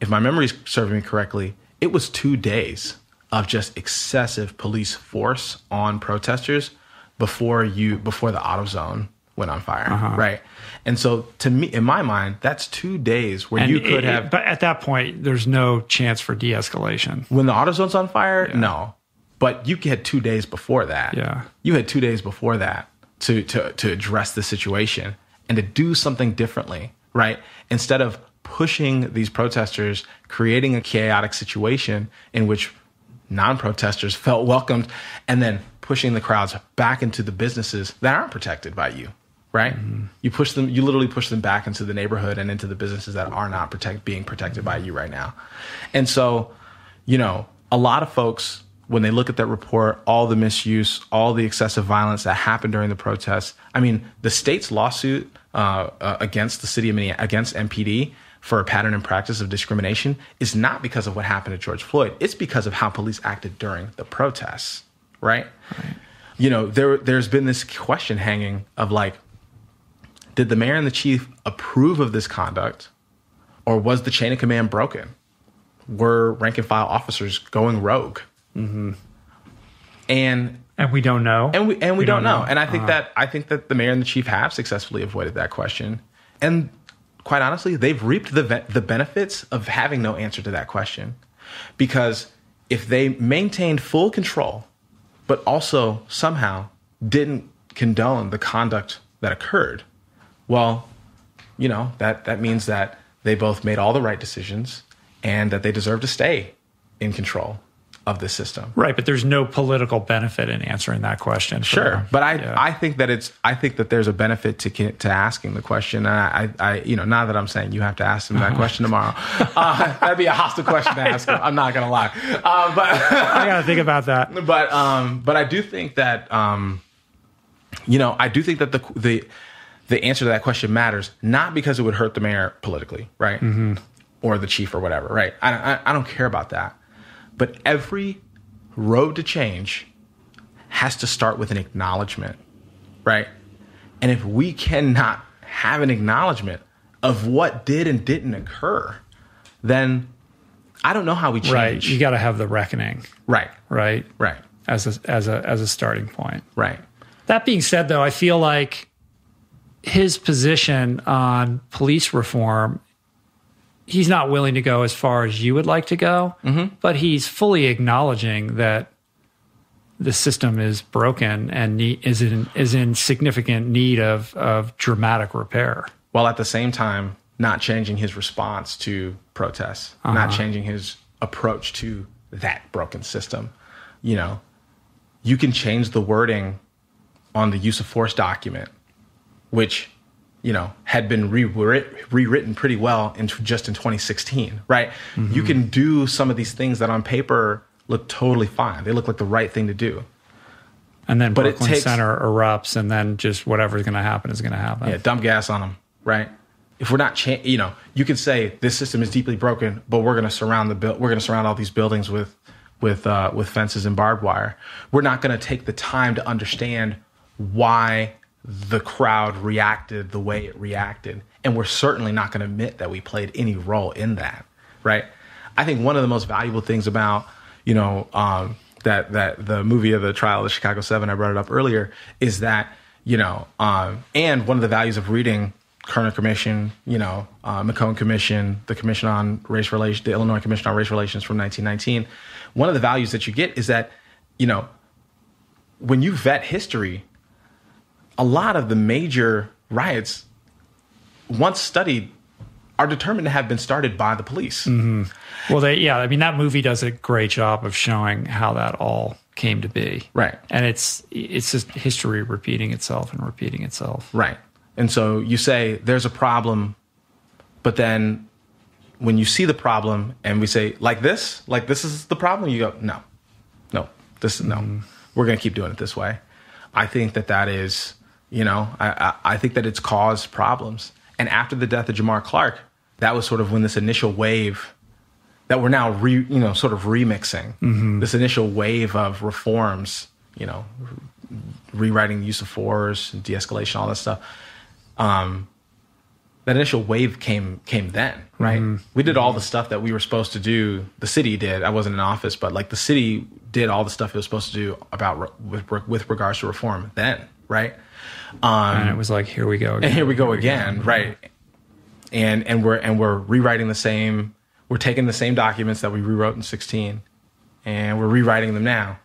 if my memory is serving me correctly, it was 2 days of just excessive police force on protesters before the AutoZone went on fire, right? And so, to me, in my mind, that's 2 days where you could have. But at that point, there's no chance for de-escalation. When the AutoZone's on fire, no. But you had 2 days before that. Yeah, you had 2 days before that to address the situation and to do something differently, right? Instead of pushing these protesters, creating a chaotic situation in which non-protesters felt welcomed, and then pushing the crowds back into the businesses that aren't protected by you, right? Mm-hmm. You literally push them back into the neighborhood and into the businesses that are not being protected by you right now. And so, you know, a lot of folks, when they look at that report, all the misuse, all the excessive violence that happened during the protests, I mean, the state's lawsuit against the city of Minneapolis, against MPD, for a pattern and practice of discrimination is not because of what happened to George Floyd. It's because of how police acted during the protests, right? Right. You know, there's been this question hanging of like, did the mayor and the chief approve of this conduct, or was the chain of command broken? Were rank and file officers going rogue? Mm-hmm. And we don't know. And we don't know. And I think that the mayor and the chief have successfully avoided that question. And quite honestly, they've reaped the benefits of having no answer to that question, because if they maintained full control, but also somehow didn't condone the conduct that occurred, well, you know, that means that they both made all the right decisions and that they deserve to stay in control of the system. Right, but there's no political benefit in answering that question. Sure, but I think that there's a benefit to asking the question. And I you know, not that I'm saying you have to ask them that question tomorrow. That'd be a hostile question to ask them. I'm not going to lie. But I got to think about that. But I do think that you know, I do think that the answer to that question matters, not because it would hurt the mayor politically, right? Mm-hmm. Or the chief or whatever, right? I don't care about that. But every road to change has to start with an acknowledgement, right? And if we cannot have an acknowledgement of what did and didn't occur, then I don't know how we change. Right. You got to have the reckoning. Right. Right. Right. As a starting point. Right. That being said, though, I feel like his position on police reform, he's not willing to go as far as you would like to go, mm-hmm. but he's fully acknowledging that the system is broken and is in significant need of dramatic repair. While at the same time, not changing his response to protests, uh-huh. not changing his approach to that broken system. You know, you can change the wording on the use of force document, which, you know, had been rewritten pretty well just in 2016, right? Mm-hmm. You can do some of these things that on paper look totally fine. They look like the right thing to do. And then Brooklyn Center erupts, and then just whatever's going to happen is going to happen. Yeah, dump gas on them, right? If we're not, you know, you can say this system is deeply broken, but we're going to surround we're going to surround all these buildings with fences and barbed wire. We're not going to take the time to understand why the crowd reacted the way it reacted, and we're certainly not going to admit that we played any role in that, right? I think one of the most valuable things about, you know, that the movie of the trial of the Chicago 7, I brought it up earlier, is that, you know, and one of the values of reading Kerner Commission, you know, McCone Commission, the Commission on Race Relations, the Illinois Commission on Race Relations from 1919. One of the values that you get is that, you know, when you vet history, a lot of the major riots, once studied, are determined to have been started by the police. Mm-hmm. Well, I mean, that movie does a great job of showing how that all came to be. Right. And it's just history repeating itself. Right. And so you say there's a problem, but then when you see the problem and we say like this is the problem, you go, no, we're going to keep doing it this way. I think that is, you know, I think that it's caused problems. And after the death of Jamar Clark, that was sort of when this initial wave that we're now remixing, mm-hmm. this initial wave of reforms, you know, rewriting the use of force and de-escalation, all that stuff. That initial wave came then, right? Mm-hmm. We did all the stuff that we were supposed to do. The city did. I wasn't in office, but like the city did all the stuff it was supposed to do about with regards to reform then, right? And it was like, here we go again. And here we go again, right? And we're rewriting the same. We're taking the same documents that we rewrote in 2016, and we're rewriting them now.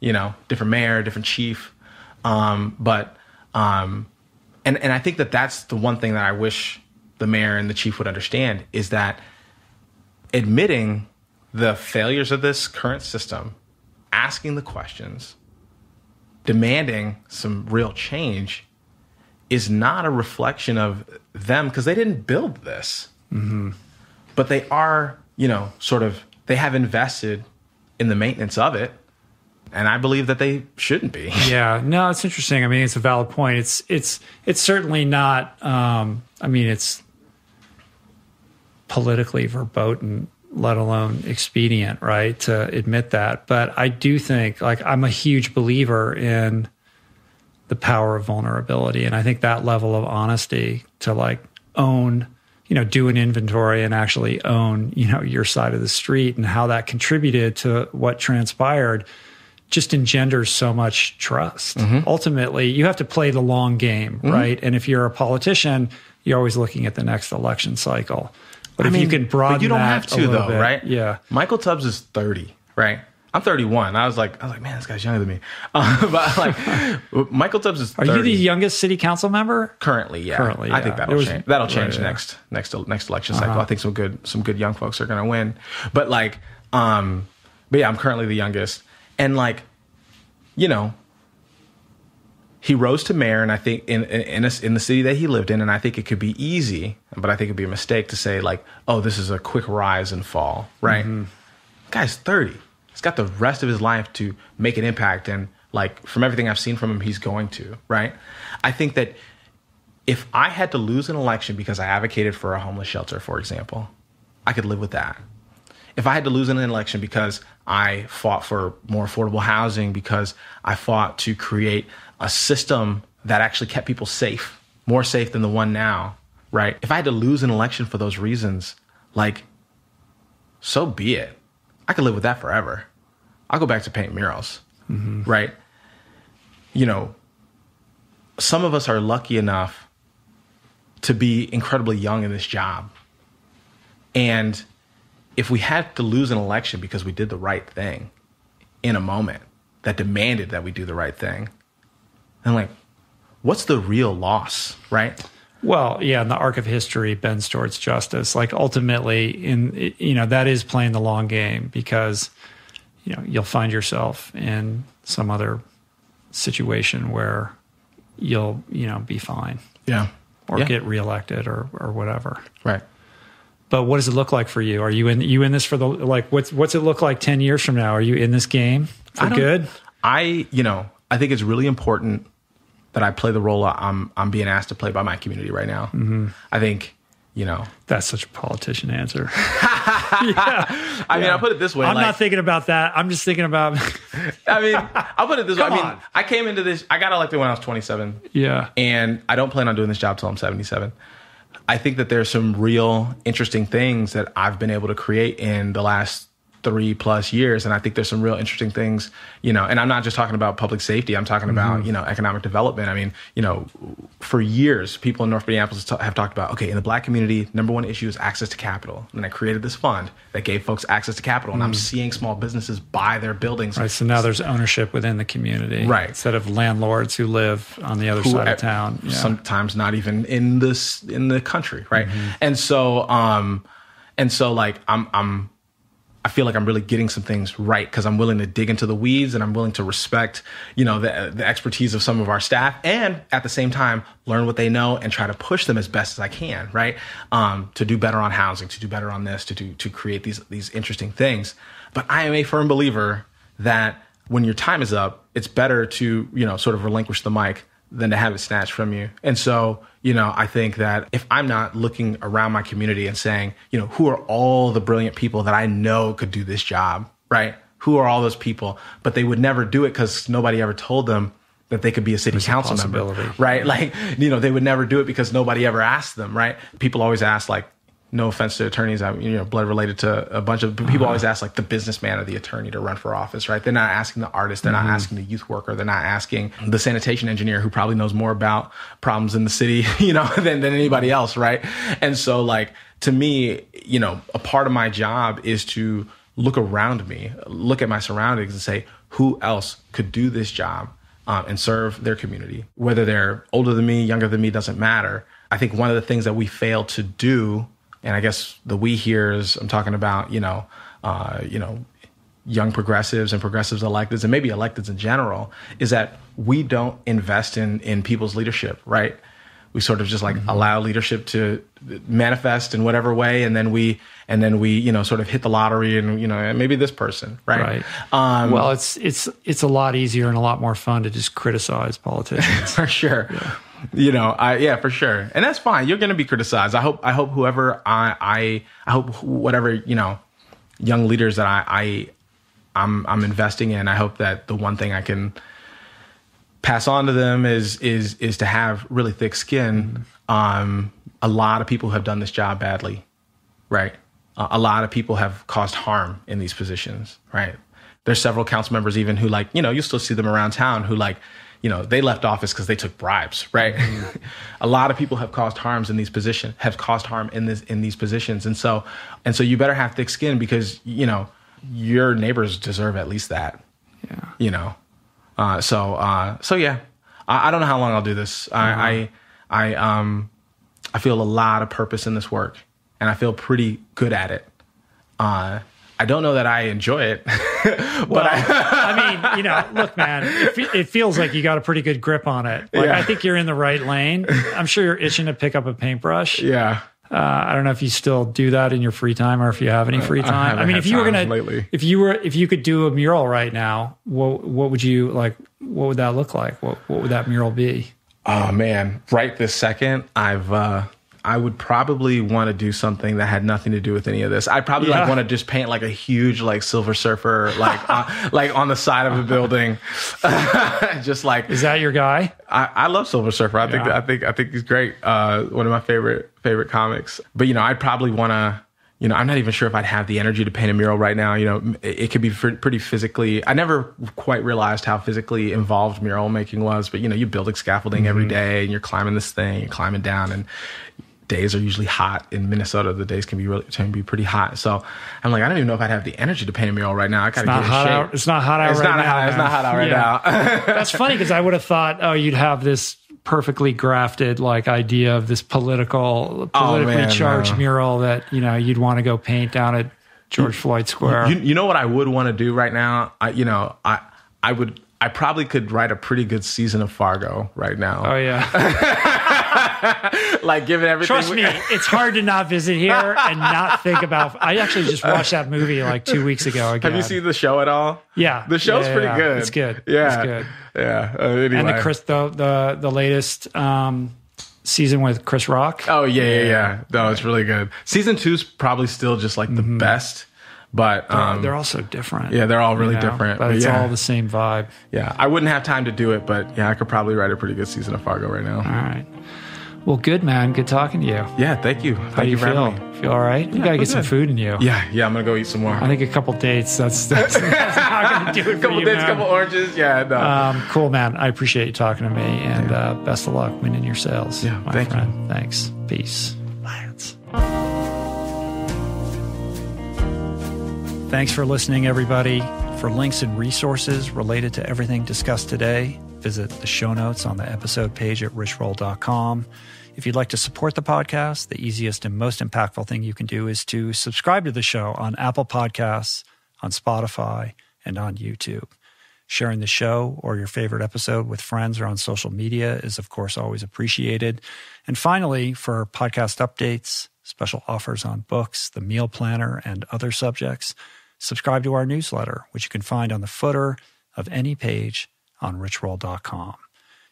You know, different mayor, different chief, and I think that's the one thing that I wish the mayor and the chief would understand is that admitting the failures of this current system, asking the questions, demanding some real change is not a reflection of them because they didn't build this. Mm-hmm. But they are, you know, sort of, they have invested in the maintenance of it. And I believe that they shouldn't be. Yeah, no, it's interesting. I mean, it's a valid point. It's certainly not. I mean, it's politically verboten, let alone expedient, right? To admit that, but I do think, like, I'm a huge believer in the power of vulnerability, and I think that level of honesty to like own, you know, do an inventory and actually own, you know, your side of the street and how that contributed to what transpired, just engenders so much trust. Mm-hmm. Ultimately, you have to play the long game, mm-hmm. right? And if you're a politician, you're always looking at the next election cycle. But I mean, you can broaden that, you don't have to, though, bit, right? Yeah. Michael Tubbs is 30, right? I'm 31. I was like, man, this guy's younger than me. But like, Michael Tubbs is 30. Are you the youngest city council member? Currently, yeah. I think that'll change. That'll change next election cycle. I think some good young folks are going to win. But like, but yeah, I'm currently the youngest. And like, you know, he rose to mayor, and I think in the city that he lived in, and I think it could be easy, but I think it'd be a mistake to say like, oh, this is a quick rise and fall, right? Mm-hmm. The guy's 30. He's got the rest of his life to make an impact, and like from everything I've seen from him, he's going to, right? I think that if I had to lose an election because I advocated for a homeless shelter, for example, I could live with that. If I had to lose an election because I fought for more affordable housing because I fought to create a system that actually kept people safe, more safe than the one now, right? If I had to lose an election for those reasons, like, so be it. I could live with that forever. I'll go back to paint murals, right? You know, some of us are lucky enough to be incredibly young in this job. And if we had to lose an election because we did the right thing in a moment that demanded that we do the right thing, then, like, what's the real loss, right? Well, yeah, and the arc of history bends towards justice. Like, ultimately, in, you know, that is playing the long game, because, you know, you'll find yourself in some other situation where you'll, you know, be fine. Yeah. Or get reelected or whatever. Right. But what does it look like for you? Are you in this for the, like, what's it look like 10 years from now? Are you in this game for good? You know, I think it's really important that I play the role I'm being asked to play by my community right now. I think, you know. That's such a politician answer. I mean, I'll put it this way. I'm not thinking about that. I'm just thinking about. I mean, I'll put it this way. I mean, I came into this, I got elected when I was 27. Yeah. And I don't plan on doing this job till I'm 77. I think that there's some real interesting things that I've been able to create in the last 3+ years. And I think there's some real interesting things, you know, and I'm not just talking about public safety. I'm talking about, you know, economic development. I mean, you know, for years, people in North Minneapolis have talked about, okay, in the Black community, number one issue is access to capital. And I created this fund that gave folks access to capital. And I'm seeing small businesses buy their buildings. Right. So now there's ownership within the community. Right. Instead of landlords who live on the other side of town. Sometimes not even in this, in the country. Right. And so like, I feel like I'm really getting some things right because I'm willing to dig into the weeds and I'm willing to respect, you know, the expertise of some of our staff and at the same time learn what they know and try to push them as best as I can, right? To do better on housing, to do better on this, to create these interesting things. But I am a firm believer that when your time is up, it's better to, you know, sort of relinquish the mic than to have it snatched from you. And so, you know, I think that if I'm not looking around my community and saying, you know, who are all the brilliant people that I know could do this job, right? Who are all those people? But they would never do it because nobody ever told them that they could be a city council member, right? Like, you know, they would never do it because nobody ever asked them, right? People always ask, like, no offense to attorneys, I'm, you know, blood related to a bunch of people always ask like the businessman or the attorney to run for office, right? They're not asking the artist, they're not asking the youth worker, they're not asking the sanitation engineer who probably knows more about problems in the city, you know, than anybody else, right? And so like, to me, you know, a part of my job is to look around me, look at my surroundings and say, who else could do this job and serve their community? Whether they're older than me, younger than me, doesn't matter. I think one of the things that we fail to do, and I guess the we here is I'm talking about, you know, young progressives and progressives electeds and maybe electeds in general, is that we don't invest in people's leadership, right? We sort of just like allow leadership to manifest in whatever way. And then we, you know, sort of hit the lottery and, you know, maybe this person, right? Well, it's a lot easier and a lot more fun to just criticize politicians. For sure. Yeah. You know, yeah, for sure. And that's fine. You're going to be criticized. I hope whoever I hope whatever, you know, young leaders that I'm investing in, I hope that the one thing I can pass on to them is to have really thick skin. A lot of people have done this job badly, right? A lot of people have caused harm in these positions, right? There's several council members even who like, you know, you still see them around town who like, you know, they left office because they took bribes, right? A lot of people have caused harms in these positions, have caused harm in these positions. And so you better have thick skin because, you know, your neighbors deserve at least that, yeah. You know? So yeah, I don't know how long I'll do this. I feel a lot of purpose in this work and I feel pretty good at it. I don't know that I enjoy it. But well, I mean, you know, look, man, it feels like you got a pretty good grip on it. Like, yeah. I think you're in the right lane. I'm sure you're itching to pick up a paintbrush. Yeah. I don't know if you still do that in your free time or if you have any free time. I mean, if you could do a mural right now, what would you like? What would that look like? What would that mural be? Oh man, right this second, I would probably want to do something that had nothing to do with any of this. I'd probably like want to just paint like a huge like Silver Surfer like on the side of a building. Just like, is that your guy? I love Silver Surfer. I think he's great. One of my favorite comics. But you know, I'd probably want to. You know, I'm not even sure if I'd have the energy to paint a mural right now. You know, it could be pretty physically. I never quite realized how physically involved mural making was, but you know, you're building scaffolding every day, and you're climbing this thing, you're climbing down, and days are usually hot in Minnesota. The days can be pretty hot. So I'm like, I don't even know if I'd have the energy to paint a mural right now. I gotta get in shape. It's not hot out right now. It's not hot out right now. That's funny, because I would have thought, oh, you'd have this perfectly grafted like idea of this politically charged mural that, you know, you'd want to go paint down at George Floyd Square. You know what I would want to do right now? I probably could write a pretty good season of Fargo right now. Oh yeah. Like, given everything. Trust me, it's hard to not visit here and not think about. I actually just watched that movie like 2 weeks ago. Again. Have you seen the show at all? Yeah, the show's pretty good. It's good. Yeah, it's good. Yeah. Anyway. And the latest season with Chris Rock. Oh yeah. No, it's really good. Season 2's probably still just like the best. But they're all so different. Yeah, they're all really different. But it's all the same vibe. Yeah, I wouldn't have time to do it, but yeah, I could probably write a pretty good season of Fargo right now. All right. Well, good, man. Good talking to you. Yeah, thank you. How do you feel? Feel all right? You got to get some food in you. Yeah, I'm going to go eat some more. I think a couple dates, that's not going to do it for you, man. Couple dates, couple oranges, no. Cool, man. I appreciate you talking to me, and best of luck winning your sales. Yeah, my friend. You. Thanks. Peace. Lance. Thanks for listening, everybody. For links and resources related to everything discussed today, visit the show notes on the episode page at richroll.com. If you'd like to support the podcast, the easiest and most impactful thing you can do is to subscribe to the show on Apple Podcasts, on Spotify, and on YouTube. Sharing the show or your favorite episode with friends or on social media is, of course, always appreciated. And finally, for podcast updates, special offers on books, the meal planner, and other subjects, subscribe to our newsletter, which you can find on the footer of any page on richroll.com.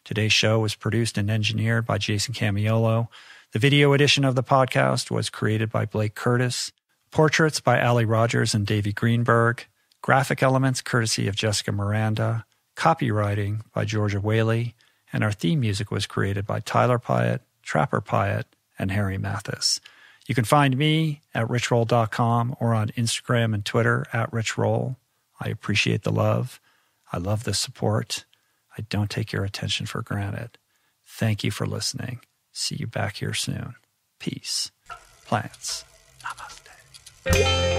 Today's show was produced and engineered by Jason Camiolo. The video edition of the podcast was created by Blake Curtis. Portraits by Allie Rogers and Davey Greenberg. Graphic elements courtesy of Jessica Miranda. Copywriting by Georgia Whaley. And our theme music was created by Tyler Pyatt, Trapper Pyatt, and Harry Mathis. You can find me at richroll.com or on Instagram and Twitter at richroll. I appreciate the love. I love the support. I don't take your attention for granted. Thank you for listening. See you back here soon. Peace. Plants. Namaste.